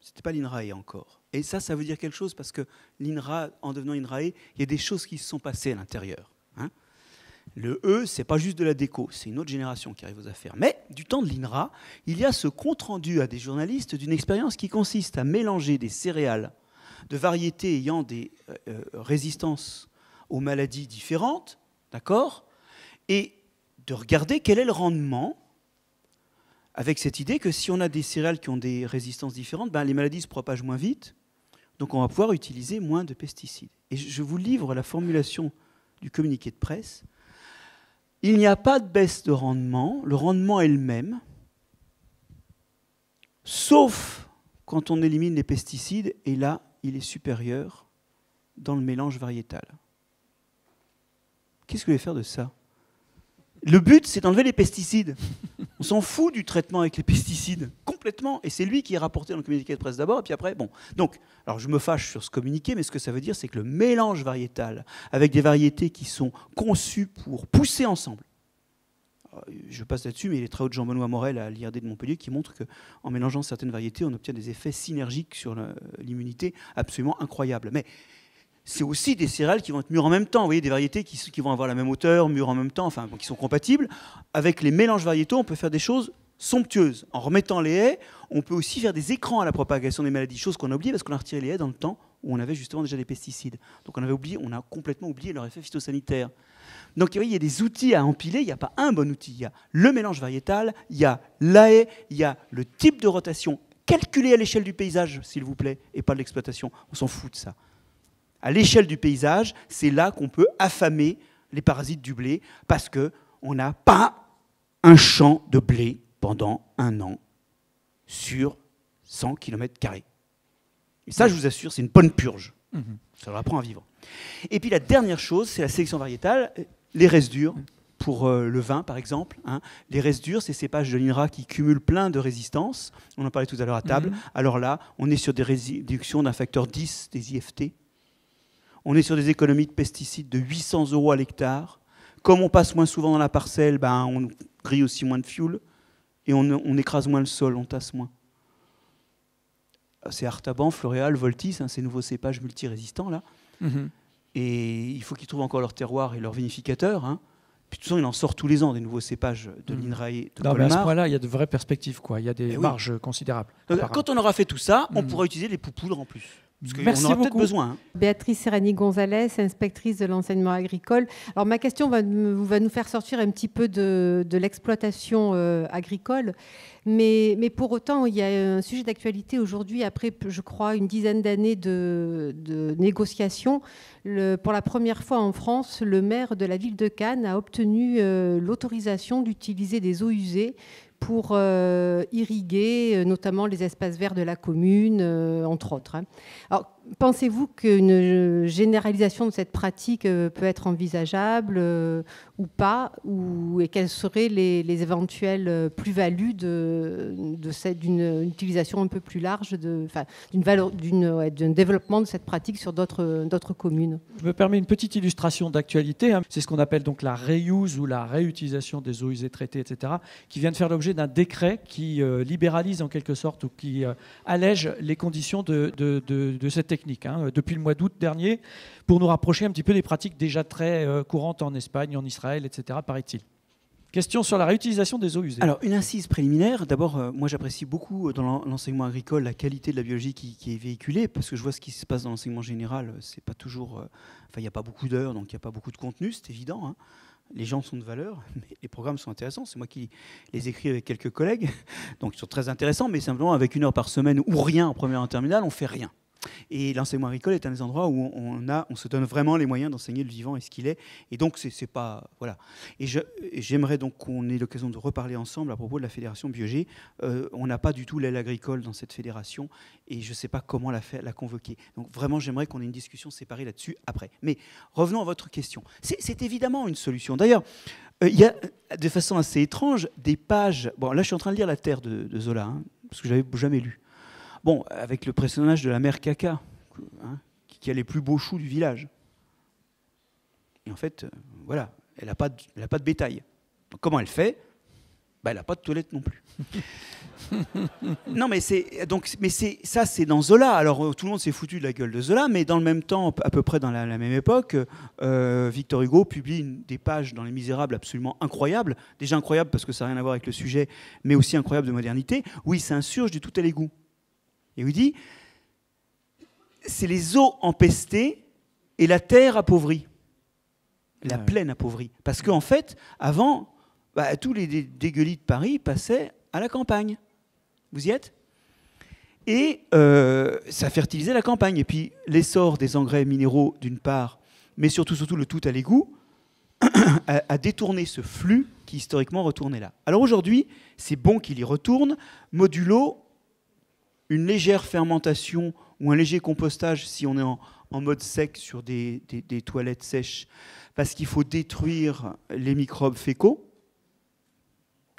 C'était pas l'I N R A E encore. Et ça, ça veut dire quelque chose, parce que l'I N R A, en devenant I N R A E, il y a des choses qui se sont passées à l'intérieur. Hein, le E, c'est pas juste de la déco, c'est une autre génération qui arrive aux affaires. Mais du temps de l'I N R A, il y a ce compte-rendu à des journalistes d'une expérience qui consiste à mélanger des céréales de variétés ayant des euh, résistances aux maladies différentes, d'accord, et de regarder quel est le rendement, avec cette idée que si on a des céréales qui ont des résistances différentes, ben les maladies se propagent moins vite, donc on va pouvoir utiliser moins de pesticides. Et je vous livre la formulation du communiqué de presse. Il n'y a pas de baisse de rendement, le rendement est le même, sauf quand on élimine les pesticides, et là, il est supérieur dans le mélange variétal. Qu'est-ce que vous voulez faire de ça? Le but, c'est d'enlever les pesticides. On s'en fout du traitement avec les pesticides, complètement. Et c'est lui qui est rapporté dans le communiqué de presse d'abord, et puis après, bon. Donc, alors je me fâche sur ce communiqué, mais ce que ça veut dire, c'est que le mélange variétal, avec des variétés qui sont conçues pour pousser ensemble, je passe là-dessus, mais il est très haut de Jean-Benoît Morel à l'I R D de Montpellier qui montre qu'en mélangeant certaines variétés, on obtient des effets synergiques sur l'immunité absolument incroyables. Mais c'est aussi des céréales qui vont être mûres en même temps. Vous voyez, des variétés qui, qui vont avoir la même hauteur, mûres en même temps, enfin, qui sont compatibles. Avec les mélanges variétaux, on peut faire des choses somptueuses. En remettant les haies, on peut aussi faire des écrans à la propagation des maladies, chose qu'on a oubliée parce qu'on a retiré les haies dans le temps où on avait justement déjà des pesticides. Donc on avait oublié, on a complètement oublié leur effet phytosanitaire. Donc il y a des outils à empiler, il n'y a pas un bon outil. Il y a le mélange variétal, il y a la haie, il y a le type de rotation calculé à l'échelle du paysage, s'il vous plaît, et pas de l'exploitation. On s'en fout de ça. À l'échelle du paysage, c'est là qu'on peut affamer les parasites du blé parce qu'on n'a pas un champ de blé pendant un an sur cent kilomètres carrés. Et ça, je vous assure, c'est une bonne purge. Mmh. Ça leur apprend à vivre. Et puis la dernière chose, c'est la sélection variétale, les restes durs. Pour euh, le vin, par exemple, hein. Les restes durs, c'est ces pages de l'I N R A qui cumulent plein de résistances. On en parlait tout à l'heure à table. Mmh. Alors là, on est sur des réductions d'un facteur dix des I F T. On est sur des économies de pesticides de huit cents euros à l'hectare. Comme on passe moins souvent dans la parcelle, ben, on grille aussi moins de fuel et on, on écrase moins le sol, on tasse moins. C'est Artaban, Floréal, Voltis, hein, ces nouveaux cépages multirésistants là. Mm-hmm. Et il faut qu'ils trouvent encore leur terroir et leur vinificateur. Hein. Puis de toute façon, il en sort tous les ans des nouveaux cépages de mm-hmm. l'I N R A et de non, Colmar. Mais à ce point-là, il y a de vraies perspectives, quoi. Il y a des et marges oui. considérables. Donc, quand on aura fait tout ça, on mm-hmm. pourra utiliser les poupoudres en plus. Parce que Merci on aura beaucoup. Besoin, hein. Béatrice Serrani-Gonzalez, inspectrice de l'enseignement agricole. Alors ma question va, va nous faire sortir un petit peu de, de l'exploitation euh, agricole, mais, mais pour autant, il y a un sujet d'actualité aujourd'hui, après, je crois, une dizaine d'années de, de négociations. Le, pour la première fois en France, le maire de la ville de Cannes a obtenu euh, l'autorisation d'utiliser des eaux usées pour euh, irriguer notamment les espaces verts de la commune, euh, entre autres. Hein. Alors, pensez-vous qu'une généralisation de cette pratique euh, peut être envisageable euh, ou pas, ou, et quelles seraient les, les éventuelles plus-values de, de cette, d'une utilisation un peu plus large, de, enfin, d'une valeur, d'une, ouais, d'un développement de cette pratique sur d'autres, d'autres communes? Je me permets une petite illustration d'actualité. Hein. C'est ce qu'on appelle donc la reuse ou la réutilisation des eaux usées traitées, et cetera, qui vient de faire l'objet d'un décret qui euh, libéralise en quelque sorte ou qui euh, allège les conditions de, de, de, de cette technique hein, depuis le mois d'août dernier pour nous rapprocher un petit peu des pratiques déjà très euh, courantes en Espagne, en Israël, et cetera, paraît-il. Question sur la réutilisation des eaux usées. Alors, une incise préliminaire. D'abord, euh, moi, j'apprécie beaucoup euh, dans l'enseignement agricole la qualité de la biologie qui, qui est véhiculée, parce que je vois ce qui se passe dans l'enseignement général. C'est pas toujours... Euh, enfin, il n'y a pas beaucoup d'heures, donc il n'y a pas beaucoup de contenu, c'est évident. Hein. Les gens sont de valeur, mais les programmes sont intéressants. C'est moi qui les écris avec quelques collègues. Donc, ils sont très intéressants, mais simplement, avec une heure par semaine ou rien en première et en terminale, on ne fait rien. Et l'enseignement agricole est un des endroits où on, a, on se donne vraiment les moyens d'enseigner le vivant et ce qu'il est. Et donc, c'est, c'est pas... Voilà. Et, je, et j'aimerais donc qu'on ait l'occasion de reparler ensemble à propos de la fédération BioG. Euh, on n'a pas du tout l'aile agricole dans cette fédération et je ne sais pas comment la, la convoquer. Donc, vraiment, j'aimerais qu'on ait une discussion séparée là-dessus après. Mais revenons à votre question. C'est, c'est évidemment une solution. D'ailleurs, il euh, y a, de façon assez étrange, des pages... Bon, là, je suis en train de lire La Terre de, de Zola, hein, parce que je n'avais jamais lu. Bon, avec le personnage de la mère Caca, hein, qui a les plus beaux choux du village. Et en fait, euh, voilà, elle n'a pas, pas de bétail. Donc, comment elle fait? Ben, elle n'a pas de toilette non plus. non, mais, c'est, donc, mais c'est, ça, c'est dans Zola. Alors, tout le monde s'est foutu de la gueule de Zola, mais dans le même temps, à peu près dans la, la même époque, euh, Victor Hugo publie une, des pages dans Les Misérables absolument incroyables, déjà incroyables parce que ça n'a rien à voir avec le sujet, mais aussi incroyables de modernité, où il s'insurge du tout à l'égout. Et il dit, c'est les eaux empestées et la terre appauvrie, la ah ouais. plaine appauvrie. Parce qu'en fait, avant, bah, tous les dé- dégueulis de Paris passaient à la campagne. Vous y êtes? Et euh, ça fertilisait la campagne. Et puis l'essor des engrais minéraux, d'une part, mais surtout, surtout le tout à l'égout, a, a détourné ce flux qui historiquement retournait là. Alors aujourd'hui, c'est bon qu'il y retourne, modulo une légère fermentation ou un léger compostage si on est en, en mode sec sur des, des, des toilettes sèches, parce qu'il faut détruire les microbes fécaux.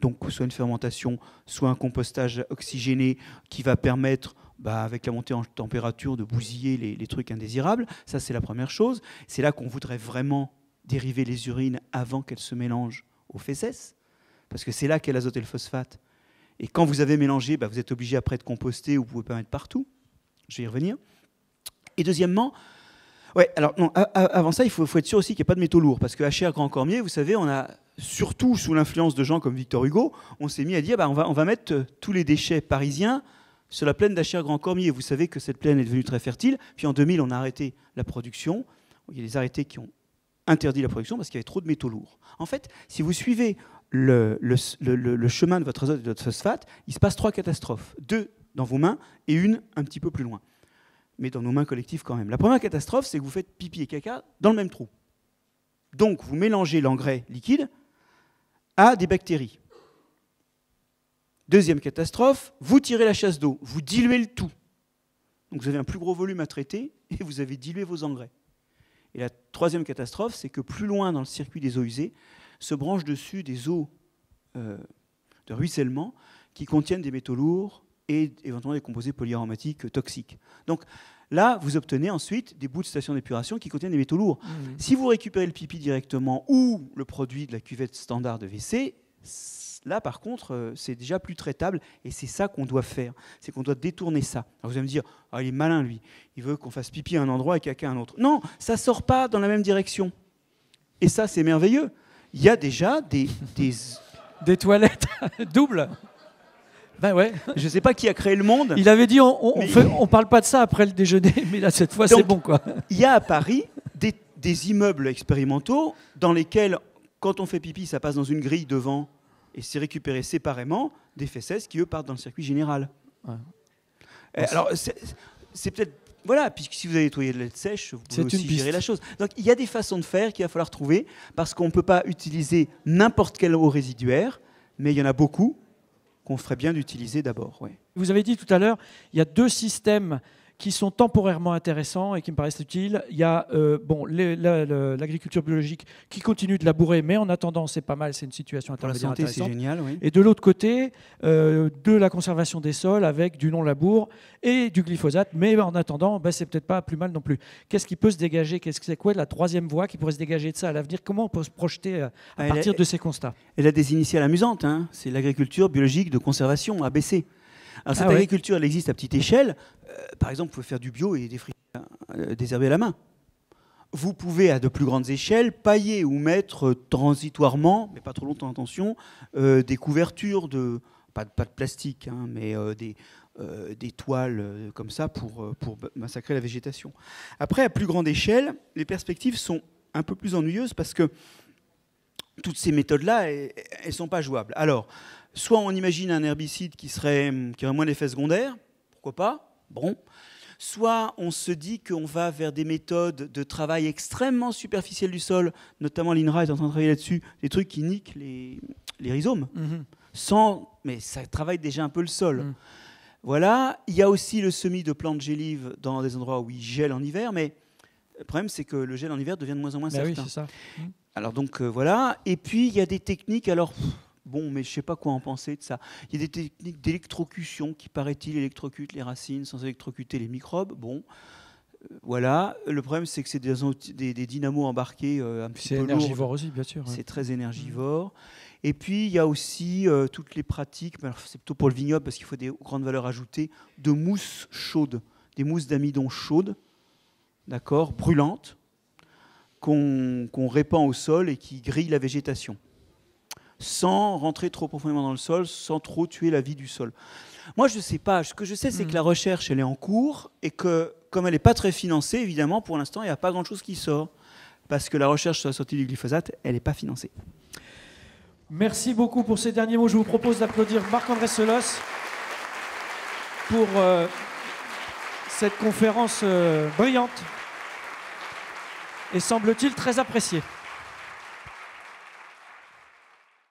donc soit une fermentation, soit un compostage oxygéné qui va permettre, bah, avec la montée en température, de bousiller les, les trucs indésirables. Ça, c'est la première chose. C'est là qu'on voudrait vraiment dériver les urines avant qu'elles se mélangent aux fèces, parce que c'est là qu'est l'azote et le phosphate. Et quand vous avez mélangé, bah, vous êtes obligé après de composter, ou vous pouvez pas mettre partout. Je vais y revenir. Et deuxièmement, ouais, alors non, avant ça, il faut, faut être sûr aussi qu'il n'y a pas de métaux lourds, parce que H R Grand Cormier, vous savez, on a surtout sous l'influence de gens comme Victor Hugo, on s'est mis à dire, bah, on va, on va mettre tous les déchets parisiens sur la plaine d'H R Grand Cormier. Vous savez que cette plaine est devenue très fertile. Puis en deux mille, on a arrêté la production. Il y a des arrêtés qui ont interdit la production parce qu'il y avait trop de métaux lourds. En fait, si vous suivez le, le, le, le chemin de votre azote et de votre phosphate, il se passe trois catastrophes. Deux dans vos mains et une un petit peu plus loin. Mais dans nos mains collectives quand même. La première catastrophe, c'est que vous faites pipi et caca dans le même trou. Donc, vous mélangez l'engrais liquide à des bactéries. Deuxième catastrophe, vous tirez la chasse d'eau, vous diluez le tout. Donc, vous avez un plus gros volume à traiter et vous avez dilué vos engrais. Et la troisième catastrophe, c'est que plus loin dans le circuit des eaux usées, se branchent dessus des eaux euh, de ruissellement qui contiennent des métaux lourds et éventuellement des composés polyaromatiques toxiques. Donc là, vous obtenez ensuite des bouts de stations d'épuration qui contiennent des métaux lourds. Mmh. Si vous récupérez le pipi directement ou le produit de la cuvette standard de W C, là, par contre, c'est déjà plus traitable et c'est ça qu'on doit faire. C'est qu'on doit détourner ça. Alors vous allez me dire, oh, il est malin, lui. Il veut qu'on fasse pipi à un endroit et caca à un autre. Non, ça ne sort pas dans la même direction. Et ça, c'est merveilleux. Il y a déjà des... Des, des toilettes doubles. Ben ouais. Je ne sais pas qui a créé le monde. Il avait dit, on ne parle pas de ça après le déjeuner, mais là, cette fois, c'est bon, quoi. Il y a à Paris des, des immeubles expérimentaux dans lesquels, quand on fait pipi, ça passe dans une grille devant et c'est récupéré séparément des fesses qui, eux, partent dans le circuit général. Ouais. Euh, alors, c'est peut-être... Voilà, puisque si vous avez nettoyé de l'aide sèche, vous pouvez aussi gérer la chose. Donc, il y a des façons de faire qu'il va falloir trouver parce qu'on ne peut pas utiliser n'importe quelle eau résiduaire, mais il y en a beaucoup qu'on ferait bien d'utiliser d'abord. Ouais. Vous avez dit tout à l'heure, il y a deux systèmes qui sont temporairement intéressants et qui me paraissent utiles. Il y a euh, bon, l'agriculture biologique qui continue de labourer, mais en attendant, c'est pas mal, c'est une situation intermédiaire intéressante. C'est génial, oui. Et de l'autre côté, euh, de la conservation des sols avec du non-labour et du glyphosate, mais en attendant, ben, c'est peut-être pas plus mal non plus. Qu'est-ce qui peut se dégager? Qu'est-ce que c'est quoi la troisième voie qui pourrait se dégager de ça à l'avenir? Comment on peut se projeter à, à elle partir a, de ces constats? Elle a des initiales amusantes, hein. C'est l'agriculture biologique de conservation, A B C. Alors, cette ah ouais. agriculture, elle existe à petite échelle. Euh, par exemple, vous pouvez faire du bio et des fruits euh, désherbés à la main. Vous pouvez, à de plus grandes échelles, pailler ou mettre euh, transitoirement, mais pas trop longtemps, attention, euh, des couvertures de... Pas, pas de plastique, hein, mais euh, des, euh, des toiles euh, comme ça pour, euh, pour massacrer la végétation. Après, à plus grande échelle, les perspectives sont un peu plus ennuyeuses parce que toutes ces méthodes-là, elles ne sont pas jouables. Alors... Soit on imagine un herbicide qui, serait, qui aurait moins d'effets secondaires, pourquoi pas, bon. Soit on se dit qu'on va vers des méthodes de travail extrêmement superficielles du sol, notamment l'I N R A est en train de travailler là-dessus, des trucs qui niquent les, les rhizomes. Mm-hmm. Sans, mais ça travaille déjà un peu le sol. Mm. Voilà, il y a aussi le semis de plantes gélives dans des endroits où il gèle en hiver, mais le problème c'est que le gel en hiver devient de moins en moins ben certain. Oui, c'est ça. Alors donc euh, voilà, et puis il y a des techniques, alors... Bon, mais je ne sais pas quoi en penser de ça. Il y a des techniques d'électrocution qui, paraît-il, électrocutent les racines sans électrocuter les microbes. Bon, euh, voilà. Le problème, c'est que c'est des, des, des dynamos embarqués euh, un petit peu lourds. C'est énergivore aussi, bien sûr. Ouais. C'est très énergivore. Mmh. Et puis, il y a aussi euh, toutes les pratiques, c'est plutôt pour le vignoble parce qu'il faut des grandes valeurs ajoutées, de mousses chaudes, des mousses d'amidon chaudes, d'accord, brûlantes, qu'on qu'on répand au sol et qui grillent la végétation, sans rentrer trop profondément dans le sol, sans trop tuer la vie du sol. Moi, je ne sais pas. Ce que je sais, c'est que la recherche, elle est en cours et que, comme elle n'est pas très financée, évidemment, pour l'instant, il n'y a pas grand-chose qui sort. Parce que la recherche sur la sortie du glyphosate, elle n'est pas financée. Merci beaucoup pour ces derniers mots. Je vous propose d'applaudir Marc-André Selosse pour euh, cette conférence euh, brillante et, semble-t-il, très appréciée.